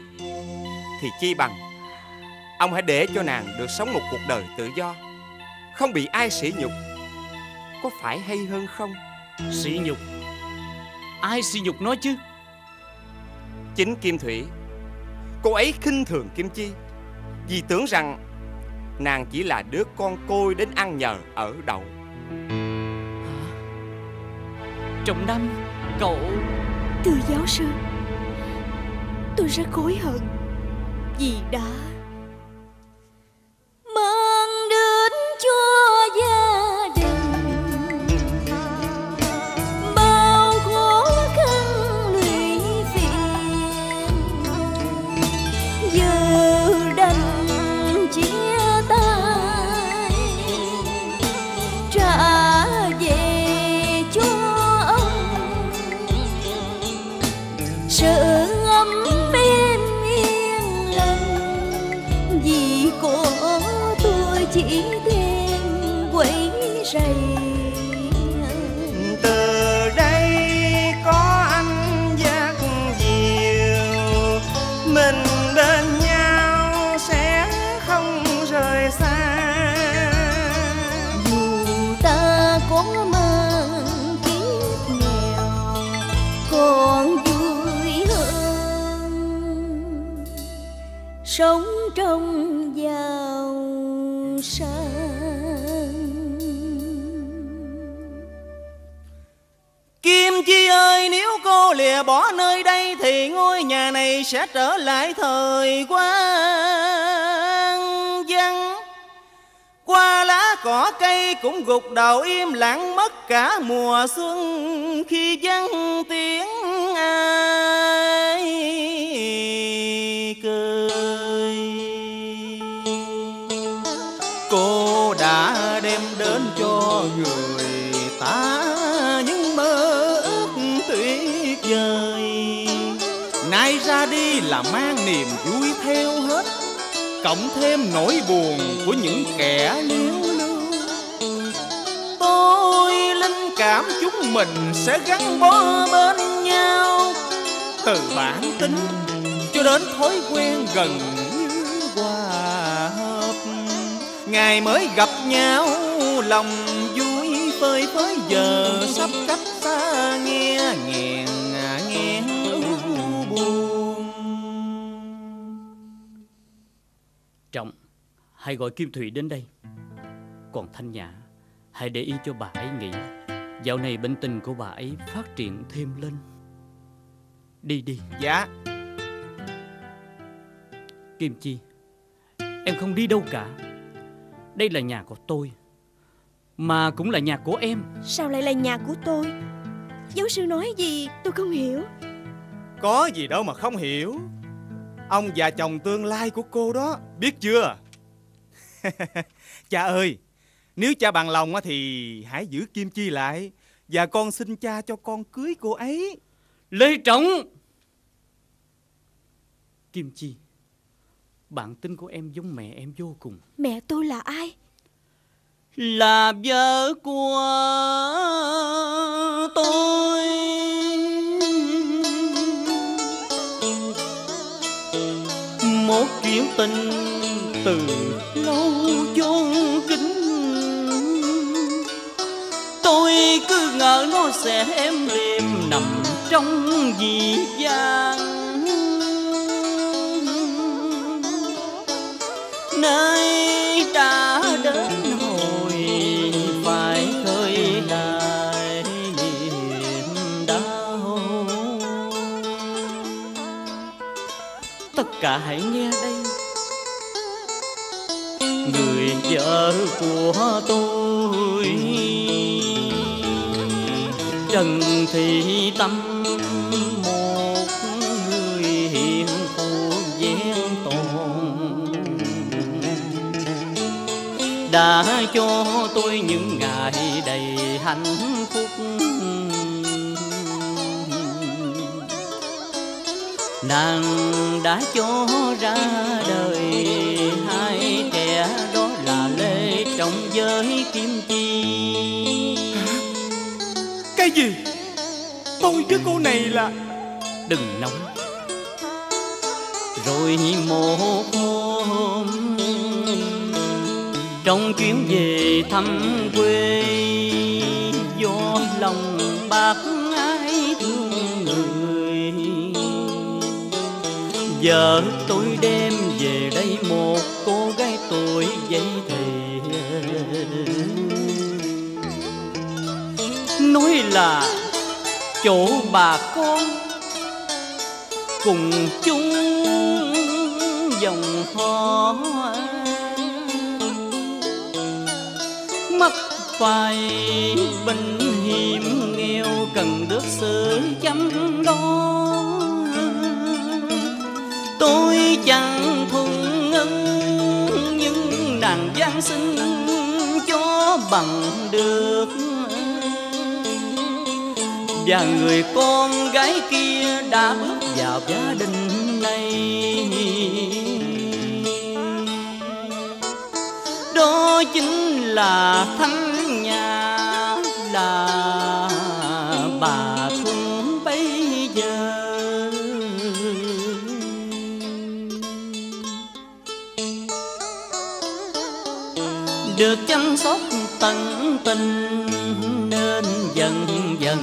thì chi bằng ông hãy để cho nàng được sống một cuộc đời tự do, không bị ai sỉ nhục. Có phải hay hơn không? Sỉ nhục? Ai sỉ nhục nó chứ? Chính Kim Thủy. Cô ấy khinh thường Kim Chi vì tưởng rằng nàng chỉ là đứa con côi đến ăn nhờ ở đậu. Trọng Nam, cậu... Thưa giáo sư, tôi rất hối hận vì đã mang đến cho gia đình bao khó khăn lụy phiền, giờ đành chia tay trả về cho ông sự ấm êm yên lành, vì của tôi chỉ thêm quấy rầy. Từ đây có anh dắt dìu, mình bên nhau sẽ không rời xa. Dù ta có mang kiếp nghèo còn vui hơn sống trong giàu sang. Kim Chi ơi, nếu cô lìa bỏ nơi đây thì ngôi nhà này sẽ trở lại thời quang vắng. Qua lá cỏ cây cũng gục đầu im lặng mất cả mùa xuân khi vắng tiếng ai cười. Cô đã đem đến cho người ta những mơ ước tuyệt vời, nay ra đi là mang niềm vui theo hết, cộng thêm nỗi buồn của những kẻ liêu lưu. Tôi linh cảm chúng mình sẽ gắn bó bên nhau, từ bản tính cho đến thói quen gần như hòa hợp. Ngày mới gặp nhau lòng vui phơi phới, giờ sắp cách xa nghe nghẹn nghẹn u buồn. Trọng, hãy gọi Kim Thủy đến đây. Còn Thanh Nhã, hãy để ý cho bà ấy nghỉ. Dạo này bệnh tình của bà ấy phát triển thêm lên. Đi đi. Dạ. Kim Chi, em không đi đâu cả. Đây là nhà của tôi, mà cũng là nhà của em. Sao lại là nhà của tôi? Giáo sư nói gì tôi không hiểu. Có gì đâu mà không hiểu. Ông và chồng tương lai của cô đó, biết chưa? Cha ơi, nếu cha bằng lòng thì hãy giữ Kim Chi lại, và con xin cha cho con cưới cô ấy. Lê Trọng! Kim Chi, bản tính của em giống mẹ em vô cùng. Mẹ tôi là ai? Là vợ của tôi. Một kiểu tình từ lâu chôn kín, tôi cứ ngờ nó sẽ êm đềm nằm trong dị gian. Nơi đã đến hồi phải khơi lại niềm đau. Tất cả hãy nghe đây, người vợ của tôi Trần Thị Tâm. Đã cho tôi những ngày đầy hạnh phúc, nàng đã cho ra đời hai kẻ, đó là Lê Trọng với Kim Chi. Cái gì? Tôi với cô này là... Đừng nóng. Rồi một hôm trong chuyến về thăm quê, do lòng bác ái thương người, vợ tôi đem về đây một cô gái tuổi dậy thì nói là chỗ bà con cùng chung dòng họ. Mắt phải bệnh hiểm nghèo cần được sự chăm lo, tôi chẳng thuận ngân nhưng nàng gian sinh cho bằng được. Và người con gái kia đã bước vào gia đình này, đó chính là Thanh Nhã, là bà Thuận bây giờ. Được chăm sóc tận tình nên dần dần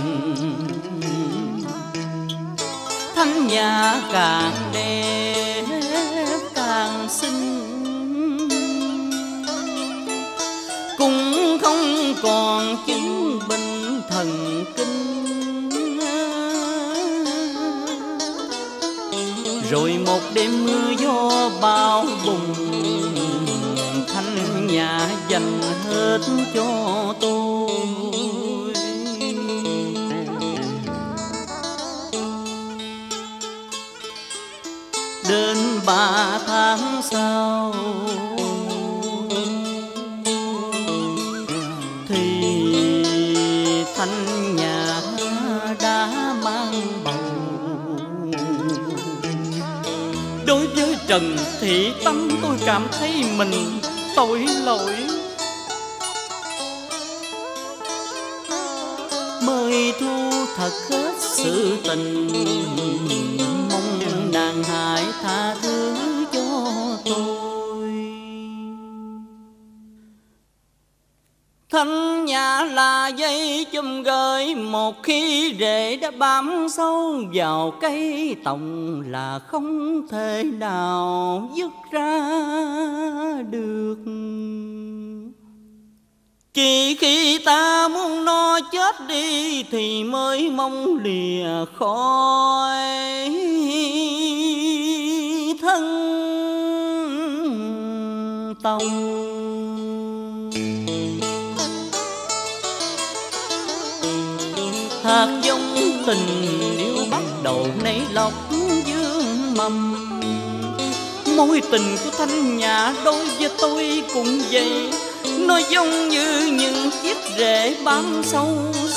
Thanh Nhã càng đẹp càng xinh, cũng không còn chứng bệnh thần kinh. Rồi một đêm mưa gió bao bùng, Thanh Nhã dành hết cho tôi. Đến 3 tháng sau Thanh Nhã đã mang bầu. Đối với Trần Thị Tâm tôi cảm thấy mình tội lỗi. Mới thu thật hết sự tình, mong nàng hãy tha thứ cho tôi. Thanh Nhã là dây chùm gợi, một khi rễ đã bám sâu vào cây tòng là không thể nào dứt ra được. Chỉ khi ta muốn no chết đi thì mới mong lìa khỏi thân tông. Hạt giống tình yêu bắt đầu nảy lọc dương mầm. Mối tình của Thanh Nhã đối với tôi cũng vậy, nó giống như những chiếc rễ bám sâu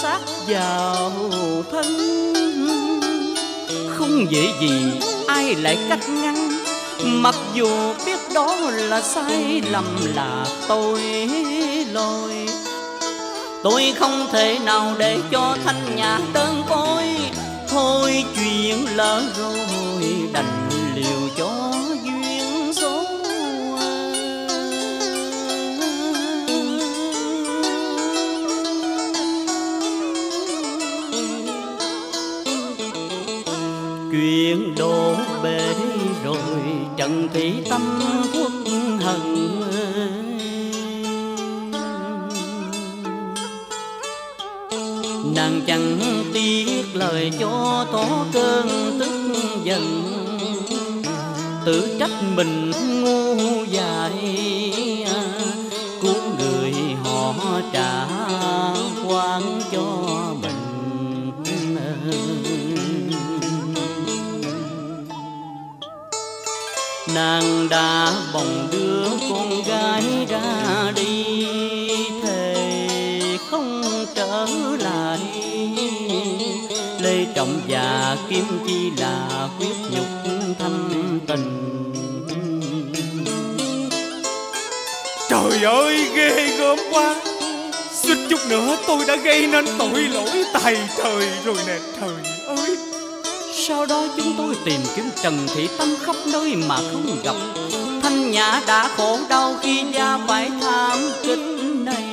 sát vào thân. Không dễ gì ai lại cách ngăn, mặc dù biết đó là sai lầm, là tôi lỗi. Tôi không thể nào để cho Thanh Nhã đơn côi, thôi chuyện lỡ rồi đành liều cho duyên số. Chuyện đổ bể rồi Trần Thị Tâm quốc hận, nàng chẳng tiếc lời cho tỏ cơn tức giận, tự trách mình ngu dại cứu người họ trả oan cho mình. Nàng đã bồng đưa con gái ra đi, lại Lê Trọng và Kim Chi là quyết nhục thâm tình. Trời ơi ghê gớm quá, suýt chút nữa tôi đã gây nên tội lỗi tày trời rồi nè. Trời ơi. Sau đó chúng tôi tìm kiếm Trần Thị Tâm khắp nơi mà không gặp. Thanh Nhã đã khổ đau khi gia phải tham kính này.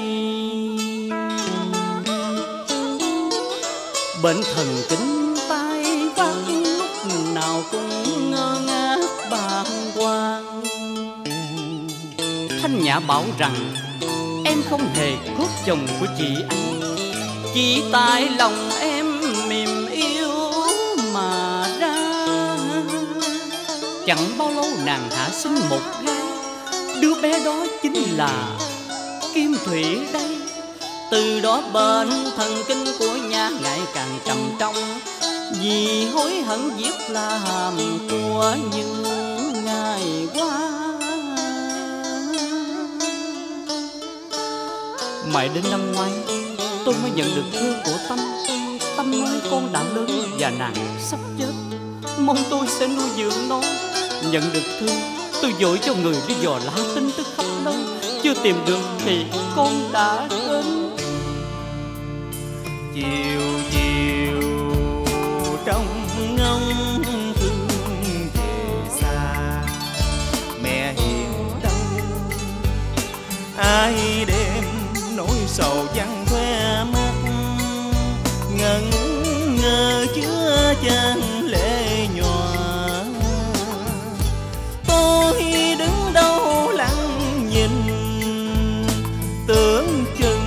Bệnh thần kinh tai phát lúc nào cũng ngơ ngác bàng hoàng. Thanh Nhã bảo rằng em không hề cướp chồng của chị anh, chỉ tại lòng em mềm yếu mà ra. Chẳng bao lâu nàng thả sinh một gái, đứa bé đó chính là Kim Thủy đây. Từ đó bệnh thần kinh của Nhã ngày càng trầm trọng, vì hối hận giết là hàm của những ngày qua. Mãi đến năm ngoái tôi mới nhận được thư của Tâm. Tâm nói con đã lớn và nàng sắp chết, mong tôi sẽ nuôi dưỡng nó. Nhận được thư tôi vội cho người đi dò la tin tức khắp nơi, chưa tìm được thì con đã đến. Chiều chiều trong ngóng thương về xa, mẹ hiền đâu ai đem nỗi sầu văng khoe mắt. Ngẩn ngơ chứa chan lệ nhòa, tôi đứng đâu lặng nhìn tưởng chừng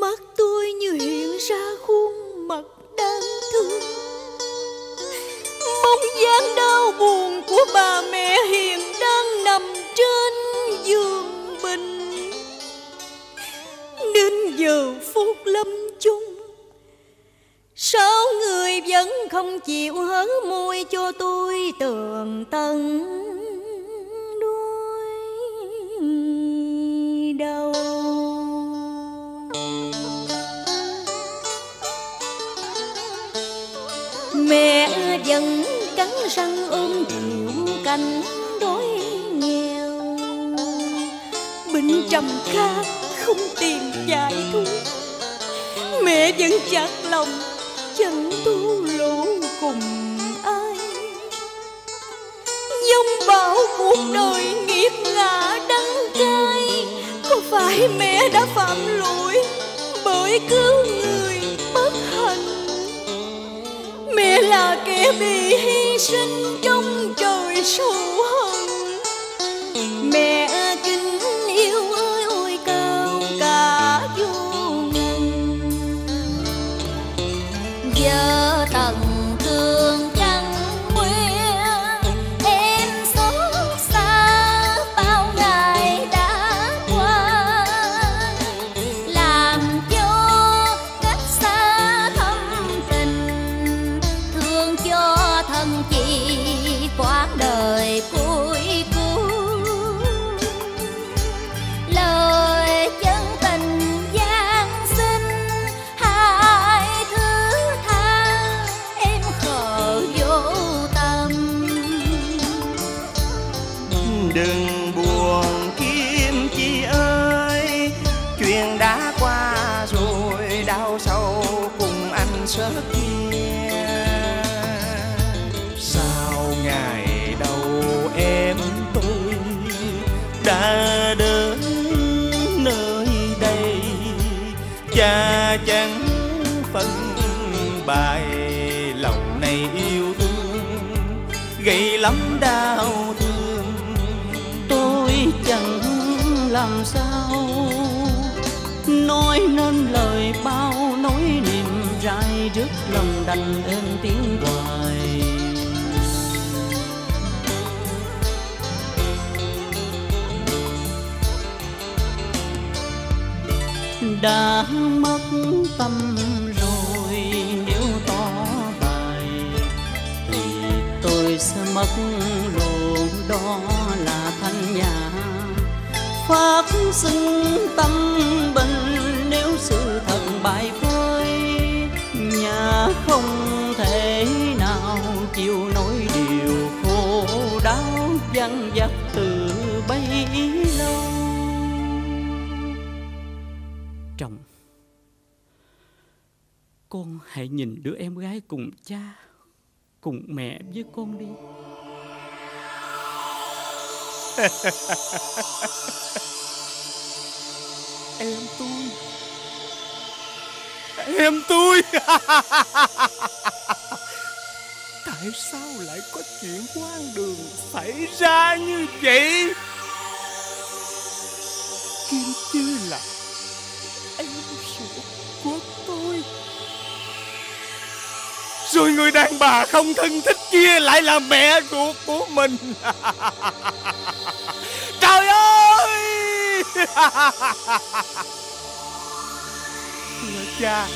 mắt tôi như hiện ra khuôn mặt đáng thương, bóng dáng đau buồn của bà mẹ hiền đang nằm trên giường bệnh. Đến giờ phút lâm chung, sáu người vẫn không chịu hé môi cho tôi tường tận đuôi đau. Mẹ vẫn cắn răng ôm chịu cảnh đói nghèo, bệnh trầm kha không tiền giải thuốc. Mẹ vẫn chặt lòng chẳng tu lỗ cùng ai, dông bão cuộc đời nghiệt ngã đắng cay. Có phải mẹ đã phạm lỗi bởi cứu người bất hạnh. Mẹ là kẻ bị hy sinh trong trời sâu hận. Mẹ kính yêu ơi ôi cao cả vô ngần. Giờ tận thương chẳng quen, em xót xa bao ngày đã qua, làm cho cách xa thâm tình, thương cho thân chị quãng đời cuối. Đừng buồn Kim Chi ơi, chuyện đã qua rồi, đau sâu cùng anh sớt chia. Sao ngày đầu em tôi đã đến nơi đây, cha chẳng phân bài lòng này yêu thương gây lắm đau. Chẳng làm sao nói nên lời bao nỗi niềm rải rứt lòng đành êm tiếng hoài. Đã mất tâm rồi nếu tỏ bài thì tôi sẽ mất rồi, đó là Thanh Nhã. Phát sinh tâm bình nếu sự thật bại phơi, nhà không thể nào chịu nổi điều khổ đau dằn vặt từ bấy lâu. Trọng, con hãy nhìn đứa em gái cùng cha cùng mẹ với con đi. Em tôi tại sao lại có chuyện hoang đường xảy ra như vậy? Kim Chi là em ruột của tôi, rồi người đàn bà không thân thích kia lại là mẹ ruột của mình. Trời ơi! Thưa cha,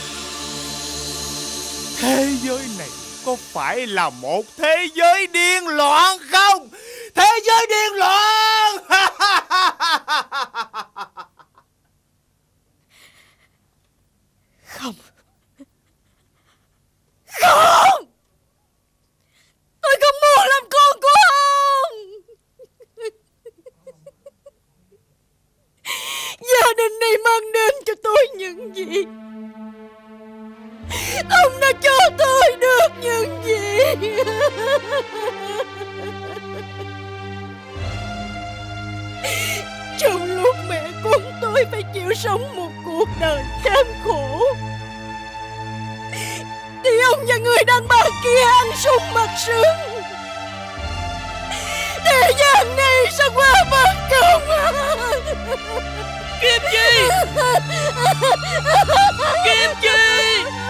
thế giới này có phải là một thế giới điên loạn không? Thế giới điên loạn! Không! Không! Tôi không muốn làm con của ông. Gia đình này mang đến cho tôi những gì? Ông đã cho tôi được những gì? Trong lúc mẹ con tôi phải chịu sống một cuộc đời gian khổ, thì ông và người đàn bà kia ăn sung mặc sướng. Thế gian này sao quá bất công. Kim Chi! Kim Chi!